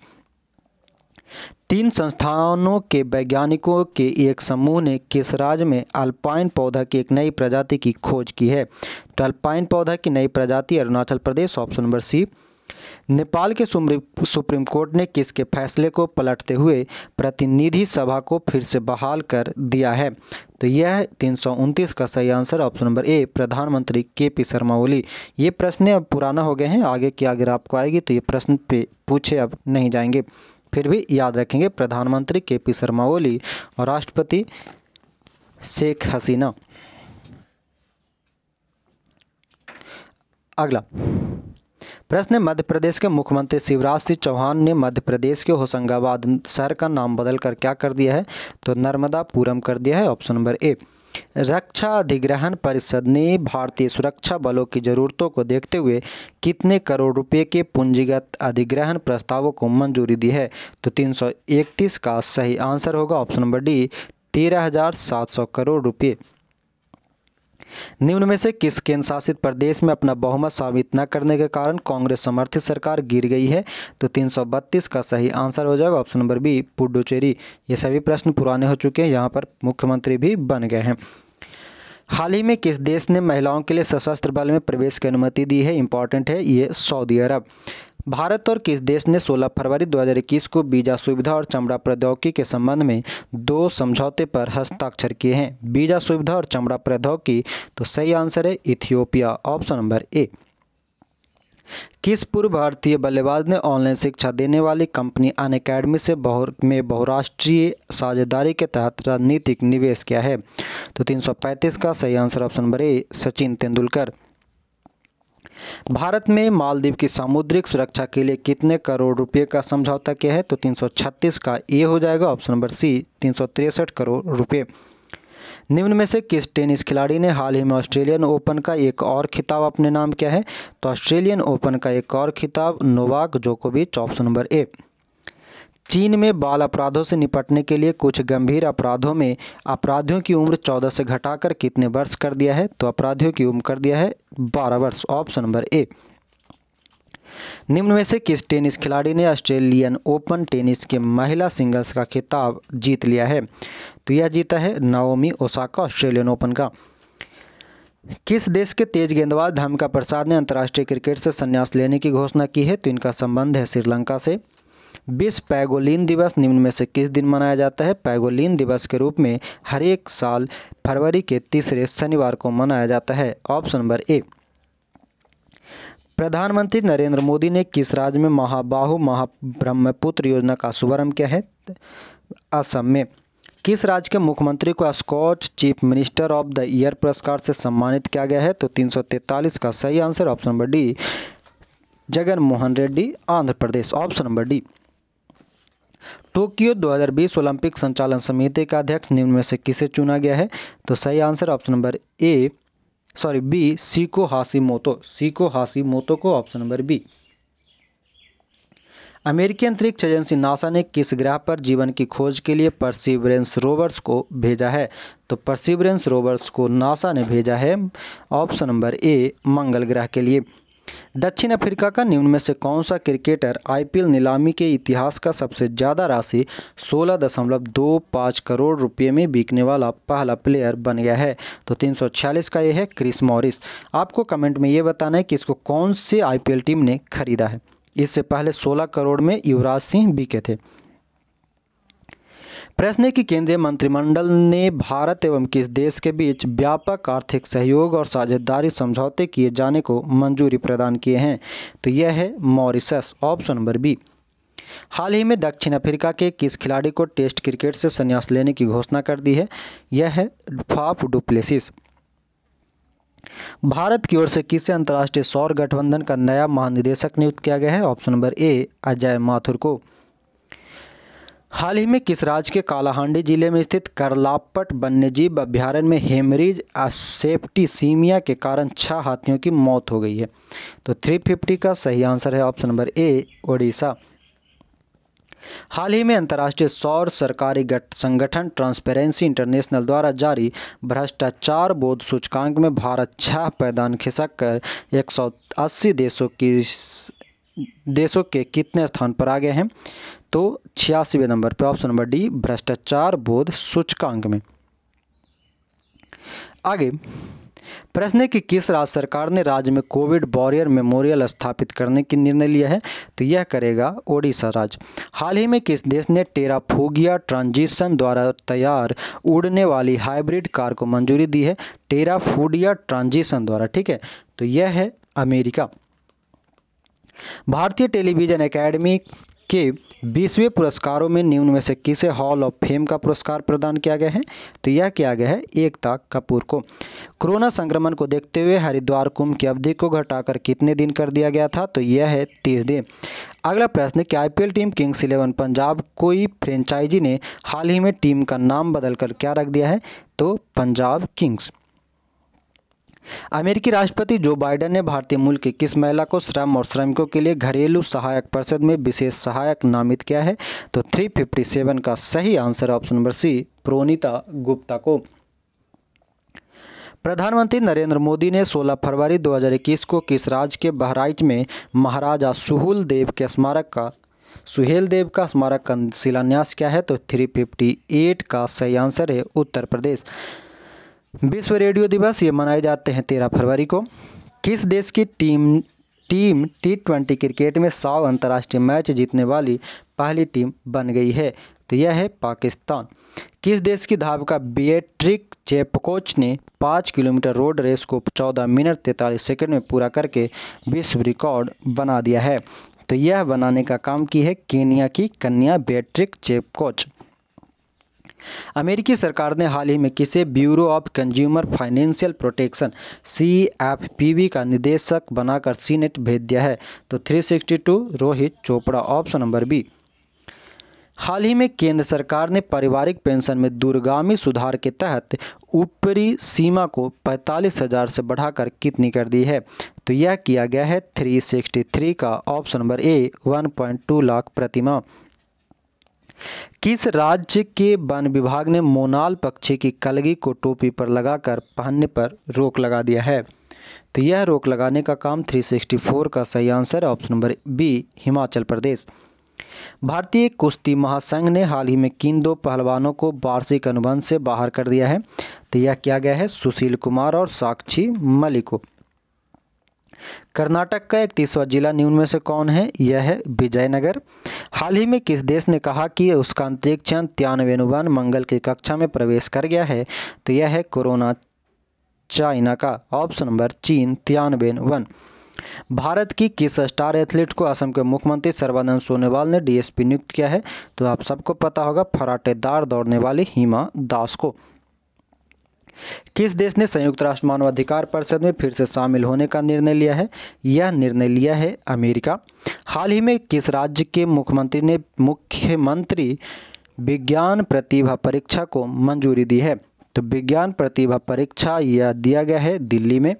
3 संस्थानों के वैज्ञानिकों के एक समूह ने किस राज्य में अल्पाइन पौधा की एक नई प्रजाति की खोज की है। तो अल्पाइन पौधा की नई प्रजाति Arunachal Pradesh, option number C. Nepal के सुप्रीम कोर्ट ने किसके फैसले को पलटते हुए प्रतिनिधि सभा को फिर से बहाल कर दिया है। तो यह 329 का सही आंसर, ऑप्शन नंबर ए, प्रधानमंत्री केपी शर्मा ओली। ये प्रश्न अब पुराना हो गए हैं, आगे की अगर आपको आएगी तो ये प्रश्न पे पूछे अब नहीं जाएंगे, फिर भी याद रखेंगे। प्रधानमंत्री केपी शर्मा ओली और राष्ट्रपति शेख हसीना। अगला प्रश्न, मध्य प्रदेश के मुख्यमंत्री शिवराज सिंह चौहान ने मध्य प्रदेश के होशंगाबाद शहर का नाम बदलकर क्या कर दिया है। तो नर्मदापुरम कर दिया है, ऑप्शन नंबर ए। रक्षा अधिग्रहण परिषद ने भारतीय सुरक्षा बलों की जरूरतों को देखते हुए कितने करोड़ रुपए के पूंजीगत अधिग्रहण प्रस्तावों को मंजूरी दी है। तो 331 का सही आंसर होगा, ऑप्शन नंबर डी, 13,700 करोड़ रुपए। निम्न में से किस केंद्र शासित प्रदेश में अपना बहुमत साबित न करने के कारण कांग्रेस समर्थित सरकार गिर गई है? तो 332 का सही आंसर हो जाएगा ऑप्शन नंबर बी पुडुचेरी। ये सभी प्रश्न पुराने हो चुके हैं, यहाँ पर मुख्यमंत्री भी बन गए हैं। हाल ही में किस देश ने महिलाओं के लिए सशस्त्र बल में प्रवेश की अनुमति दी है? इंपॉर्टेंट है ये, सऊदी अरब। भारत और किस देश ने 16 फरवरी 2021 को वीजा सुविधा और चमड़ा प्रौद्योगिकी के संबंध में दो समझौते पर हस्ताक्षर किए हैं? वीजा सुविधा और चमड़ा प्रौद्योगिकी, तो सही आंसर है इथियोपिया, ऑप्शन नंबर ए। किस पूर्व भारतीय बल्लेबाज ने ऑनलाइन शिक्षा देने वाली कंपनी अन अकेडमी से बहुराष्ट्रीय साझेदारी के तहत राजनीतिक निवेश किया है? तो 335 का सही answer option number A, Sachin Tendulkar. Bharat में मालदीव की सामुद्रिक सुरक्षा के लिए कितने करोड़ रुपए का समझौता किया है? तो 336 का ए हो जाएगा, ऑप्शन नंबर सी 363 करोड़ रुपए। निम्न में से किस टेनिस खिलाड़ी ने हाल ही में ऑस्ट्रेलियन ओपन का एक और खिताब अपने नाम किया है? तो ऑस्ट्रेलियन ओपन का एक और खिताब नोवाक जोकोविच, ऑप्शन नंबर ए। चीन में बाल अपराधों से निपटने के लिए कुछ गंभीर अपराधों में अपराधियों की उम्र 14 से घटाकर कितने वर्ष कर दिया है? तो अपराधियों की उम्र कर दिया है 12 वर्ष, ऑप्शन नंबर ए। निम्न में से किस टेनिस खिलाड़ी ने ऑस्ट्रेलियन ओपन टेनिस के महिला सिंगल्स का खिताब जीत लिया है? तो यह जीता है नाओमी ओसाका ऑस्ट्रेलियन ओपन का। किस देश के तेज गेंदबाज धामका प्रसाद ने अंतर्राष्ट्रीय क्रिकेट से संन्यास लेने की घोषणा की है? तो इनका संबंध है श्रीलंका से। विश्व पैगोलिन दिवस निम्न में से किस दिन मनाया जाता है? पैगोलिन दिवस के रूप में हर एक साल फरवरी के तीसरे शनिवार को मनाया जाता है, ऑप्शन नंबर ए। प्रधानमंत्री नरेंद्र मोदी ने किस राज्य में महाबाहु महाब्रह्मपुत्र योजना का शुभारंभ किया है? असम में। किस राज्य के मुख्यमंत्री को scotch chief minister of the year पुरस्कार से सम्मानित किया गया है? तो 343 का सही answer option number D, Jagan Mohan Reddy, Andhra Pradesh, option number D. Tokyo 2020 Olympic संचालन समिति का अध्यक्ष निम्न में से किसे चुना गया है? तो सही answer option number B Seiko Hashimoto को, ऑप्शन नंबर बी। अमेरिकी अंतरिक्ष एजेंसी नासा ने किस ग्रह पर जीवन की खोज के लिए परसिवरेंस रोवर्स को भेजा है? तो परसिवरेंस रोवर्स को नासा ने भेजा है, ऑप्शन नंबर ए, मंगल ग्रह के लिए। दक्षिण अफ्रीका का निम्न में से कौन सा क्रिकेटर आईपीएल नीलामी के इतिहास का सबसे ज़्यादा राशि 16.25 करोड़ रुपए में बिकने वाला पहला प्लेयर बन गया है? तो 346 का यह है क्रिस मॉरिस। आपको कमेंट में ये बताना है कि इसको कौन से आईपीएल टीम ने खरीदा है। इससे पहले 16 करोड़ में युवराज सिंह बिके थे। प्रश्न है कि केंद्रीय मंत्रिमंडल ने भारत एवं किस देश के बीच व्यापक आर्थिक सहयोग और साझेदारी समझौते किए जाने को मंजूरी प्रदान किए हैं? तो यह है मॉरिशस, ऑप्शन नंबर बी। हाल ही में दक्षिण अफ्रीका के किस खिलाड़ी को टेस्ट क्रिकेट से संन्यास लेने की घोषणा कर दी है? यह है फाफ डु प्लेसिस। भारत की ओर से किसे अंतर्राष्ट्रीय सौर गठबंधन का नया महानिदेशक नियुक्त किया गया है? Option number A, Ajay Mathur को। हाल ही में किस राज्य के कालाहांडी जिले में स्थित करलापट वन्यजीव अभ्यारण्य में हेमरेज सेप्टिसीमिया के कारण 6 हाथियों की मौत हो गई है? तो 350 का सही आंसर है ऑप्शन नंबर ए, ओडिशा। हाल ही में अंतर्राष्ट्रीय सौर सरकारी संगठन ट्रांसपेरेंसी इंटरनेशनल द्वारा जारी भ्रष्टाचार बोध सूचकांक में भारत 6 पैदान खिसक कर 180 देशों के कितने स्थान पर आ गए हैं? तो 86वें नंबर पर, ऑप्शन नंबर डी, भ्रष्टाचार बोध सूचकांक में। आगे प्रश्न है कि किस राज्य सरकार ने राज्य में कोविड वॉरियर मेमोरियल स्थापित करने की निर्णय लिया है? तो यह करेगा ओडिशा राज्य। हाल ही में किस देश ने टेराफोगिया ट्रांजिशन द्वारा तैयार उड़ने वाली हाइब्रिड कार को मंजूरी दी है? टेराफोगिया ट्रांजिशन द्वारा, ठीक है, तो यह है अमेरिका। भारतीय टेलीविजन अकेडमी के 20वें पुरस्कारों में निम्न में से किसे हॉल ऑफ फेम का पुरस्कार प्रदान किया गया है? तो यह किया गया है एकता कपूर को। कोरोना संक्रमण को देखते हुए हरिद्वार कुंभ की अवधि को घटाकर कितने दिन कर दिया गया था? तो यह है 30 दिन। अगला प्रश्न है कि आईपीएल टीम किंग्स 11 पंजाब कोई फ्रेंचाइजी ने हाल ही में टीम का नाम बदलकर क्या रख दिया है? तो पंजाब किंग्स। अमेरिकी राष्ट्रपति जो बाइडेन ने भारतीय मूल की किस महिला को श्रम और श्रमिकों के लिए घरेलू सहायक परिषद में विशेष सहायक नामित किया है? तो 357 का सही answer option number C, Pronita Gupta को। प्रधानमंत्री नरेंद्र मोदी ने 16 फरवरी 2021 को किसराज के बहराइच में महाराजा सुहेल देव का स्मारक का शिलान्यास किया है। तो 358 का सही आंसर है उत्तर प्रदेश। विश्व रेडियो दिवस ये मनाए जाते हैं 13 फरवरी को। किस देश की टीम T20 क्रिकेट में 100 अंतर्राष्ट्रीय मैच जीतने वाली पहली टीम बन गई है? तो यह है पाकिस्तान। किस देश की धावका बेट्रिक चेपकोच ने 5 किलोमीटर रोड रेस को 14 मिनट 43 सेकंड में पूरा करके विश्व रिकॉर्ड बना दिया है? तो यह बनाने का काम की है केन्या की कन्या बेट्रिक चेपकोच। अमेरिकी सरकार ने हाल ही में किसे bureau of consumer financial Protection CFPB का निदेशक बनाकर सीनेट भेज दिया है? तो 362 Rohit Chopra, option number B. हाल ही में केंद्र सरकार ने पारिवारिक पेंशन में दूरगामी सुधार के तहत ऊपरी सीमा को 45,000 से बढ़ाकर कितनी कर दी है? तो यह किया गया है 363 का, ऑप्शन नंबर ए, 1.2 लाख प्रतिमाह। किस राज्य के वन विभाग ने मोनाल पक्षी की कलगी को टोपी पर लगाकर पहनने पर रोक लगा दिया है? तो यह रोक लगाने का काम 364 का सही answer, option number B, Himachal Pradesh. भारतीय कुश्ती महासंघ ने हाल ही में किन 2 पहलवानों को वार्षिक अनुबंध से बाहर कर दिया है? तो यह किया गया है सुशील कुमार और साक्षी मलिक को। कर्नाटक का 31वां जिला निम्न में से कौन है? यह है विजयनगर। हाल ही में किस देश ने कहा कि उसका अंतरिक्ष यान 93 मंगल की कक्षा में प्रवेश कर गया है? तो यह है कोरोना चाइना का, ऑप्शन नंबर चीन, 93। भारत की किस स्टार एथलीट को असम के मुख्यमंत्री सर्बानंद सोनोवाल ने DSP नियुक्त किया है? तो आप सबको पता होगा फराटेदार दौड़ने वाली हिमा दास को। किस देश ने संयुक्त राष्ट्र मानवाधिकार परिषद में फिर से शामिल होने का निर्णय लिया है? यह निर्णय लिया है अमेरिका। हाल ही में किस राज्य के मुख्यमंत्री ने मुख्यमंत्री विज्ञान प्रतिभा परीक्षा को मंजूरी दी है? तो विज्ञान प्रतिभा परीक्षा यह दिया गया है दिल्ली में।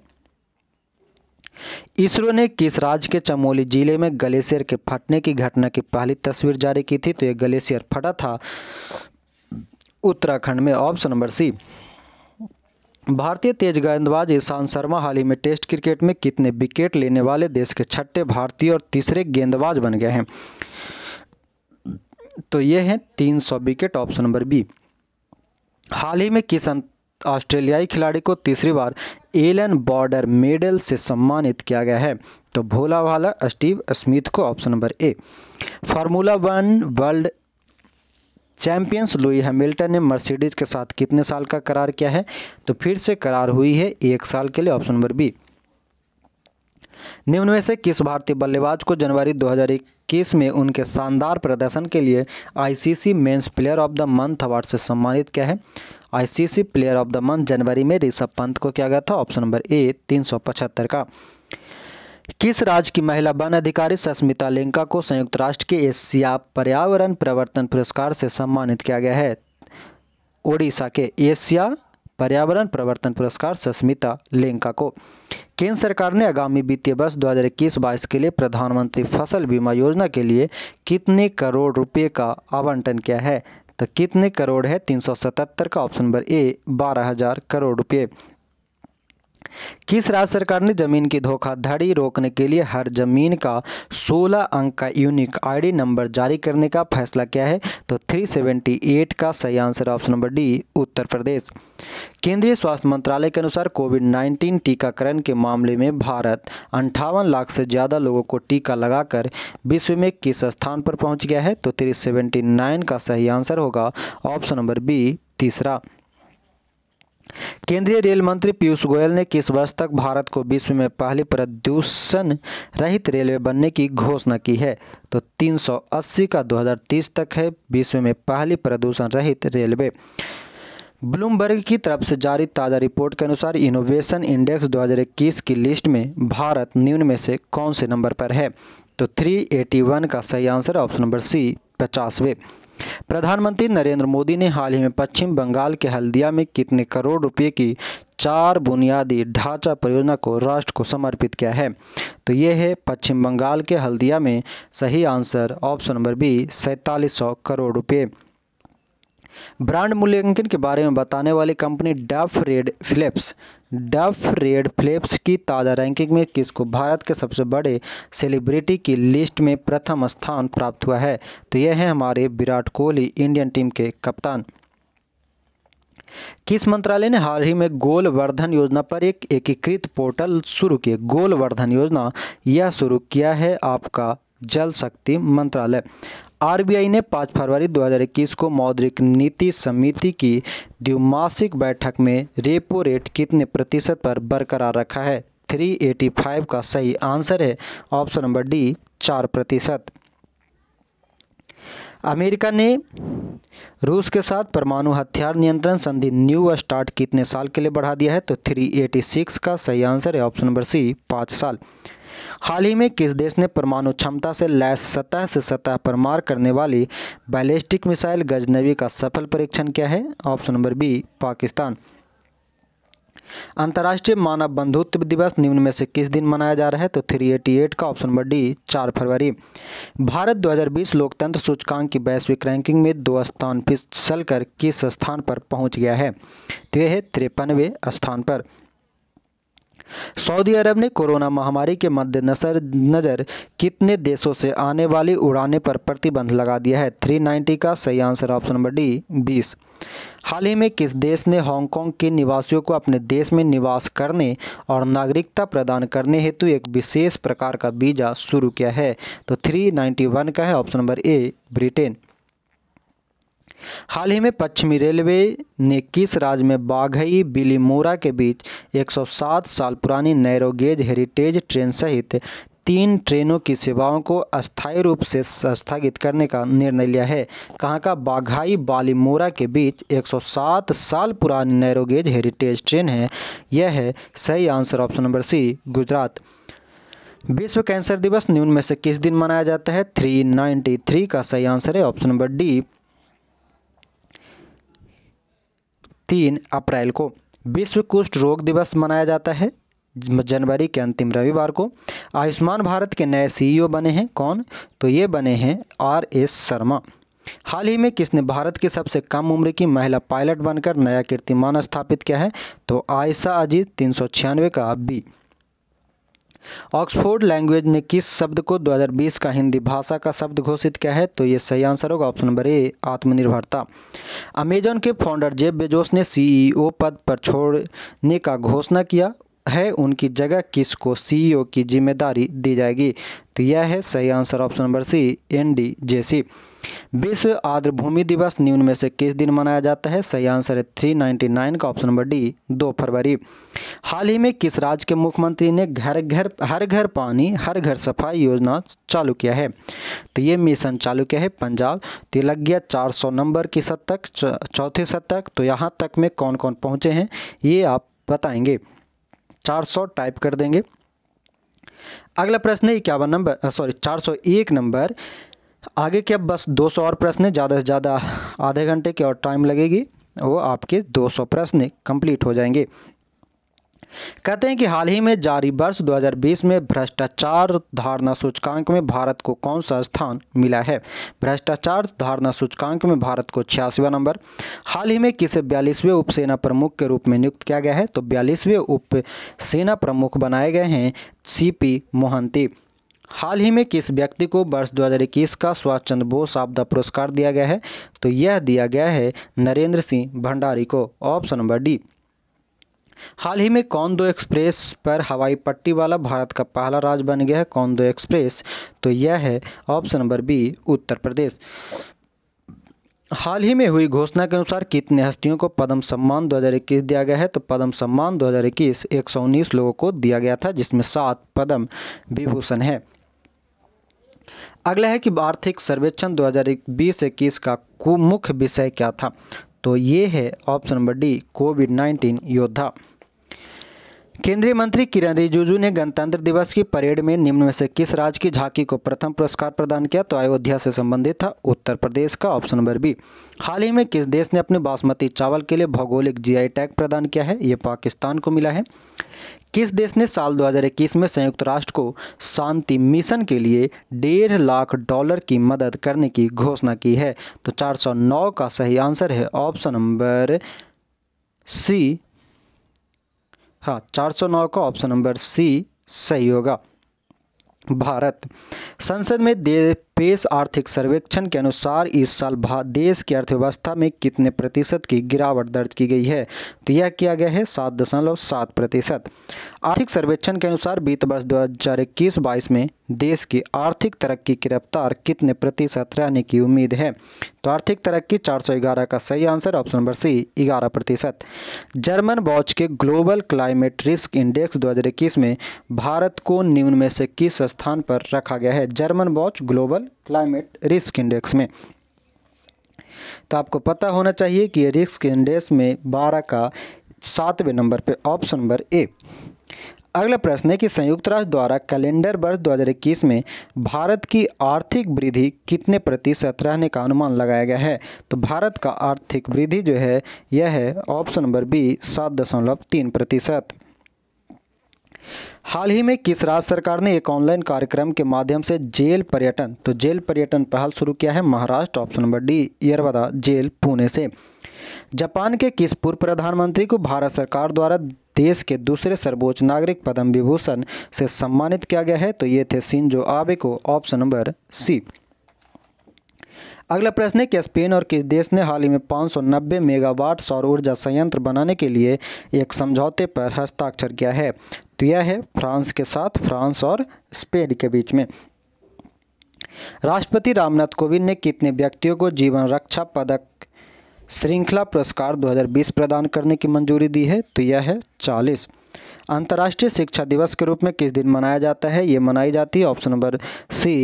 इसरो ने किस राज्य के चमोली जिले में ग्लेशियर के फटने की घटना की पहली तस्वीर जारी की थी? तो यह ग्लेशियर फटा था उत्तराखंड में, ऑप्शन नंबर सी। भारतीय तेज गेंदबाज ईशांत शर्मा हाल ही में टेस्ट क्रिकेट में कितने विकेट लेने वाले देश के छठे भारतीय और तीसरे गेंदबाज बन गए हैं? तो ये हैं 300 विकेट, ऑप्शन नंबर बी। हाल ही में किस ऑस्ट्रेलियाई खिलाड़ी को तीसरी बार एलन बॉर्डर मेडल से सम्मानित किया गया है? तो भोला भाला स्टीव स्मिथ को, option number A. Formula 1 world champions Louis Hamilton ने मर्सिडीज के साथ कितने साल का करार किया है? तो फिर से करार हुई है 1 साल के लिए, ऑप्शन नंबर बी। निम्न में से किस भारतीय बल्लेबाज को जनवरी 2021 में उनके शानदार प्रदर्शन के लिए ICC men's player of the month award से सम्मानित किया है? ICC player of the month जनवरी में ऋषभ पंत को किया गया था, ऑप्शन नंबर ए, 375 का। किस राज्य की महिला वन अधिकारी सस्मिता लेंका को संयुक्त राष्ट्र के एशिया पर्यावरण प्रवर्तन पुरस्कार से सम्मानित किया गया है? ओडिशा के एशिया पर्यावरण प्रवर्तन पुरस्कार सस्मिता लेंका को। केंद्र सरकार ने आगामी वित्तीय वर्ष 2021-22 के लिए प्रधानमंत्री फसल बीमा योजना के लिए कितने करोड़ रुपए का आवंटन किया है? तो कितने करोड़ है? 377 का, ऑप्शन नंबर ए, 12,000 करोड़ रुपये। किस राज्य सरकार ने जमीन की धोखाधड़ी रोकने के लिए हर जमीन का 16 अंक का यूनिक ID नंबर जारी करने का फैसला किया है? तो 378 का सही answer, option number D, Uttar Pradesh. केंद्रीय स्वास्थ्य मंत्रालय के अनुसार कोविड-19 टीकाकरण के मामले में भारत 58 लाख से ज्यादा लोगों को टीका लगाकर विश्व में किस स्थान पर पहुंच गया है? तो 379 का सही आंसर होगा, ऑप्शन नंबर बी, तीसरा। केंद्रीय रेल मंत्री पीयूष गोयल ने किस वर्ष तक भारत को विश्व में पहली प्रदूषण रहित रेलवे बनने की घोषणा की है? तो 380 का, 2030 तक है विश्व में पहली प्रदूषण रहित रेलवे। ब्लूमबर्ग की तरफ से जारी ताजा रिपोर्ट के अनुसार इनोवेशन इंडेक्स 2021 की लिस्ट में भारत निम्न में से कौन से नंबर पर है? तो 381 का सही आंसर, ऑप्शन नंबर सी, 50वें। प्रधानमंत्री नरेंद्र मोदी ने हाल ही में पश्चिम बंगाल के हल्दिया में कितने करोड़ रुपए की 4 बुनियादी ढांचा परियोजना को राष्ट्र को समर्पित किया है? तो यह है पश्चिम बंगाल के हल्दिया में, सही answer, option number B, 4,700 crore रुपए। ब्रांड मूल्यांकन के बारे में बताने वाली company Duff red Philips Duff red flaps की ताज़ा रैंकिंग में किसको भारत के सबसे बड़े सेलिब्रिटी की लिस्ट में प्रथम स्थान प्राप्त हुआ है? तो यह है हमारे विराट कोहली, इंडियन टीम के कप्तान। किस मंत्रालय ने हाल ही में गोलवर्धन योजना पर एक एकीकृत पोर्टल शुरू किया? गोलवर्धन योजना यह शुरू किया है आपका जल शक्ति मंत्रालय। आरबीआई ने 5 फरवरी 2021 को मौद्रिक नीति समिति की द्विमासिक बैठक में रेपो रेट कितने प्रतिशत पर बरकरार रखा है? 385 का सही आंसर है ऑप्शन नंबर डी 4%। अमेरिका ने रूस के साथ परमाणु हथियार नियंत्रण संधि न्यू स्टार्ट कितने साल के लिए बढ़ा दिया है? तो 386 का सही आंसर है ऑप्शन नंबर सी 5 साल। हाल ही में किस देश ने परमाणु क्षमता से लैस सतह से सतह पर मार करने वाली बैलिस्टिक मिसाइल गजनवी का सफल परीक्षण किया है? Option number B Pakistan. अंतर्राष्ट्रीय मानव बंधुत्व दिवस निम्न में से किस दिन मनाया जा रहा है? तो 388 का ऑप्शन नंबर डी 4 फरवरी। भारत 2020 लोकतंत्र सूचकांक की वैश्विक रैंकिंग में 2 स्थान फिसल कर किस स्थान पर पहुंच गया है? तो यह है 53वें स्थान पर। सऊदी अरब ने कोरोना महामारी के मद्देनजर कितने देशों से आने वाली उड़ानें पर प्रतिबंध लगा दिया है? 390 का सही आंसर ऑप्शन नंबर डी 20। हाल ही में किस देश ने हांगकांग के निवासियों को अपने देश में निवास करने और नागरिकता प्रदान करने हेतु एक विशेष प्रकार का वीजा शुरू किया है? तो 391 का है ऑप्शन नंबर ए ब्रिटेन। हाल ही में पश्चिमी रेलवे ने किस राज्य में बाघई बिलीमोरा के बीच 107 साल पुरानी नैरो गेज हेरिटेज ट्रेन सहित 3 ट्रेनों की सेवाओं को अस्थायी रूप से स्थगित करने का निर्णय लिया है? कहाँ का? बाघई बिलीमोरा के बीच 107 साल पुरानी नैरो गेज हेरिटेज ट्रेन है। यह है सही answer option number C Gujarat. विश्व कैंसर दिवस निम्न में से किस दिन मनाया जाता है? 393 का सही आंसर है ऑप्शन नंबर डी 3 अप्रैल को। विश्व कुष्ठ रोग दिवस मनाया जाता है जनवरी के अंतिम रविवार को। आयुष्मान भारत के नए CEO बने हैं कौन? तो ये बने हैं RS शर्मा। हाल ही में किसने भारत की सबसे कम उम्र की महिला पायलट बनकर नया कीर्तिमान स्थापित किया है? तो आयशा अजीज 396 का बी। ऑक्सफोर्ड लैंग्वेज ने किस शब्द को 2020 का हिंदी भाषा का शब्द घोषित किया है? तो ये सही आंसर होगा ऑप्शन नंबर ए आत्मनिर्भरता। अमेजन के फाउंडर जेफ बेजोस ने CEO पद पर छोड़ने का घोषणा किया है। उनकी जगह किसको CEO की जिम्मेदारी दी जाएगी? तो यह है सही answer option number C NDJC। विश्व आर्द्रभूमि दिवस निम्न में से किस दिन मनाया जाता है? सही आंसर है 399 का ऑप्शन नंबर डी 2 फरवरी। हाल ही में किस राज्य के मुख्यमंत्री ने हर घर पानी हर घर सफाई योजना चालू किया है? तो ये मिशन चालू किया है पंजाब। तो लग गया 400 नंबर की शतक, चौथे शतक। तो यहाँ तक में कौन कौन पहुँचे हैं ये आप बताएंगे, 400 टाइप कर देंगे। अगला प्रश्न है 401 नंबर। आगे के अब बस 200 और प्रश्न है, ज़्यादा से ज़्यादा आधे घंटे की और टाइम लगेगी, वो आपके 200 प्रश्न कंप्लीट हो जाएंगे। कहते हैं कि हाल ही में जारी वर्ष 2020 में भ्रष्टाचार धारणा सूचकांक में भारत को कौन सा स्थान मिला है? भ्रष्टाचार धारणा सूचकांक में भारत को 86वां नंबर। हाल ही में किसे 42वें उपसेना प्रमुख के रूप में नियुक्त किया गया है? तो 42वें उपसेना प्रमुख बनाए गए हैं CP मोहंती। हाल ही में किस व्यक्ति को वर्ष 2021 का सुभाष चंद्र बोस आपदा पुरस्कार दिया गया है? तो यह दिया गया है नरेंद्र सिंह भंडारी को, ऑप्शन नंबर डी। हाल ही में कौन-दो एक्सप्रेस पर हवाई पट्टी वाला भारत का पहला राज्य बन गया है? कौन-दो एक्सप्रेस, तो यह है option number B Uttar Pradesh. हाल ही में हुई घोषणा के अनुसार कितने हस्तियों को पद्म सम्मान 2021 दिया गया है? तो पद्म सम्मान 2021 119 लोगों को दिया गया था, जिसमें 7 पद्म विभूषण है। अगला है कि आर्थिक सर्वेक्षण 2020-21 का मुख्य विषय क्या था? तो ये है ऑप्शन नंबर डी COVID-19 योद्धा। केंद्रीय मंत्री किरण रिजिजू ने गणतंत्र दिवस की परेड में निम्न में से किस राज्य की झांकी को प्रथम पुरस्कार प्रदान किया? तो अयोध्या से संबंधित था, उत्तर प्रदेश का, ऑप्शन नंबर बी। हाल ही में किस देश ने अपने बासमती चावल के लिए भौगोलिक GI टैग प्रदान किया है? ये पाकिस्तान को मिला है। किस देश ने साल 2021 में संयुक्त राष्ट्र को शांति मिशन के लिए $1.5 लाख की मदद करने की घोषणा की है? तो 409 का सही आंसर है ऑप्शन नंबर सी था। 409 का ऑप्शन नंबर सी सही होगा। भारत संसद में पेश आर्थिक सर्वेक्षण के अनुसार इस साल देश की अर्थव्यवस्था में कितने प्रतिशत की गिरावट दर्ज की गई है, तो यह किया गया है 7.7%। आर्थिक सर्वेक्षण के अनुसार वित्त वर्ष 2021-22 में देश की आर्थिक तरक्की की रफ्तार कितने प्रतिशत रहने की उम्मीद है, तो आर्थिक तरक्की 411 का सही answer option number C 11%। German watch के ग्लोबल क्लाइमेट रिस्क इंडेक्स 2021 में भारत को निम्न में से किस स्थान पर रखा गया है, German watch global climate risk index में। तो आपको पता होना चाहिए कि ये रिस्क इंडेक्स में 12 का 7वें नंबर पे ऑप्शन नंबर ए। अगला प्रश्न है कि संयुक्त राष्ट्र द्वारा कैलेंडर वर्ष 2021 में भारत की आर्थिक वृद्धि कितने प्रतिशत रहने का अनुमान लगाया गया है, तो भारत का आर्थिक वृद्धि जो है यह है ऑप्शन नंबर बी 7.3%। हाल ही में किस राज्य सरकार ने एक ऑनलाइन कार्यक्रम के माध्यम से जेल पर्यटन, तो जेल पर्यटन पहल शुरू किया है, Maharashtra option number D Yerwada jail Pune से। जापान के किस पूर्व प्रधानमंत्री को भारत सरकार द्वारा देश के दूसरे सर्वोच्च नागरिक पद्म विभूषण से सम्मानित किया गया है, तो ये थे शिंजो आबे को ऑप्शन नंबर सी। अगला प्रश्न है कि स्पेन और किस देश ने हाल ही में 590 मेगावाट सौर ऊर्जा संयंत्र बनाने के लिए एक समझौते पर हस्ताक्षर किया है, तो यह है फ्रांस के साथ, फ्रांस और स्पेन के बीच में। राष्ट्रपति रामनाथ कोविंद ने कितने व्यक्तियों को जीवन रक्षा पदक श्रृंखला पुरस्कार 2020 प्रदान करने की मंजूरी दी है, तो यह है 40। अंतर्राष्ट्रीय शिक्षा दिवस के रूप में किस दिन मनाया जाता है, ये मनाई जाती है ऑप्शन नंबर सी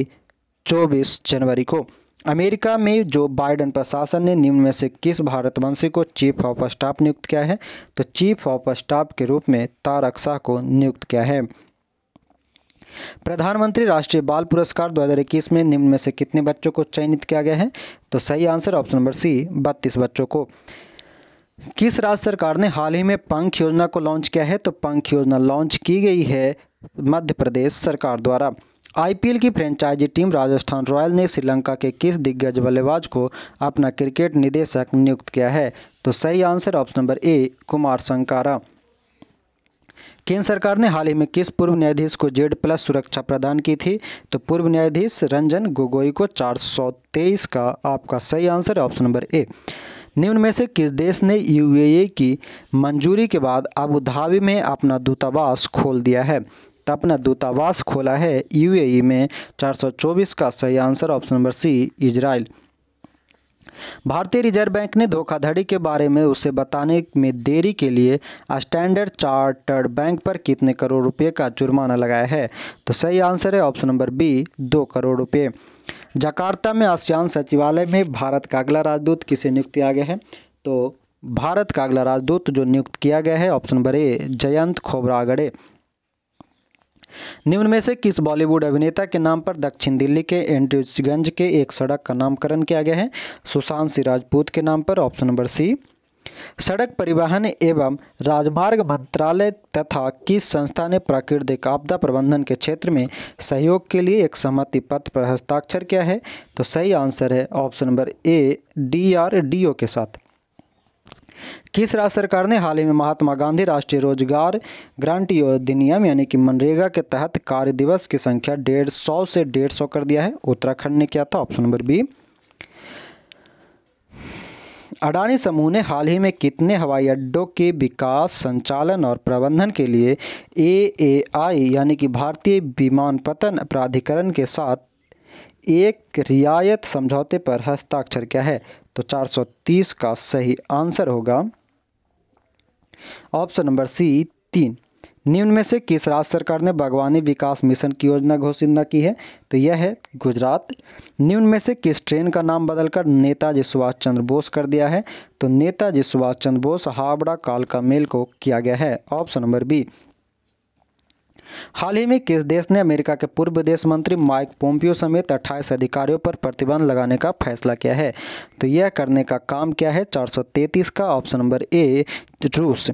24 जनवरी को। अमेरिका में जो बाइडन प्रशासन ने निम्न में से किस भारतवंशी को चीफ ऑफ स्टाफ नियुक्त किया है, तो चीफ ऑफ स्टाफ के रूप में तारक शाह को नियुक्त किया है। प्रधानमंत्री राष्ट्रीय बाल पुरस्कार 2021 में निम्न में से कितने बच्चों को चयनित किया गया है, तो सही आंसर ऑप्शन नंबर सी 32 बच्चों को। किस राज्य सरकार ने हाल ही में पंख योजना को लॉन्च किया है, तो पंख योजना लॉन्च की गई है मध्य प्रदेश सरकार द्वारा। आईपीएल की फ्रेंचाइजी टीम राजस्थान रॉयल ने श्रीलंका के किस दिग्गज बल्लेबाज को अपना क्रिकेट निदेशक नियुक्त किया है, तो सही answer option number A Kumar Sangakkara. केंद्र सरकार ने हाल ही में किस पूर्व न्यायाधीश को Z+ सुरक्षा प्रदान की थी, तो पूर्व न्यायाधीश रंजन गोगोई को 423 का आपका सही आंसर ऑप्शन नंबर ए। निम्न में से किस देश ने यूएई की मंजूरी के बाद अबू धाबी में अपना दूतावास खोल दिया है, तो अपना दूतावास खोला है यूएई में, 424 का सही answer option number C Israel. भारतीय रिजर्व बैंक ने धोखाधड़ी के बारे में उसे बताने में देरी के लिए स्टैंडर्ड चार्टर्ड बैंक पर कितने करोड़ रुपए का जुर्माना लगाया है, तो सही आंसर है ऑप्शन नंबर बी 2 करोड़ रुपए। जकार्ता में आसियान सचिवालय में भारत का अगला राजदूत किसे नियुक्त किया गया है, तो भारत का अगला राजदूत जो नियुक्त किया गया है option number A Jayant Khobragade. निम्न में से किस बॉलीवुड अभिनेता के नाम पर दक्षिण दिल्ली के एंड्रयूजगंज के एक सड़क का नामकरण किया गया है, सुशांत सिंह राजपूत के नाम पर ऑप्शन नंबर सी। सड़क परिवहन एवं राजमार्ग मंत्रालय तथा किस संस्था ने प्राकृतिक आपदा प्रबंधन के क्षेत्र में सहयोग के लिए एक सहमति पत्र पर हस्ताक्षर किया है, तो सही आंसर है ऑप्शन नंबर ए DRDO के साथ। किस राज्य सरकार ने हाल ही में महात्मा गांधी राष्ट्रीय रोजगार गारंटी अधिनियम यानी कि मनरेगा के तहत कार्य दिवस की संख्या 150 से 150 कर दिया है, उत्तराखंड ने किया था ऑप्शन नंबर बी। अडानी समूह ने हाल ही में कितने हवाई अड्डों के विकास संचालन और प्रबंधन के लिए AAI यानी कि भारतीय विमानपत्तन प्राधिकरण के साथ एक रियायत समझौते पर हस्ताक्षर किया है, तो 430 का सही आंसर होगा ऑप्शन नंबर सी 3। निम्न में से किस राज्य सरकार ने बागवानी विकास मिशन की योजना घोषित न की है, तो यह है गुजरात। निम्न में से किस ट्रेन का नाम बदलकर नेताजी सुभाष चंद्र बोस कर दिया है, तो नेताजी सुभाष चंद्र बोस हावड़ा कालका मेल को किया गया है ऑप्शन नंबर बी। हाल ही में किस देश ने अमेरिका के पूर्व विदेश मंत्री माइक पोम्पियो समेत 28 अधिकारियों पर प्रतिबंध लगाने का फैसला किया है, तो यह करने का काम क्या है, 433 का ऑप्शन नंबर ए रूस।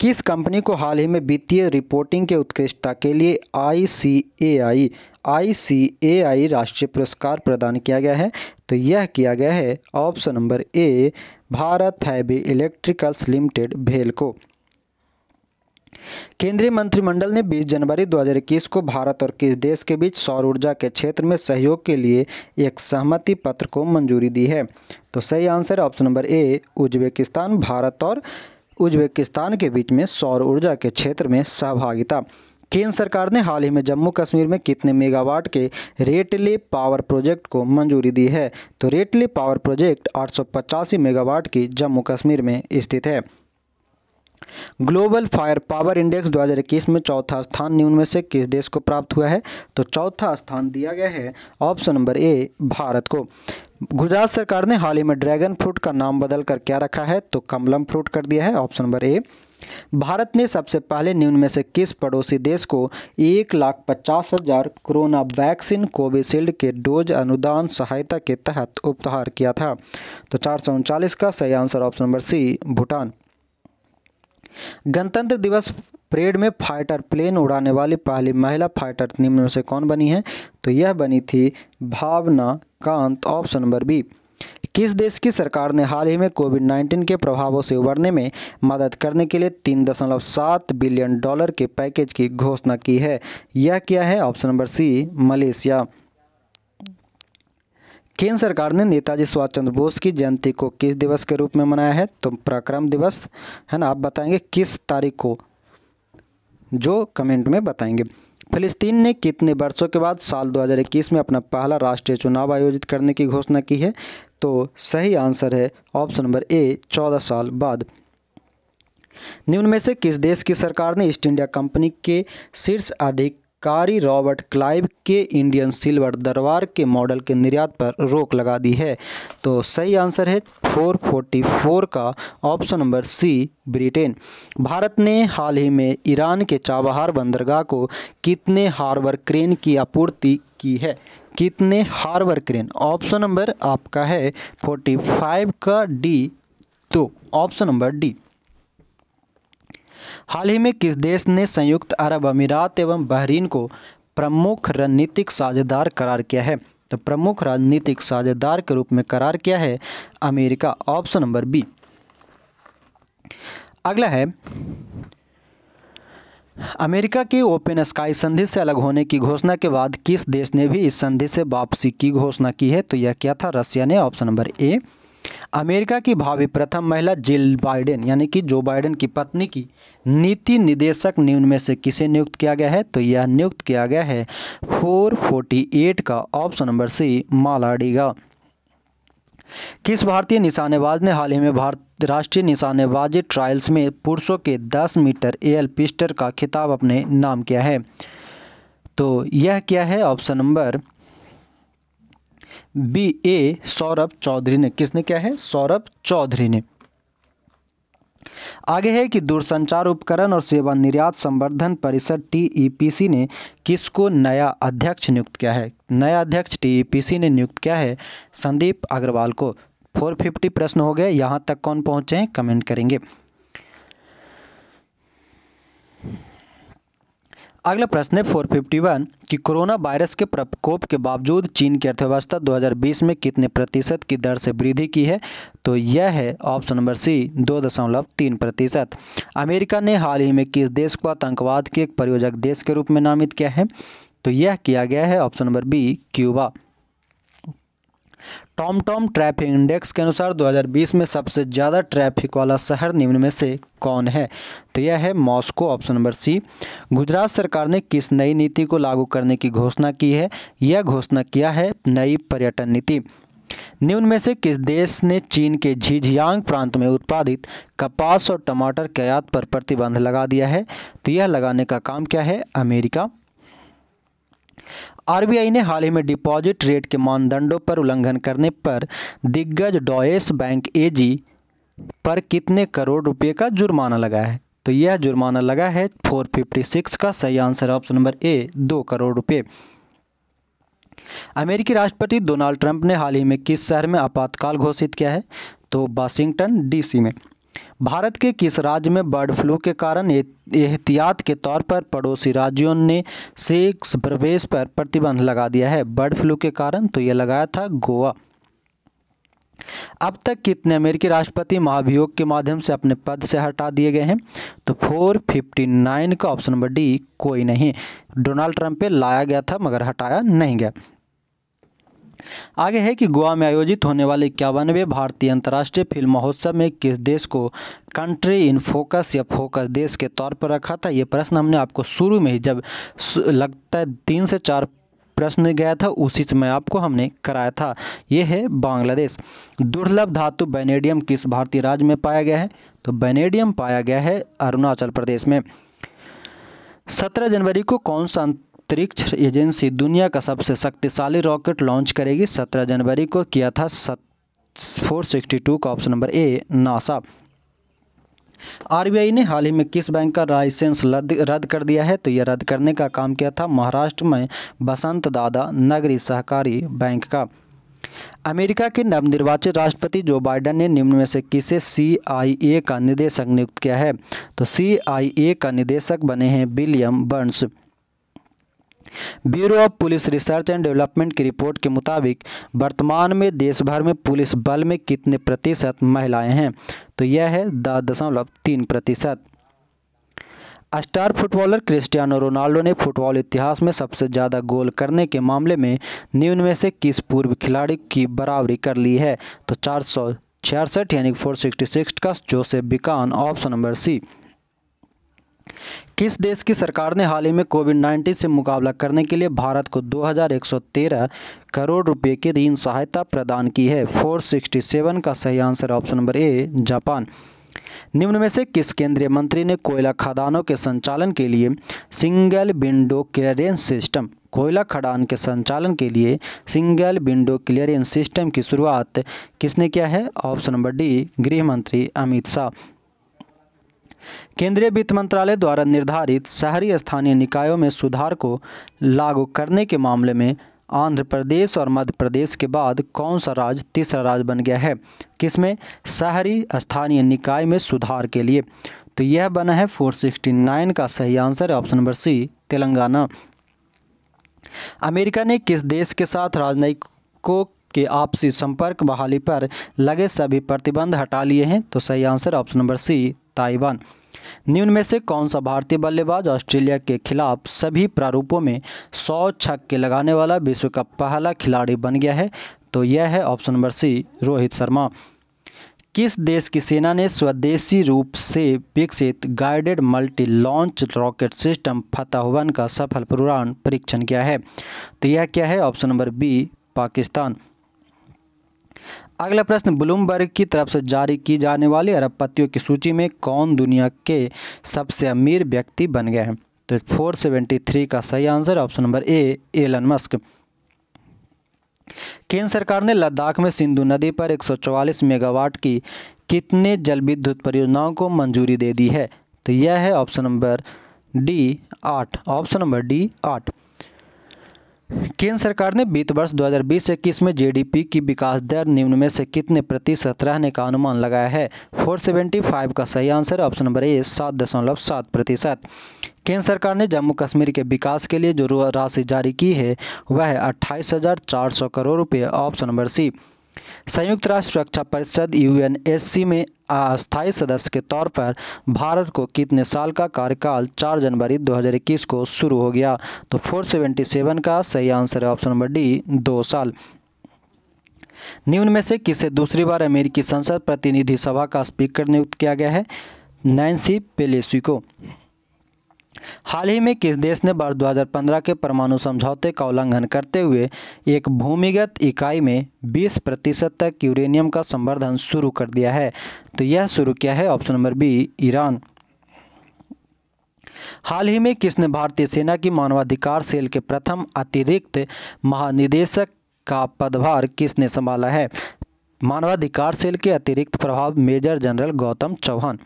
किस कंपनी को हाल ही में वित्तीय रिपोर्टिंग के उत्कृष्टता के लिए ICAI राष्ट्रीय पुरस्कार प्रदान किया गया है, तो यह किया गया है option number A Bharat heavy electricals limited भेल को। केंद्रीय मंत्रिमंडल ने 20 जनवरी 2021 को भारत और किस देश के बीच सौर ऊर्जा के क्षेत्र में सहयोग के लिए एक सहमति पत्र को मंजूरी दी है। तो सही answer option number A Uzbekistan. Bharat और उज्बेकिस्तान के बीच में सौर ऊर्जा के क्षेत्र में सहभागिता। केंद्र सरकार ने हाल ही में जम्मू कश्मीर में कितने मेगावाट के रेटले पावर प्रोजेक्ट को मंजूरी दी है? तो रेटले पावर प्रोजेक्ट 885 मेगावाट की जम्मू कश्मीर में स्थित है। ग्लोबल फायर पावर इंडेक्स 2021 में चौथा स्थान निम्न में से किस देश को प्राप्त हुआ है? तो चौथा स्थान दिया गया है ऑप्शन नंबर ए भारत को। गुजरात सरकार ने हाल ही में ड्रैगन फ्रूट का नाम बदलकर क्या रखा है? तो कमलम फ्रूट कर दिया है ऑप्शन नंबर ए। भारत ने सबसे पहले निम्न में से किस पड़ोसी देश को 1,50,000 कोरोना वैक्सीन कोविशील्ड के डोज अनुदान सहायता के तहत उपहार किया था? तो 439 का सही answer option number C Bhutan. गणतंत्र दिवस परेड में फाइटर प्लेन उड़ाने वाली पहली महिला फाइटर निम्न में से कौन बनी है? तो यह बनी थी Bhawana Kant option number B. किस देश की सरकार ने हाल ही में कोविड-19 के प्रभावों से उबरने में मदद करने के लिए 3.7 बिलियन डॉलर के पैकेज की घोषणा की है? यह क्या है ऑप्शन नंबर सी मलेशिया। केंद्र सरकार ने नेताजी सुभाष चंद्र बोस की जयंती को किस दिवस के रूप में मनाया है? तो पराक्रम दिवस है ना, आप बताएंगे किस तारीख को जो कमेंट में बताएंगे। फिलिस्तीन ने कितने वर्षों के बाद साल 2021 में अपना पहला राष्ट्रीय चुनाव आयोजित करने की घोषणा की है? तो सही आंसर है ऑप्शन नंबर ए 14 साल बाद। निम्न में से किस देश की सरकार ने ईस्ट इंडिया कंपनी के शीर्ष अधिकारी रॉबर्ट क्लाइव के इंडियन सिल्वर दरबार के मॉडल के निर्यात पर रोक लगा दी है? तो सही आंसर है 444 का option number C Britain. Bharat ने हाल ही में ईरान के चाबहार बंदरगाह को कितने हार्बर क्रेन की आपूर्ति की है? कितने हार्बर क्रेन ऑप्शन नंबर आपका है 45 का डी, तो ऑप्शन नंबर डी। हाल ही में किस देश ने संयुक्त अरब अमीरात एवं बहरीन को प्रमुख रणनीतिक साझेदार करार किया है? तो प्रमुख रणनीतिक साझेदार के रूप में करार किया है अमेरिका ऑप्शन नंबर बी। अगला है अमेरिका की ओपन स्काई संधि से अलग होने की घोषणा के बाद किस देश ने भी इस संधि से वापसी की घोषणा की है? तो यह क्या था रसिया ने ऑप्शन नंबर ए। अमेरिका की भावी प्रथम महिला जिल बाइडेन यानी कि जो बाइडेन की पत्नी की नीति निदेशक निम्न में से किसे नियुक्त किया गया है? तो यह नियुक्त किया गया है 448 का ऑप्शन नंबर सी मालाडिगा। किस भारतीय निशानेबाज ने हाल ही में भारत राष्ट्रीय निशानेबाजी ट्रायल्स में पुरुषों के 10 मीटर एयर पिस्टल का खिताब अपने नाम किया है? तो यह क्या है option number B A Saurabh Chaudhary ने। किसने क्या है? सौरभ चौधरी ने। आगे है कि दूरसंचार उपकरण और सेवा निर्यात संवर्धन परिषद TEPC ने किसको नया अध्यक्ष नियुक्त किया है? नया अध्यक्ष TEPC ने नियुक्त किया है संदीप अग्रवाल को। 450 प्रश्न हो गए, यहां तक कौन पहुंचे हैं कमेंट करेंगे। अगला प्रश्न है 451 कि कोरोना वायरस के प्रकोप के बावजूद चीन की अर्थव्यवस्था 2020 में कितने प्रतिशत की दर से वृद्धि की है? तो यह है ऑप्शन नंबर सी 2.3%। अमेरिका ने हाल ही में किस देश को आतंकवाद के एक प्रायोजक देश के रूप में नामित किया है? तो यह किया गया है option number B Cuba. Tom traffic index के अनुसार 2020 में सबसे ज़्यादा ट्रैफिक वाला शहर निम्न में से कौन है? तो यह है Moscow option number C. Gujarat सरकार ने किस नई नीति को लागू करने की घोषणा की है? यह घोषणा किया है नई पर्यटन नीति। निम्न में से किस देश ने चीन के झिझियांग प्रांत में उत्पादित कपास और टमाटर के आयात पर प्रतिबंध लगा दिया है? तो यह लगाने का काम क्या है अमेरिका। RBI ने हाल ही में डिपॉजिट रेट के मानदंडों पर उल्लंघन करने पर दिग्गज डॉयश बैंक AG पर कितने करोड़ रुपए का जुर्माना लगा है? तो यह जुर्माना लगा है 456 का सही answer option number A 2 crore रुपए। अमेरिकी राष्ट्रपति डोनाल्ड ट्रंप ने हाल ही में किस शहर में आपातकाल घोषित किया है? तो वाशिंगटन DC में। भारत के किस राज्य में बर्ड फ्लू के कारण एहतियात के तौर पर पड़ोसी राज्यों ने शेष प्रवेश पर प्रतिबंध लगा दिया है बर्ड फ्लू के कारण? तो यह लगाया था गोवा। अब तक कितने अमेरिकी राष्ट्रपति महाभियोग के माध्यम से अपने पद से हटा दिए गए हैं? तो 459 का ऑप्शन नंबर डी कोई नहीं। डोनाल्ड ट्रंप पे लाया गया था मगर हटाया नहीं गया। आगे है कि गोवा में आयोजित होने वाले 51वें भारतीय अंतर्राष्ट्रीय फिल्म महोत्सव में किस देश को कंट्री इन फोकस या फोकस देश के तौर पर रखा था? यह प्रश्न हमने आपको शुरू में ही जब लगता है 3 से 4 प्रश्न गया था उसी समय आपको हमने कराया था। यह है बांग्लादेश। दुर्लभ धातु बेनेडियम किस भारतीय राज्य में पाया गया है? तो बेनेडियम पाया गया है अरुणाचल प्रदेश में। 17 जनवरी को कौन सा अंतरिक्ष एजेंसी दुनिया का सबसे शक्तिशाली रॉकेट लॉन्च करेगी? 17 जनवरी को किया था 462 का option number A NASA. RBI ने हाल ही में किस बैंक का लाइसेंस रद्द कर दिया है? तो यह रद्द करने का काम किया था महाराष्ट्र में बसंत दादा नगरी सहकारी बैंक का। अमेरिका के नवनिर्वाचित राष्ट्रपति जो बाइडन ने निम्न में से किसे CIA का निदेशक नियुक्त किया है? तो CIA का निदेशक बने हैं William Burns. Bureau of police research and development की रिपोर्ट के मुताबिक वर्तमान में देश भर में पुलिस बल में कितने प्रतिशत महिलाएं हैं? तो यह है 10.3%। स्टार फुटबॉलर क्रिस्टियानो रोनाल्डो ने फुटबॉल इतिहास में सबसे ज़्यादा गोल करने के मामले में निम्न में से किस पूर्व खिलाड़ी की बराबरी कर ली है? तो 466 यानी 466 का जोसेफ बिकान ऑप्शन नंबर सी। किस देश की सरकार ने हाल ही में कोविड-19 से मुकाबला करने के लिए भारत को 2113 करोड़ रुपए की ऋण सहायता प्रदान की है? 467 का सही answer option number A Japan. निम्न में से किस केंद्रीय मंत्री ने कोयला खदानों के संचालन के लिए सिंगल विंडो क्लियरेंस सिस्टम की शुरुआत किसने किया है? ऑप्शन नंबर डी गृह मंत्री अमित शाह। केंद्रीय वित्त मंत्रालय द्वारा निर्धारित शहरी स्थानीय निकायों में सुधार को लागू करने के मामले में आंध्र प्रदेश और मध्य प्रदेश के बाद कौन सा राज्य तीसरा राज्य बन गया है? किसमें? शहरी स्थानीय निकाय में सुधार के लिए। तो यह बना है 469 का सही answer option number C Telangana. America ने किस देश के साथ राजनयिकों के आपसी संपर्क बहाली पर लगे सभी प्रतिबंध हटा लिए हैं? तो सही answer option number C Taiwan. निम्न में से कौन सा भारतीय बल्लेबाज ऑस्ट्रेलिया के खिलाफ सभी प्रारूपों में 100 छक्के लगाने वाला विश्व का पहला खिलाड़ी बन गया है? तो यह है option number C Rohit Sharma. किस देश की सेना ने स्वदेशी रूप से विकसित guided multi launch rocket system फतह-1 का सफल उड़ान परीक्षण किया है? तो यह क्या है? Option number B Pakistan. अगला प्रश्न, ब्लूमबर्ग की तरफ से जारी की जाने वाली अरबपतियों की सूची में कौन दुनिया के सबसे अमीर व्यक्ति बन गए हैं? तो 473 का सही answer option number A Elon Musk. केंद्र सरकार ने लद्दाख में सिंधु नदी पर 144 मेगावाट की कितने जल विद्युत परियोजनाओं को मंजूरी दे दी है? तो यह है ऑप्शन नंबर डी 8। केंद्र सरकार ने वित्त वर्ष 2020-21 में जीडीपी की विकास दर निम्न में से कितने प्रतिशत रहने का अनुमान लगाया है? 475 का सही आंसर ऑप्शन नंबर ए 7.7%। केंद्र सरकार ने जम्मू कश्मीर के विकास के लिए जो राशि जारी की है वह 28,400 करोड़ रुपये ऑप्शन नंबर सी। संयुक्त राष्ट्र सुरक्षा परिषद UNSC में अस्थायी सदस्य के तौर पर भारत को कितने साल का कार्यकाल 4 जनवरी 2021 को शुरू हो गया? तो 477 का सही आंसर है ऑप्शन नंबर डी 2 साल। निम्न में से किसे दूसरी बार अमेरिकी संसद प्रतिनिधि सभा का स्पीकर नियुक्त किया गया है? नैंसी पेलोसी को। हाल ही में किस देश ने वर्ष 2015 के परमाणु समझौते का उल्लंघन करते हुए एक भूमिगत इकाई में 20% तक यूरेनियम का संवर्धन शुरू कर दिया है? तो यह शुरू किया है ऑप्शन नंबर बी ईरान। हाल ही में किसने भारतीय सेना की मानवाधिकार सेल के प्रथम अतिरिक्त महानिदेशक का पदभार किसने संभाला है? मानवाधिकार सेल के अतिरिक्त प्रभाव मेजर जनरल गौतम चौहान।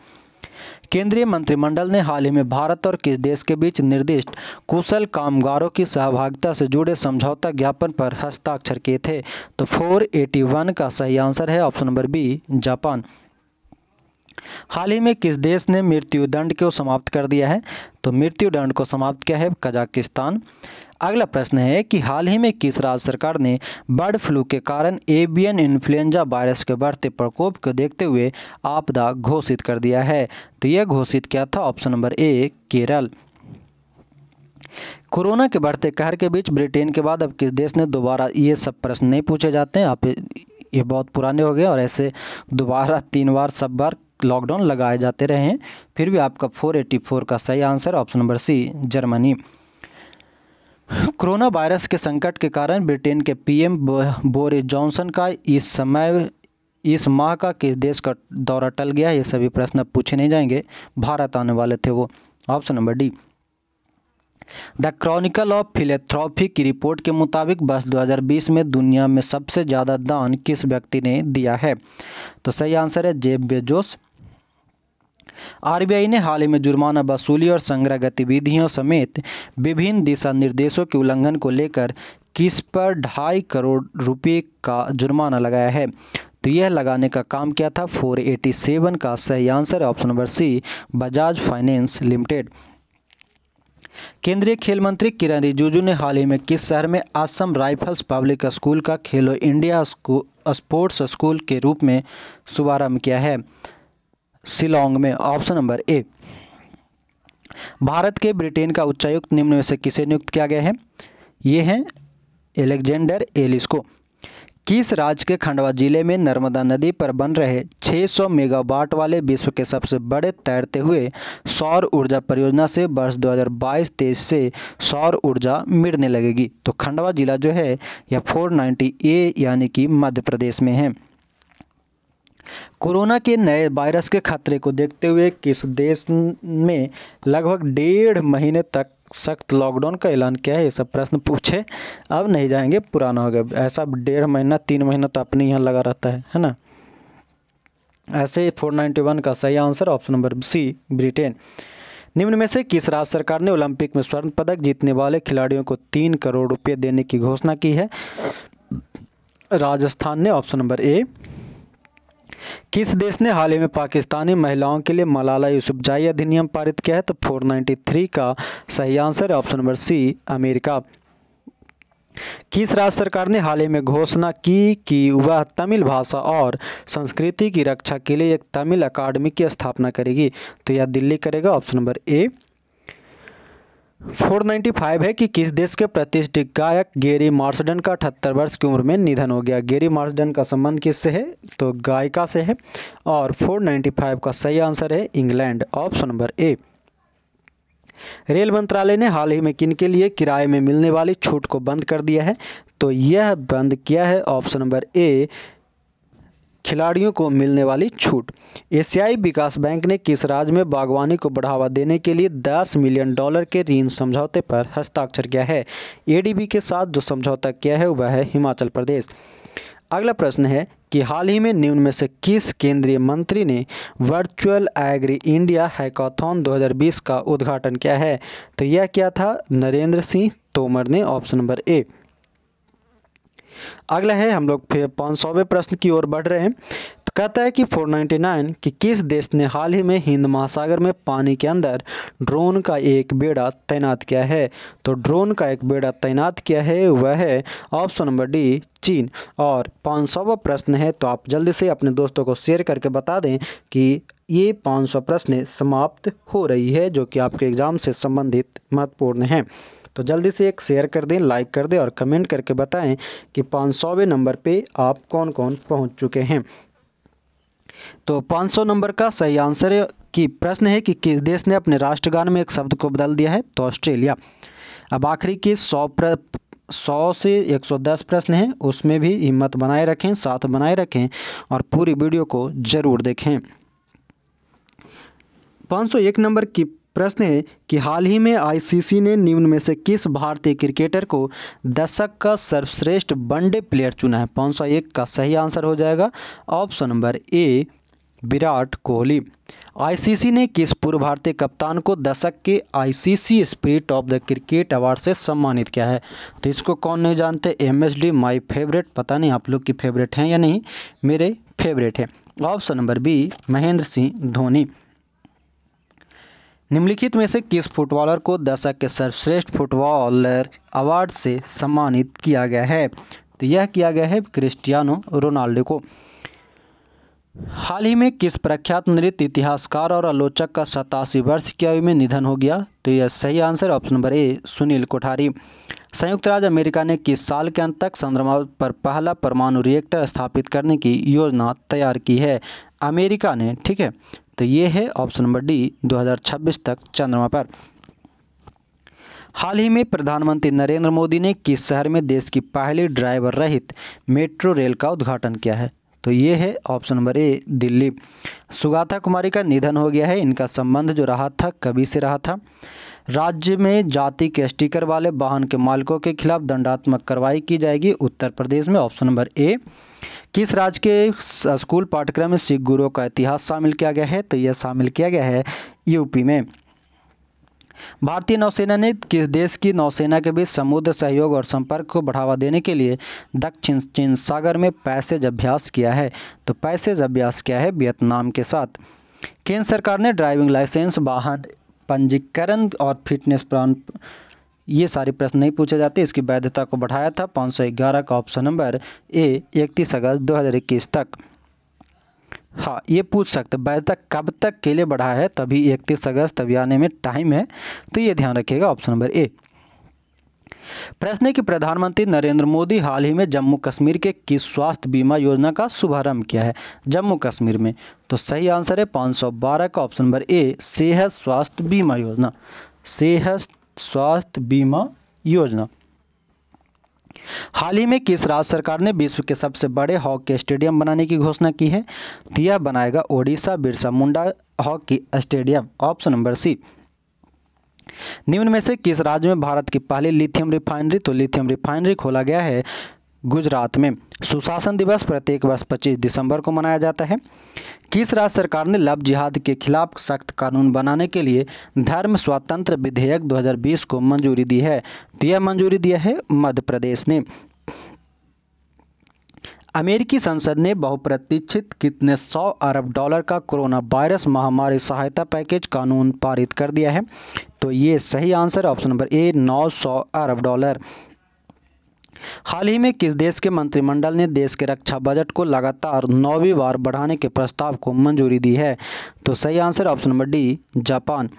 केंद्रीय मंत्रिमंडल ने हाल ही में भारत और किस देश के बीच निर्दिष्ट कुशल कामगारों की सहभागिता से जुड़े समझौता ज्ञापन पर हस्ताक्षर किए थे? तो 481 का सही आंसर है ऑप्शन नंबर बी जापान। हाल ही में किस देश ने मृत्युदंड को समाप्त कर दिया है? तो मृत्युदंड को समाप्त किया है कजाकिस्तान। अगला प्रश्न है कि हाल ही में किस राज्य सरकार ने बर्ड फ्लू के कारण एवियन इन्फ्लुएंजा वायरस के बढ़ते प्रकोप को देखते हुए आपदा घोषित कर दिया है। तो यह घोषित किया था option number A Kerala. Corona के बढ़ते कहर के बीच ब्रिटेन के बाद अब किस देश ने दोबारा, ये सब प्रश्न नहीं पूछे जाते हैं, आप ये बहुत पुराने हो गए और ऐसे दोबारा 3 बार सब बार लॉकडाउन लगाए जाते रहे हैं, फिर भी आपका 484 का सही answer option number C Germany. Corona virus के संकट के कारण ब्रिटेन के पीएम बोरिस जॉनसन का इस माह का किस देश का दौरा टल गया, ये सभी प्रश्न पूछे नहीं जाएंगे, भारत आने वाले थे वो, option number D. The chronicle of philanthropy की रिपोर्ट के मुताबिक वर्ष 2020 में दुनिया में सबसे ज़्यादा दान किस व्यक्ति ने दिया है, तो सही आंसर है जेफ बेजोस। आरबीआई ने हाल ही में जुर्माना वसूली और संग्रह गतिविधियों समेत विभिन्न दिशा निर्देशों के उल्लंघन को लेकर किस पर 2.5 करोड़ रुपए का जुर्माना लगाया है, तो यह लगाने का काम किया था 487 का सही answer option number C Bajaj finance limited. केंद्रीय खेल मंत्री किरण रिजिजू ने हाल ही में किस शहर में असम राइफल्स पब्लिक स्कूल का खेलो इंडिया स्पोर्ट्स स्कूल के रूप में शुभारंभ किया है, शिलोंग में, ऑप्शन नंबर ए। भारत के ब्रिटेन का उच्चायुक्त निम्न में से किसे नियुक्त किया गया है, ये हैं एलेक्जेंडर एलिस को। किस राज्य के खंडवा जिले में नर्मदा नदी पर बन रहे 600 मेगावाट वाले विश्व के सबसे बड़े तैरते हुए सौर ऊर्जा परियोजना से वर्ष 2022-23 से सौर ऊर्जा मिलने लगेगी, तो खंडवा जिला जो है यह 490A यानी कि मध्य प्रदेश में है। कोरोना के नए वायरस के खतरे को देखते हुए किस देश में लगभग 1.5 महीने तक सख्त लॉकडाउन का ऐलान किया है, ये सब प्रश्न पूछे अब नहीं जाएंगे, पुराना हो गया, ऐसा 1.5 महीना 3 महीना तो अपने यहाँ लगा रहता है ना। ऐसे 491 का सही answer option number C Britain. निम्न में से किस राज्य सरकार ने ओलंपिक में स्वर्ण पदक जीतने वाले खिलाड़ियों को 3 करोड़ रुपये देने की घोषणा की है, राजस्थान ने, ऑप्शन नंबर ए। किस देश ने हाल ही में पाकिस्तानी महिलाओं के लिए मलाला यूसुफजई अधिनियम पारित किया है, तो 493 का सही आंसर है ऑप्शन नंबर सी अमेरिका। किस राज्य सरकार ने हाल ही में घोषणा की कि वह तमिल भाषा और संस्कृति की रक्षा के लिए एक तमिल अकादमी की स्थापना करेगी, तो यह दिल्ली करेगा, ऑप्शन नंबर ए। 495 है कि किस देश के प्रतिष्ठित गायक गेरी मार्सडन का 78 वर्ष की उम्र में निधन हो गया, गेरी मार्सडन का संबंध किससे है, तो गायिका से है, और 495 का सही आंसर है England, option number A. Rail मंत्रालय ने हाल ही में किनके लिए किराए में मिलने वाली छूट को बंद कर दिया है, तो यह बंद किया है ऑप्शन नंबर ए खिलाड़ियों को मिलने वाली छूट। एशियाई विकास बैंक ने किस राज्य में बागवानी को बढ़ावा देने के लिए 10 मिलियन डॉलर के ऋण समझौते पर हस्ताक्षर किया है, एडीबी के साथ जो समझौता किया है वह है हिमाचल प्रदेश। अगला प्रश्न है कि हाल ही में निम्न में से किस केंद्रीय मंत्री ने वर्चुअल एग्री इंडिया हैकाथॉन 2020 का उद्घाटन किया है, तो यह किया था नरेंद्र सिंह तोमर ने, ऑप्शन नंबर ए। अगला है, हम लोग फिर 500वें प्रश्न की ओर बढ़ रहे हैं, तो कहता है कि 499 कि किस देश ने हाल ही में हिंद महासागर में पानी के अंदर ड्रोन का एक बेड़ा तैनात किया है, तो ड्रोन का एक बेड़ा तैनात किया है वह है ऑप्शन नंबर डी चीन। और 500वां प्रश्न है, तो आप जल्दी से अपने दोस्तों को शेयर करके बता दें कि ये 500 प्रश्न समाप्त हो रही है जो कि आपके एग्जाम से संबंधित महत्वपूर्ण हैं, तो जल्दी से एक शेयर कर दें, लाइक कर दें और कमेंट करके बताएं कि 500वें नंबर पे आप कौन कौन पहुंच चुके हैं। तो 500 नंबर का सही आंसर है कि प्रश्न है कि किस देश ने अपने राष्ट्रगान में एक शब्द को बदल दिया है, तो ऑस्ट्रेलिया। अब आखिरी के 100 से 110 प्रश्न हैं, उसमें भी हिम्मत बनाए रखें, साथ बनाए रखें और पूरी वीडियो को जरूर देखें। 501 नंबर की प्रश्न है कि हाल ही में आईसीसी ने निम्न में से किस भारतीय क्रिकेटर को दशक का सर्वश्रेष्ठ वनडे प्लेयर चुना है, 501 का सही आंसर हो जाएगा option number A Virat Kohli. ICC ने किस पूर्व भारतीय कप्तान को दशक के ICC spirit of the cricket award से सम्मानित किया है, तो इसको कौन नहीं जानते, MSD माई फेवरेट, पता नहीं आप लोग की फेवरेट हैं या नहीं, मेरे फेवरेट है, option number B Mahendra Singh Dhoni. निम्नलिखित में से किस फुटबॉलर को दशक के सर्वश्रेष्ठ फुटबॉलर अवार्ड से सम्मानित किया गया है? तो यह किया गया है क्रिस्टियानो रोनाल्डो को। हाल ही में किस प्रख्यात नृत्य इतिहासकार और आलोचक का 87 वर्ष की आयु में निधन हो गया? तो यह सही answer option number A Sunil Kothari. संयुक्त राज्य अमेरिका ने किस साल के अंत तक चंद्रमा पर पहला परमाणु रिएक्टर स्थापित करने की योजना तैयार की है? अमेरिका ने, ठीक है। तो ये है ऑप्शन नंबर डी 2026 तक चंद्रमा पर। हाल ही में प्रधानमंत्री नरेंद्र मोदी ने किस शहर में देश की पहली ड्राइवर रहित मेट्रो रेल का उद्घाटन किया है? तो ये है option number A Delhi. Sugatha Kumari का निधन हो गया है। इनका संबंध जो रहा था कवि से रहा था। राज्य में जाति के स्टिकर वाले वाहन के मालिकों के खिलाफ दंडात्मक कार्रवाई की जाएगी उत्तर प्रदेश में, ऑप्शन नंबर ए। किस राज्य के स्कूल पाठ्यक्रम में सिख गुरुओं का इतिहास शामिल किया गया है? तो यह शामिल किया गया है यूपी में। भारतीय नौसेना ने किस देश की नौसेना के बीच समुद्र सहयोग और संपर्क को बढ़ावा देने के लिए दक्षिण चीन सागर में पैसेज अभ्यास किया है? तो पैसेज अभ्यास किया है वियतनाम के साथ। केंद्र सरकार ने ड्राइविंग लाइसेंस, वाहन पंजीकरण और फिटनेस प्लान, ये सारे प्रश्न नहीं पूछे जाते, इसकी वैधता को बढ़ाया था 511 का ऑप्शन नंबर ए 31 अगस्त 2021 तक। हाँ, ये पूछ सकते वैधता कब तक के लिए बढ़ाया है, तभी 31 अगस्त, तभी आने में टाइम है, तो ये ध्यान रखिएगा ऑप्शन नंबर ए। प्रश्न है कि प्रधानमंत्री नरेंद्र मोदी हाल ही में जम्मू कश्मीर के किस स्वास्थ्य बीमा योजना का शुभारंभ किया है जम्मू कश्मीर में? तो सही आंसर है 512 का ऑप्शन नंबर ए सेहत स्वास्थ्य बीमा योजना, सेहत स्वास्थ्य बीमा योजना। हाल ही में किस राज्य सरकार ने विश्व के सबसे बड़े हॉकी स्टेडियम बनाने की घोषणा की है? तो यह बनाएगा Odisha Birsa Munda hockey stadium, option number C. निम्न में से किस राज्य में भारत की पहली लिथियम रिफाइनरी, तो लिथियम रिफाइनरी खोला गया है गुजरात में। सुशासन दिवस प्रत्येक वर्ष 25 दिसंबर को मनाया जाता है। किस राज्य सरकार ने लव जिहाद के खिलाफ सख्त कानून बनाने के लिए धर्म स्वतंत्र विधेयक 2020 को मंजूरी दी है? तो यह मंजूरी दिया है मध्य प्रदेश ने। अमेरिकी संसद ने बहुप्रतीक्षित कितने 100 अरब डॉलर का कोरोना वायरस महामारी सहायता पैकेज कानून पारित कर दिया है? तो ये सही आंसर ऑप्शन नंबर ए 900 अरब डॉलर। हाल ही में किस देश के मंत्रिमंडल ने देश के रक्षा बजट को लगातार 9वीं बार बढ़ाने के प्रस्ताव को मंजूरी दी है? तो सही answer option number D Japan.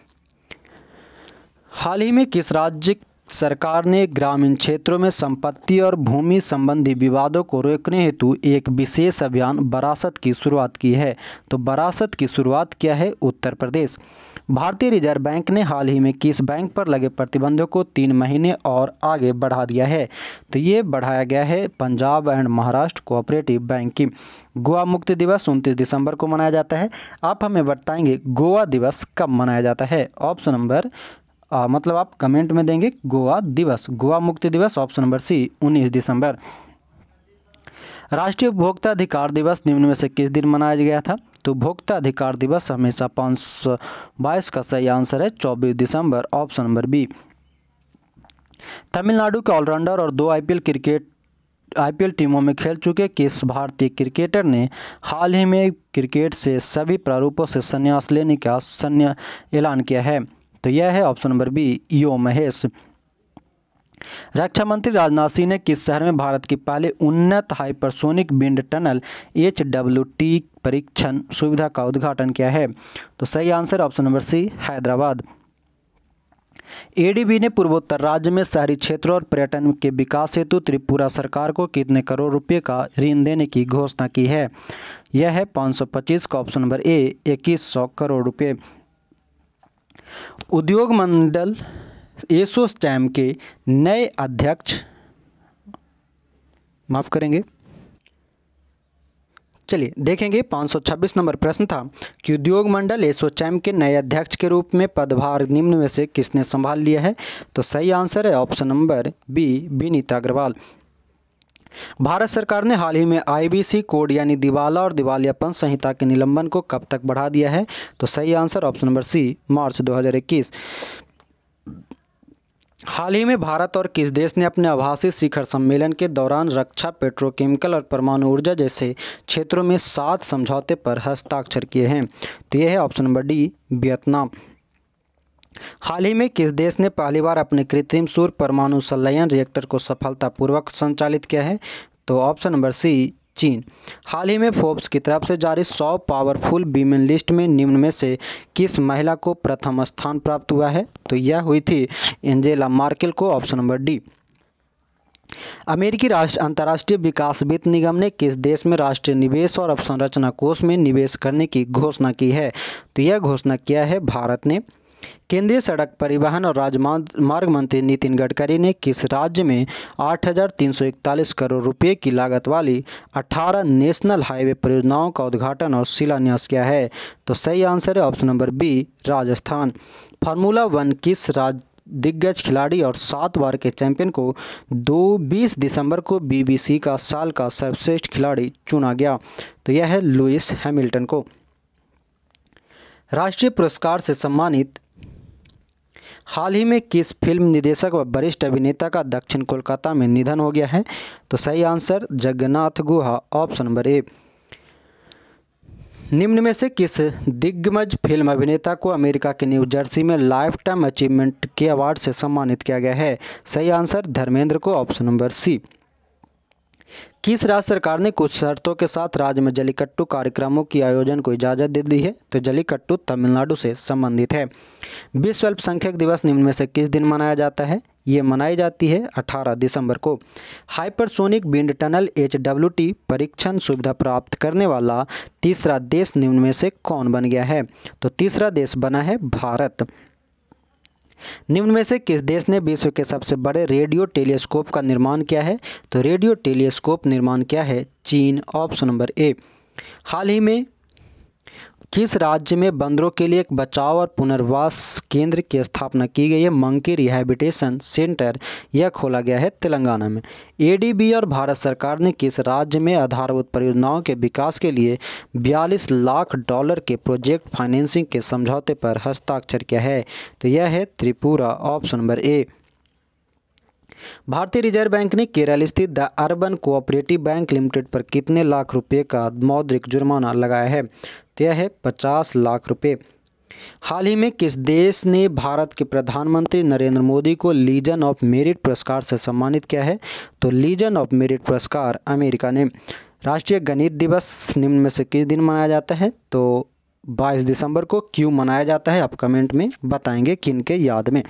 हाल ही में किस राज्य सरकार ने ग्रामीण क्षेत्रों में संपत्ति और भूमि संबंधी विवादों को रोकने हेतु एक विशेष अभियान वरासत की शुरुआत की है? तो वरासत की शुरुआत किया है उत्तर प्रदेश। भारतीय रिजर्व बैंक ने हाल ही में किस बैंक पर लगे प्रतिबंधों को 3 महीने और आगे बढ़ा दिया है? तो ये बढ़ाया गया है Punjab and Maharashtra cooperative bank की। गोवा मुक्ति दिवस 29 दिसंबर को मनाया जाता है। आप हमें बताएंगे गोवा दिवस कब मनाया जाता है? ऑप्शन नंबर मतलब आप कमेंट में देंगे गोवा दिवस, गोवा मुक्ति दिवस, ऑप्शन नंबर सी 19 दिसंबर। राष्ट्रीय उपभोक्ता अधिकार दिवस निम्न में से किस दिन मनाया गया था? तो उपभोक्ता अधिकार दिवस हमेशा 522 का सही आंसर है 24 दिसंबर, ऑप्शन नंबर बी। तमिलनाडु के ऑलराउंडर और 2 आईपीएल टीमों में खेल चुके किस भारतीय क्रिकेटर ने हाल ही में क्रिकेट से सभी प्रारूपों से संन्यास लेने का ऐलान किया है? तो यह है ऑप्शन नंबर बी यो महेश। रक्षा मंत्री राजनाथ सिंह ने किस शहर में भारत की पहले उन्नत हाइपरसोनिक विंड टनल HWT परीक्षण सुविधा का उद्घाटन किया है? तो सही answer option number C Hyderabad. ADB ने पूर्वोत्तर राज्य में शहरी क्षेत्रों और पर्यटन के विकास हेतु त्रिपुरा सरकार को कितने करोड़ रुपए का ऋण देने की घोषणा की है? यह है 525 का ऑप्शन नंबर ए 2100 करोड़ रुपये। उद्योग मंडल एसोचैम के नए अध्यक्ष, माफ करेंगे, चलिए देखेंगे 526 नंबर प्रश्न था कि उद्योग मंडल एसोचैम के नए अध्यक्ष के रूप में पदभार निम्न में से किसने संभाल लिया है? तो सही आंसर है option number B Vinita Agarwal. Bharat सरकार ने हाल ही में IBC कोड यानी दिवाला और दिवालियापन संहिता के निलंबन को कब तक बढ़ा दिया है? तो सही answer option number C March 2021। हाल ही में भारत और किस देश ने अपने आभासी शिखर सम्मेलन के दौरान रक्षा, पेट्रोकेमिकल और परमाणु ऊर्जा जैसे क्षेत्रों में 7 समझौते पर हस्ताक्षर किए हैं? तो यह है ऑप्शन नंबर डी वियतनाम। हाल ही में किस देश ने पहली बार अपने कृत्रिम सूर्य परमाणु संलयन रिएक्टर को सफलतापूर्वक संचालित किया है? तो ऑप्शन नंबर सी चीन। हाल ही में फोर्ब्स की तरफ से जारी 100 पावरफुल वीमेन लिस्ट में निम्न में से किस महिला को प्रथम स्थान प्राप्त हुआ है? तो यह हुई थी एंजेला मार्केल को, ऑप्शन नंबर डी। अमेरिकी अंतर्राष्ट्रीय विकास वित्त निगम ने किस देश में राष्ट्रीय निवेश और अवसंरचना कोष में निवेश करने की घोषणा की है? तो यह घोषणा किया है भारत ने। केंद्रीय सड़क परिवहन और राजमार्ग मंत्री नितिन गडकरी ने किस राज्य में 8,341 करोड़ रुपए की लागत वाली 18 नेशनल हाईवे परियोजनाओं का उद्घाटन और शिलान्यास किया है? तो सही आंसर है option number B, Rajasthan. Formula 1 किस राज्य दिग्गज खिलाड़ी और 7 बार के चैंपियन को 20 दिसंबर को बीबीसी का साल का सर्वश्रेष्ठ खिलाड़ी चुना गया? तो यह है लुइस हैमिल्टन को। राष्ट्रीय पुरस्कार से सम्मानित हाल ही में किस फिल्म निर्देशक व वरिष्ठ अभिनेता का दक्षिण कोलकाता में निधन हो गया है? तो सही answer Jagannath Guha, option number A. निम्न में से किस दिग्गज फिल्म अभिनेता को अमेरिका के न्यू जर्सी में लाइफ टाइम अचीवमेंट के अवार्ड से सम्मानित किया गया है? सही आंसर धर्मेंद्र को, ऑप्शन नंबर सी। किस राज्य सरकार ने कुछ शर्तों के साथ राज्य में जल्लीकट्टू कार्यक्रमों की आयोजन को इजाजत दे दी है? तो जल्लीकट्टू तमिलनाडु से संबंधित है। विश्व अल्पसंख्यक दिवस निम्न में से किस दिन मनाया जाता है? ये मनाई जाती है 18 दिसंबर को। हाइपरसोनिक विंड टनल HWT परीक्षण सुविधा प्राप्त करने वाला तीसरा देश निम्न में से कौन बन गया है? तो तीसरा देश बना है भारत। निम्न में से किस देश ने विश्व के सबसे बड़े रेडियो टेलीस्कोप का निर्माण किया है? तो रेडियो टेलीस्कोप निर्माण किया है चीन, ऑप्शन नंबर ए। हाल ही में किस राज्य में बंदरों के लिए एक बचाव और पुनर्वास केंद्र की स्थापना की गई है? मंकी रिहैबिलिटेशन सेंटर, यह खोला गया है तेलंगाना में। ADB और भारत सरकार ने किस राज्य में आधारभूत परियोजनाओं के विकास के लिए $42 लाख के प्रोजेक्ट फाइनेंसिंग के समझौते पर हस्ताक्षर किया है? तो यह है त्रिपुरा, ऑप्शन नंबर ए। भारतीय रिजर्व बैंक ने केरल स्थित the urban cooperative bank limited पर कितने लाख रुपए का मौद्रिक जुर्माना लगाया है? तो यह है 50 लाख रुपए। हाल ही में किस देश ने भारत के प्रधानमंत्री नरेंद्र मोदी को लीजन ऑफ मेरिट पुरस्कार से सम्मानित किया है? तो लीजन ऑफ मेरिट पुरस्कार अमेरिका ने। राष्ट्रीय गणित दिवस निम्न में से किस दिन मनाया जाता है? तो 22 दिसंबर को। क्यों मनाया जाता है आप कमेंट में बताएंगे किनके याद में।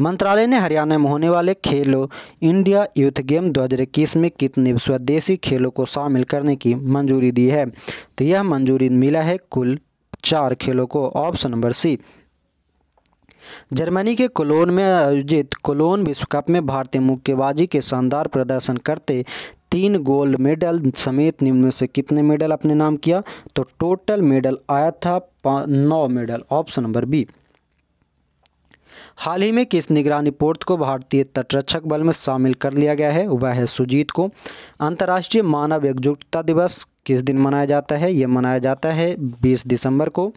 मंत्रालय ने हरियाणा में होने वाले खेलो इंडिया यूथ गेम 2021 में कितने स्वदेशी खेलों को शामिल करने की मंजूरी दी है? तो यह मंजूरी मिला है कुल 4 खेलों को, ऑप्शन नंबर सी। जर्मनी के कोलोन में आयोजित कोलोन विश्व कप में भारतीय मुक्केबाजी के शानदार प्रदर्शन करते 3 गोल्ड मेडल समेत निम्न में से कितने मेडल अपने नाम किया? तो टोटल मेडल आया था 9 मेडल, ऑप्शन नंबर बी। हाल ही में किस निगरानी पोत को भारतीय तटरक्षक बल में शामिल कर लिया गया है? वह है सुजीत को। अंतर्राष्ट्रीय मानव एकजुटता दिवस किस दिन मनाया जाता है? यह मनाया जाता है 20 दिसंबर को।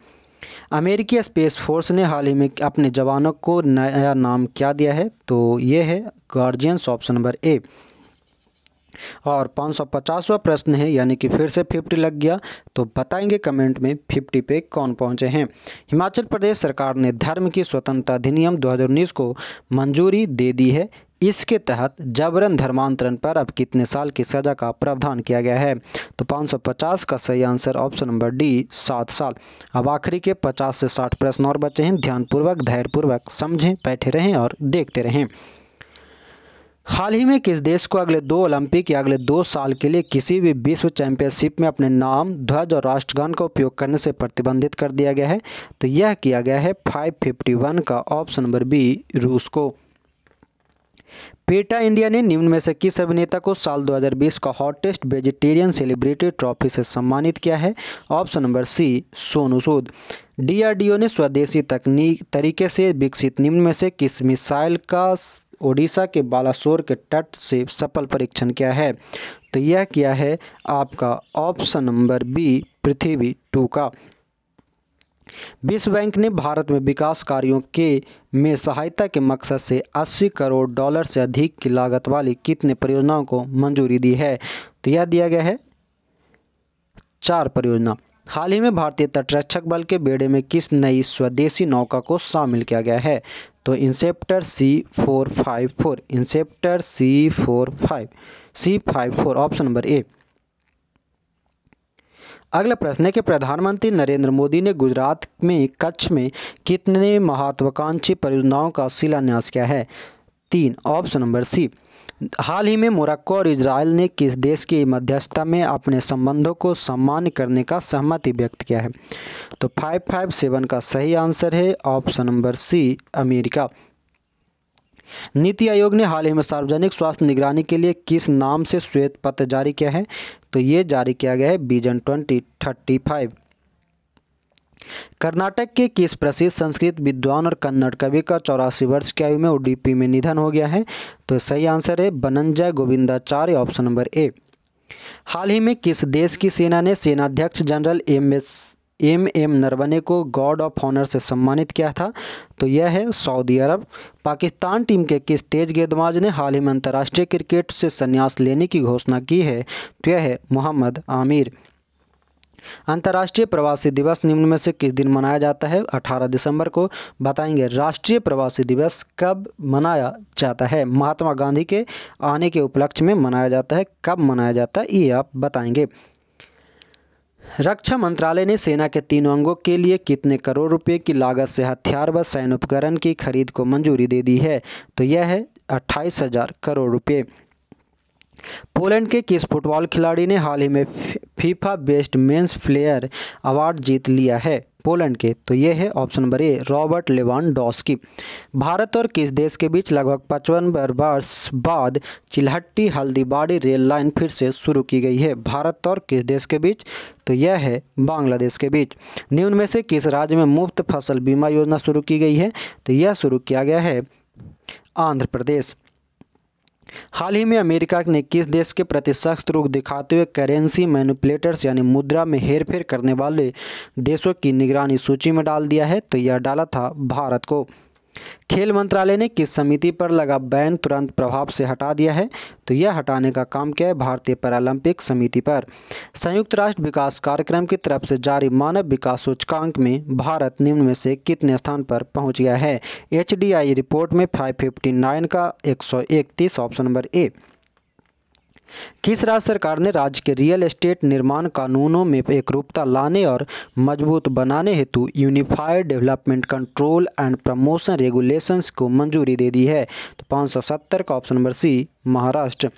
अमेरिकी स्पेस फोर्स ने हाल ही में अपने जवानों को नया नाम क्या दिया है? तो यह है गार्जियंस, ऑप्शन नंबर ए। और 550वां प्रश्न है, यानी कि फिर से 50 लग गया, तो बताएंगे कमेंट में 50 पे कौन पहुंचे हैं। हिमाचल प्रदेश सरकार ने धर्म की स्वतंत्रता अधिनियम 2019 को मंजूरी दे दी है। इसके तहत जबरन धर्मांतरण पर अब कितने साल की सजा का प्रावधान किया गया है? तो 550 का सही आंसर ऑप्शन नंबर डी, 7 साल। अब आखिरी के 50 से 60 प्रश्न और बचे हैं, ध्यानपूर्वक धैर्यपूर्वक समझें, बैठे रहें और देखते रहें। हाल ही में किस देश को अगले 2 ओलंपिक या अगले 2 साल के लिए किसी भी विश्व चैंपियनशिप में अपने नाम, ध्वज और राष्ट्रगान का उपयोग करने से प्रतिबंधित कर दिया गया है? तो यह किया गया है 551 का, ऑप्शन नंबर बी, रूस को। पेटा इंडिया ने निम्न में से किस अभिनेता को साल 2020 का हॉटेस्ट वेजिटेरियन सेलिब्रिटी ट्रॉफी से सम्मानित किया है? Option number C, Sonu Sood. DRDO ने स्वदेशी तकनीक तरीके से विकसित निम्न में से किस मिसाइल का ओडिशा के बालासोर के तट से सफल परीक्षण किया है? तो यह किया है आपका ऑप्शन नंबर बी, पृथ्वी 2 का। विश्व बैंक ने भारत में विकास कार्यों के में सहायता के मकसद से $80 करोड़ से अधिक की लागत वाली कितने परियोजनाओं को मंजूरी दी है? तो यह दिया गया है 4 परियोजना। हाल ही में भारतीय तटरक्षक बल के बेड़े में किस नई स्वदेशी नौका को शामिल किया गया है? तो इंसेप्टर C454, इंसेप्टर C54 option number A. अगला प्रश्न है कि प्रधानमंत्री नरेंद्र मोदी ने गुजरात में कच्छ में कितने महत्वाकांक्षी परियोजनाओं का शिलान्यास किया है? 3 ऑप्शन नंबर सी। हाल ही में मोरक्को और इजराइल ने किस देश की मध्यस्थता में अपने संबंधों को सामान्य करने का सहमति व्यक्त किया है? तो 557 का सही आंसर है option number C America. NITI Aayog ने हाल ही में सार्वजनिक स्वास्थ्य निगरानी के लिए किस नाम से श्वेत पत्र जारी किया है? तो ये जारी किया गया है विजन 2035। कर्नाटक के किस प्रसिद्ध संस्कृत विद्वान और कन्नड़ कवि का 84 वर्ष की आयु में उडुपी में निधन हो गया है? तो सही आंसर है Bananjay Govindacharya option number A. हाल ही में किस देश की सेना ने सेनाध्यक्ष जनरल एम एम नरवणे को गार्ड ऑफ ऑनर से सम्मानित किया था? तो यह है सऊदी अरब। पाकिस्तान टीम के किस तेज गेंदबाज ने हाल ही में अंतर्राष्ट्रीय क्रिकेट से संन्यास लेने की घोषणा की है? तो यह है मोहम्मद आमिर। अंतर्राष्ट्रीय प्रवासी दिवस निम्न में से किस दिन मनाया जाता है? 18 दिसंबर को। बताएंगे राष्ट्रीय प्रवासी दिवस कब मनाया जाता है? महात्मा गांधी के आने के उपलक्ष्य में मनाया जाता है। कब मनाया जाता है ये आप बताएंगे। रक्षा मंत्रालय ने सेना के तीनों अंगों के लिए कितने करोड़ रुपए की लागत से हथियार व सैन्य उपकरण की खरीद को मंजूरी दे दी है? तो यह है 28,000 करोड़ रुपए। पोलैंड के किस फुटबॉल खिलाड़ी ने हाल ही में FIFA best men's player award जीत लिया है? पोलैंड के। तो यह है option number A Robert Lewandowski. Bharat और किस देश के बीच लगभग 55 वर्ष बाद चिल्हट्टी हल्दीबाड़ी रेल लाइन फिर से शुरू की गई है? भारत और किस देश के बीच? तो यह है बांग्लादेश के बीच। निम्न में से किस राज्य में मुफ्त फसल बीमा योजना शुरू की गई है? तो यह शुरू किया गया है आंध्र प्रदेश। हाल ही में अमेरिका ने किस देश के प्रति सख्त रुख दिखाते हुए करेंसी मैनिपुलेटर्स यानी मुद्रा में हेरफेर करने वाले देशों की निगरानी सूची में डाल दिया है? तो यह डाला था भारत को। खेल मंत्रालय ने किस समिति पर लगा बैन तुरंत प्रभाव से हटा दिया है? तो यह हटाने का काम किया है भारतीय पैरालंपिक समिति पर। संयुक्त राष्ट्र विकास कार्यक्रम की तरफ से जारी मानव विकास सूचकांक में भारत निम्न में से कितने स्थान पर पहुंच गया है? HDI रिपोर्ट में 559 का 131 ऑप्शन नंबर ए। किस राज्य सरकार ने राज्य के रियल एस्टेट निर्माण कानूनों में एकरूपता लाने और मजबूत बनाने हेतु unified development control and promotion regulations को मंजूरी दे दी है? तो 570 का ऑप्शन नंबर सी महाराष्ट्र।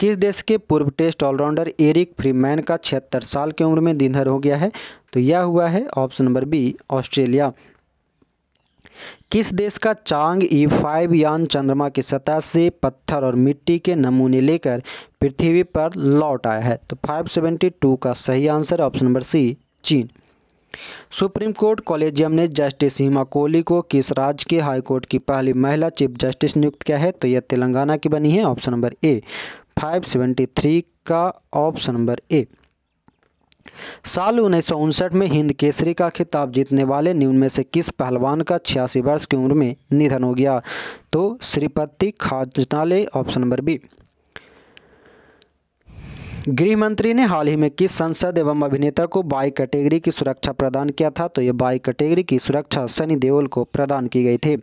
किस देश के पूर्व टेस्ट ऑलराउंडर एरिक फ्रीमैन का 76 साल की उम्र में निधन हो गया है? तो यह हुआ है ऑप्शन नंबर बी ऑस्ट्रेलिया। किस देश का चांग-ई-5 यान चंद्रमा की सतह से पत्थर और मिट्टी के नमूने लेकर पृथ्वी पर लौट आया है? तो 572 का सही answer option number C China. Supreme court collegium ने जस्टिस हिमा कोहली को किस राज्य के हाईकोर्ट की पहली महिला चीफ जस्टिस नियुक्त किया है? तो यह तेलंगाना की बनी है ऑप्शन नंबर ए। 573 का ऑप्शन नंबर ए। साल 1959 में हिंद केसरी का खिताब जीतने वाले निम्न में से किस पहलवान का 86 वर्ष की उम्र में निधन हो गया? तो Shripati Khajanale option number B. गृह मंत्री ने हाल ही में किस संसद एवं अभिनेता को बाई कैटेगरी की सुरक्षा प्रदान किया था? तो यह बाई कैटेगरी की सुरक्षा सनी देओल को प्रदान की गई थी।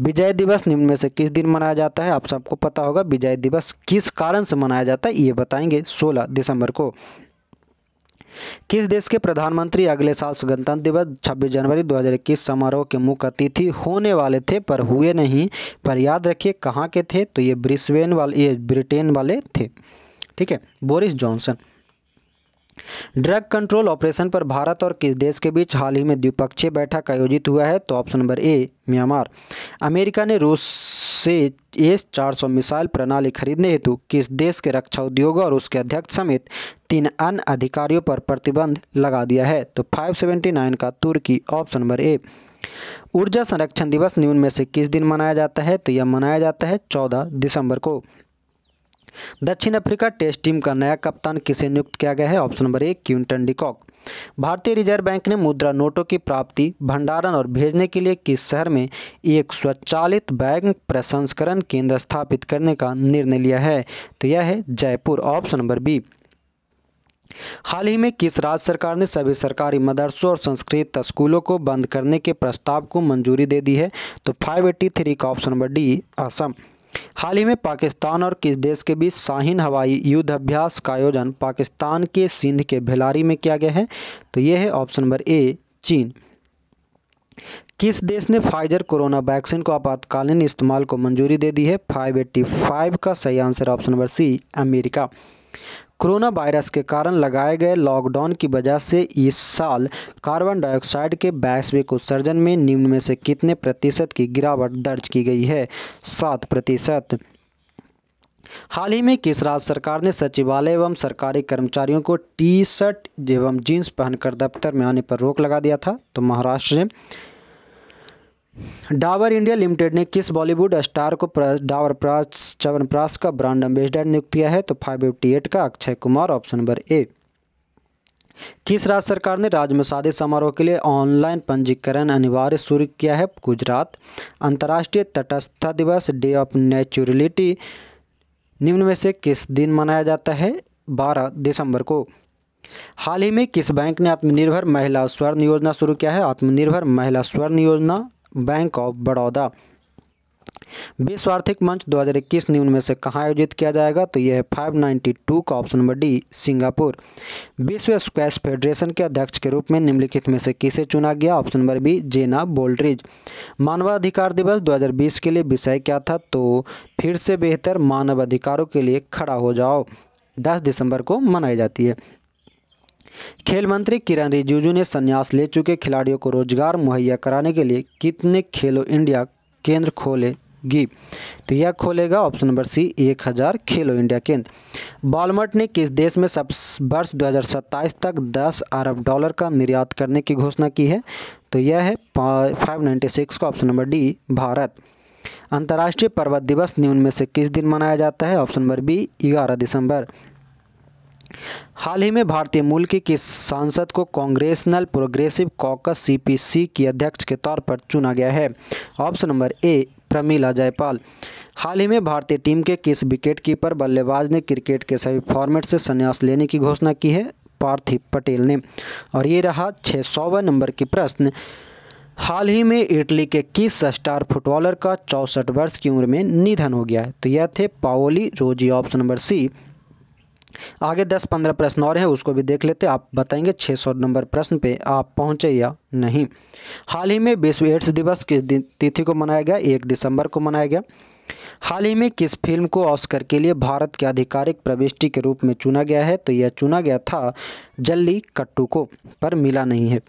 विजय दिवस निम्न में से किस दिन मनाया जाता है? आप सबको पता होगा विजय दिवस किस कारण से मनाया जाता है ये बताएंगे 16 दिसंबर को। किस देश के प्रधानमंत्री अगले साल गणतंत्र दिवस 26 जनवरी 2021 समारोह के मुख्य अतिथि होने वाले थे पर हुए नहीं? पर याद रखिए कहाँ के थे, तो ये ब्रिटेन वाले थे। ठीक है, Boris Johnson. Drug control operation पर भारत और किस देश के बीच हाल ही में द्विपक्षीय बैठक आयोजित हुआ है? तो option number A Myanmar. America ने रूस से S-400 मिसाइल प्रणाली खरीदने हेतु किस देश के रक्षा उद्योग और उसके अध्यक्ष समेत 3 अन्य अधिकारियों पर प्रतिबंध लगा दिया है? तो 579 का तुर्की ऑप्शन नंबर ए। ऊर्जा संरक्षण दिवस निम्न में से किस दिन मनाया जाता है? तो यह मनाया जाता है 14 दिसंबर को। दक्षिण अफ्रीका टेस्ट टीम का नया कप्तान किसे नियुक्त किया गया है? Option number A Quinton de Kock. भारतीय रिजर्व बैंक ने मुद्रा नोटों की प्राप्ति, भंडारण और भेजने के लिए किस शहर में एक स्वचालित बैंक प्रसंस्करण केंद्र स्थापित करने का निर्णय लिया है? तो यह है जयपुर ऑप्शन नंबर बी। हाल ही में किस राज्य सरकार ने सभी सरकारी मदरसों और संस्कृत स्कूलों को बंद करने के प्रस्ताव को मंजूरी दे दी है? तो 583 का ऑप्शन नंबर डी असम। हाल ही में पाकिस्तान और किस देश के बीच शाहीन हवाई युद्ध अभ्यास का आयोजन पाकिस्तान के सिंध के भिलारी में किया गया है? तो यह है ऑप्शन नंबर ए चीन। किस देश ने फाइजर कोरोना वैक्सीन को आपातकालीन इस्तेमाल को मंजूरी दे दी है? 585 का सही answer option number C America. Corona virus के कारण लगाए गए लॉकडाउन की वजह से इस साल कार्बन डाइऑक्साइड के वैश्विक उत्सर्जन में निम्न में से कितने प्रतिशत की गिरावट दर्ज की गई है? 7%। हाल ही में किस राज्य सरकार ने सचिवालय एवं सरकारी कर्मचारियों को टी शर्ट एवं जीन्स पहनकर दफ्तर में आने पर रोक लगा दिया था? तो महाराष्ट्र ने। डाबर इंडिया लिमिटेड ने किस बॉलीवुड स्टार को डाबर च्यवनप्राश का ब्रांड एम्बेसडर नियुक्त किया है? तो 588 का Akshay Kumar option number A. किस राज्य सरकार ने राज्य में शादी समारोह के लिए ऑनलाइन पंजीकरण अनिवार्य शुरू किया है? गुजरात। अंतर्राष्ट्रीय तटस्थता दिवस डे ऑफ नेचुरलिटी निम्न में से किस दिन मनाया जाता है? 12 दिसंबर को। हाल ही में किस बैंक ने आत्मनिर्भर महिला स्वर्ण योजना शुरू किया है? आत्मनिर्भर महिला स्वर्ण योजना बैंक ऑफ बड़ौदा। विश्व आर्थिक मंच 2021 निम्न में से कहाँ आयोजित किया जाएगा? तो यह है 592 का ऑप्शन नंबर डी सिंगापुर। विश्व स्क्वैश फेडरेशन के अध्यक्ष के रूप में निम्नलिखित में से किसे चुना गया? Option number B Zena Wooldridge. मानवाधिकार दिवस 2020 के लिए विषय क्या था? तो फिर से बेहतर मानवाधिकारों के लिए खड़ा हो जाओ। 10 दिसंबर को मनाई जाती है। खेल मंत्री किरण रिजिजू ने संन्यास ले चुके खिलाड़ियों को रोजगार मुहैया कराने के लिए कितने खेलो इंडिया केंद्र खोलेगी? तो यह खोलेगा ऑप्शन नंबर सी 1000 खेलो इंडिया केंद्र। वॉलमार्ट ने किस देश में सब वर्ष 2027 तक $10 अरब का निर्यात करने की घोषणा की है? तो यह है 596 का ऑप्शन नंबर डी भारत। अंतर्राष्ट्रीय पर्वत दिवस निम्न में से किस दिन मनाया जाता है? ऑप्शन नंबर बी 11 दिसंबर। हाल ही में भारतीय मूल की किस सांसद को कांग्रेसनल प्रोग्रेसिव कॉकस (सीपीसी) की अध्यक्ष के तौर पर चुना गया है? Option number A Pramila Jayapal. हाल ही में भारतीय टीम के किस विकेटकीपर बल्लेबाज ने क्रिकेट के सभी फॉर्मेट से संन्यास लेने की घोषणा की है? पार्थिव पटेल ने। और ये रहा 600वां नंबर की प्रश्न। हाल ही में इटली के किस स्टार फुटबॉलर का 64 वर्ष की उम्र में निधन हो गया है? तो यह थे पाओली रोजी ऑप्शन नंबर सी। आगे 10-15 प्रश्न और हैं, उसको भी देख लेते। आप बताएंगे 600 नंबर प्रश्न पे आप पहुंचे या नहीं। हाल ही में विश्व एड्स दिवस किस तिथि को मनाया गया? 1 दिसंबर को मनाया गया। हाल ही में किस फिल्म को ऑस्कर के लिए भारत के आधिकारिक प्रविष्टि के रूप में चुना गया है? तो यह चुना गया था जल्ली कट्टू को, पर मिला नहीं है।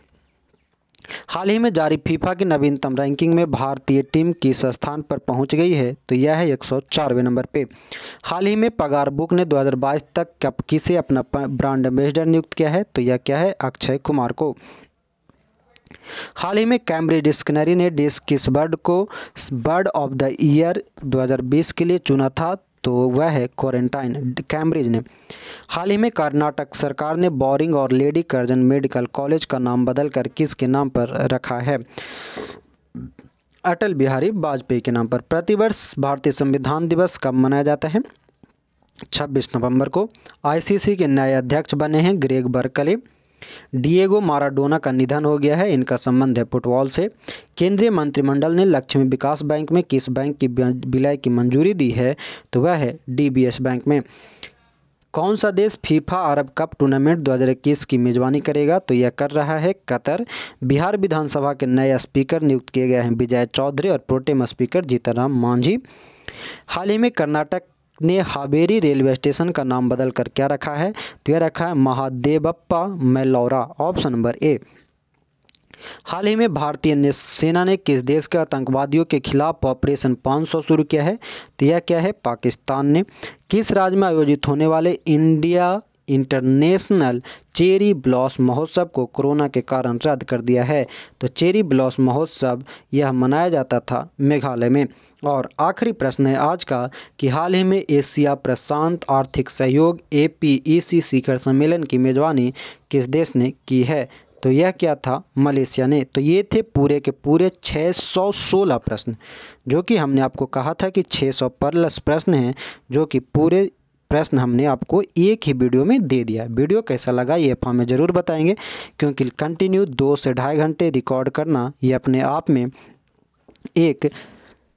हाल ही में जारी फीफा की नवीनतम रैंकिंग में भारतीय टीम किस स्थान पर पहुंच गई है? तो यह है 104वें नंबर पे। हाल ही में पगार बुक ने 2022 तक कपकी से अपना ब्रांड एम्बेसडर नियुक्त किया है? तो यह क्या है? अक्षय कुमार को। हाल ही में कैम्ब्रिज डिक्शनरी ने किस बर्ड को बर्ड ऑफ द ईयर 2020 के लिए चुना था? तो वह है क्वारंटाइन, कैम्ब्रिज ने। हाल ही में कर्नाटक सरकार ने बोरिंग और लेडी कर्जन मेडिकल कॉलेज का नाम बदलकर किसके नाम पर रखा है? अटल बिहारी वाजपेयी के नाम पर। प्रतिवर्ष भारतीय संविधान दिवस कब मनाया जाता है? 26 नवंबर को। आईसीसी के नए अध्यक्ष बने हैं ग्रेग बर्कले। डिएगो माराडोना का निधन हो गया है, इनका संबंध है फुटबॉल से। केंद्रीय मंत्रिमंडल ने लक्ष्मी विकास बैंक में किस बैंक की विलय की मंजूरी दी है? तो वह है डीबीएस बैंक में। कौन सा देश फीफा अरब कप टूर्नामेंट 2021 की मेजबानी करेगा? तो यह कर रहा है कतर। बिहार विधानसभा के नए स्पीकर नियुक्त किए गए हैं विजय चौधरी और प्रोटेम स्पीकर जीतनराम मांझी। हाल ही में कर्नाटक ने हावेरी रेलवे स्टेशन का नाम बदलकर क्या रखा है? तो यह रखा है Mahadevappa Mailora option number A. हाल ही में भारतीय सेना ने किस देश के आतंकवादियों के खिलाफ ऑपरेशन 500 शुरू किया है? तो यह क्या है? पाकिस्तान ने। किस राज्य में आयोजित होने वाले इंडिया इंटरनेशनल चेरी ब्लॉसम महोत्सव को कोरोना के कारण रद्द कर दिया है? तो चेरी ब्लॉसम महोत्सव यह मनाया जाता था मेघालय में। और आखिरी प्रश्न है आज का कि हाल ही में एशिया प्रशांत आर्थिक सहयोग APEC शिखर सम्मेलन की मेजबानी किस देश ने की है? तो यह क्या था? मलेशिया ने। तो ये थे पूरे के पूरे 616 प्रश्न, जो कि हमने आपको कहा था कि 600 प्लस प्रश्न हैं, जो कि पूरे प्रश्न हमने आपको एक ही वीडियो में दे दिया। वीडियो कैसा लगा ये आप हमें ज़रूर बताएंगे, क्योंकि कंटिन्यू 2 से ढाई घंटे रिकॉर्ड करना ये अपने आप में एक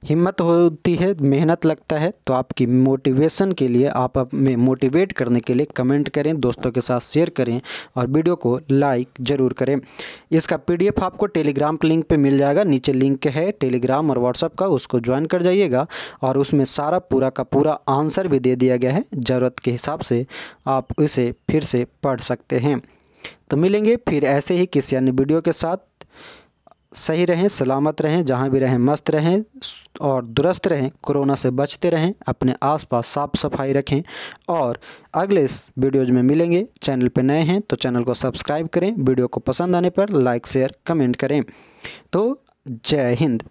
हिम्मत होती है, मेहनत लगता है। तो आपकी मोटिवेशन के लिए, आप में मोटिवेट करने के लिए कमेंट करें, दोस्तों के साथ शेयर करें और वीडियो को लाइक ज़रूर करें। इसका पीडीएफ आपको टेलीग्राम के लिंक पे मिल जाएगा, नीचे लिंक है टेलीग्राम और व्हाट्सएप का, उसको ज्वाइन कर जाइएगा और उसमें सारा पूरा का पूरा आंसर भी दे दिया गया है। ज़रूरत के हिसाब से आप इसे फिर से पढ़ सकते हैं। तो मिलेंगे फिर ऐसे ही किसी अन्य वीडियो के साथ। सही रहें, सलामत रहें, जहाँ भी रहें मस्त रहें और दुरुस्त रहें, कोरोना से बचते रहें, अपने आसपास साफ सफाई रखें और अगले इस वीडियोज़ में मिलेंगे। चैनल पर नए हैं तो चैनल को सब्सक्राइब करें, वीडियो को पसंद आने पर लाइक शेयर कमेंट करें। तो जय हिंद।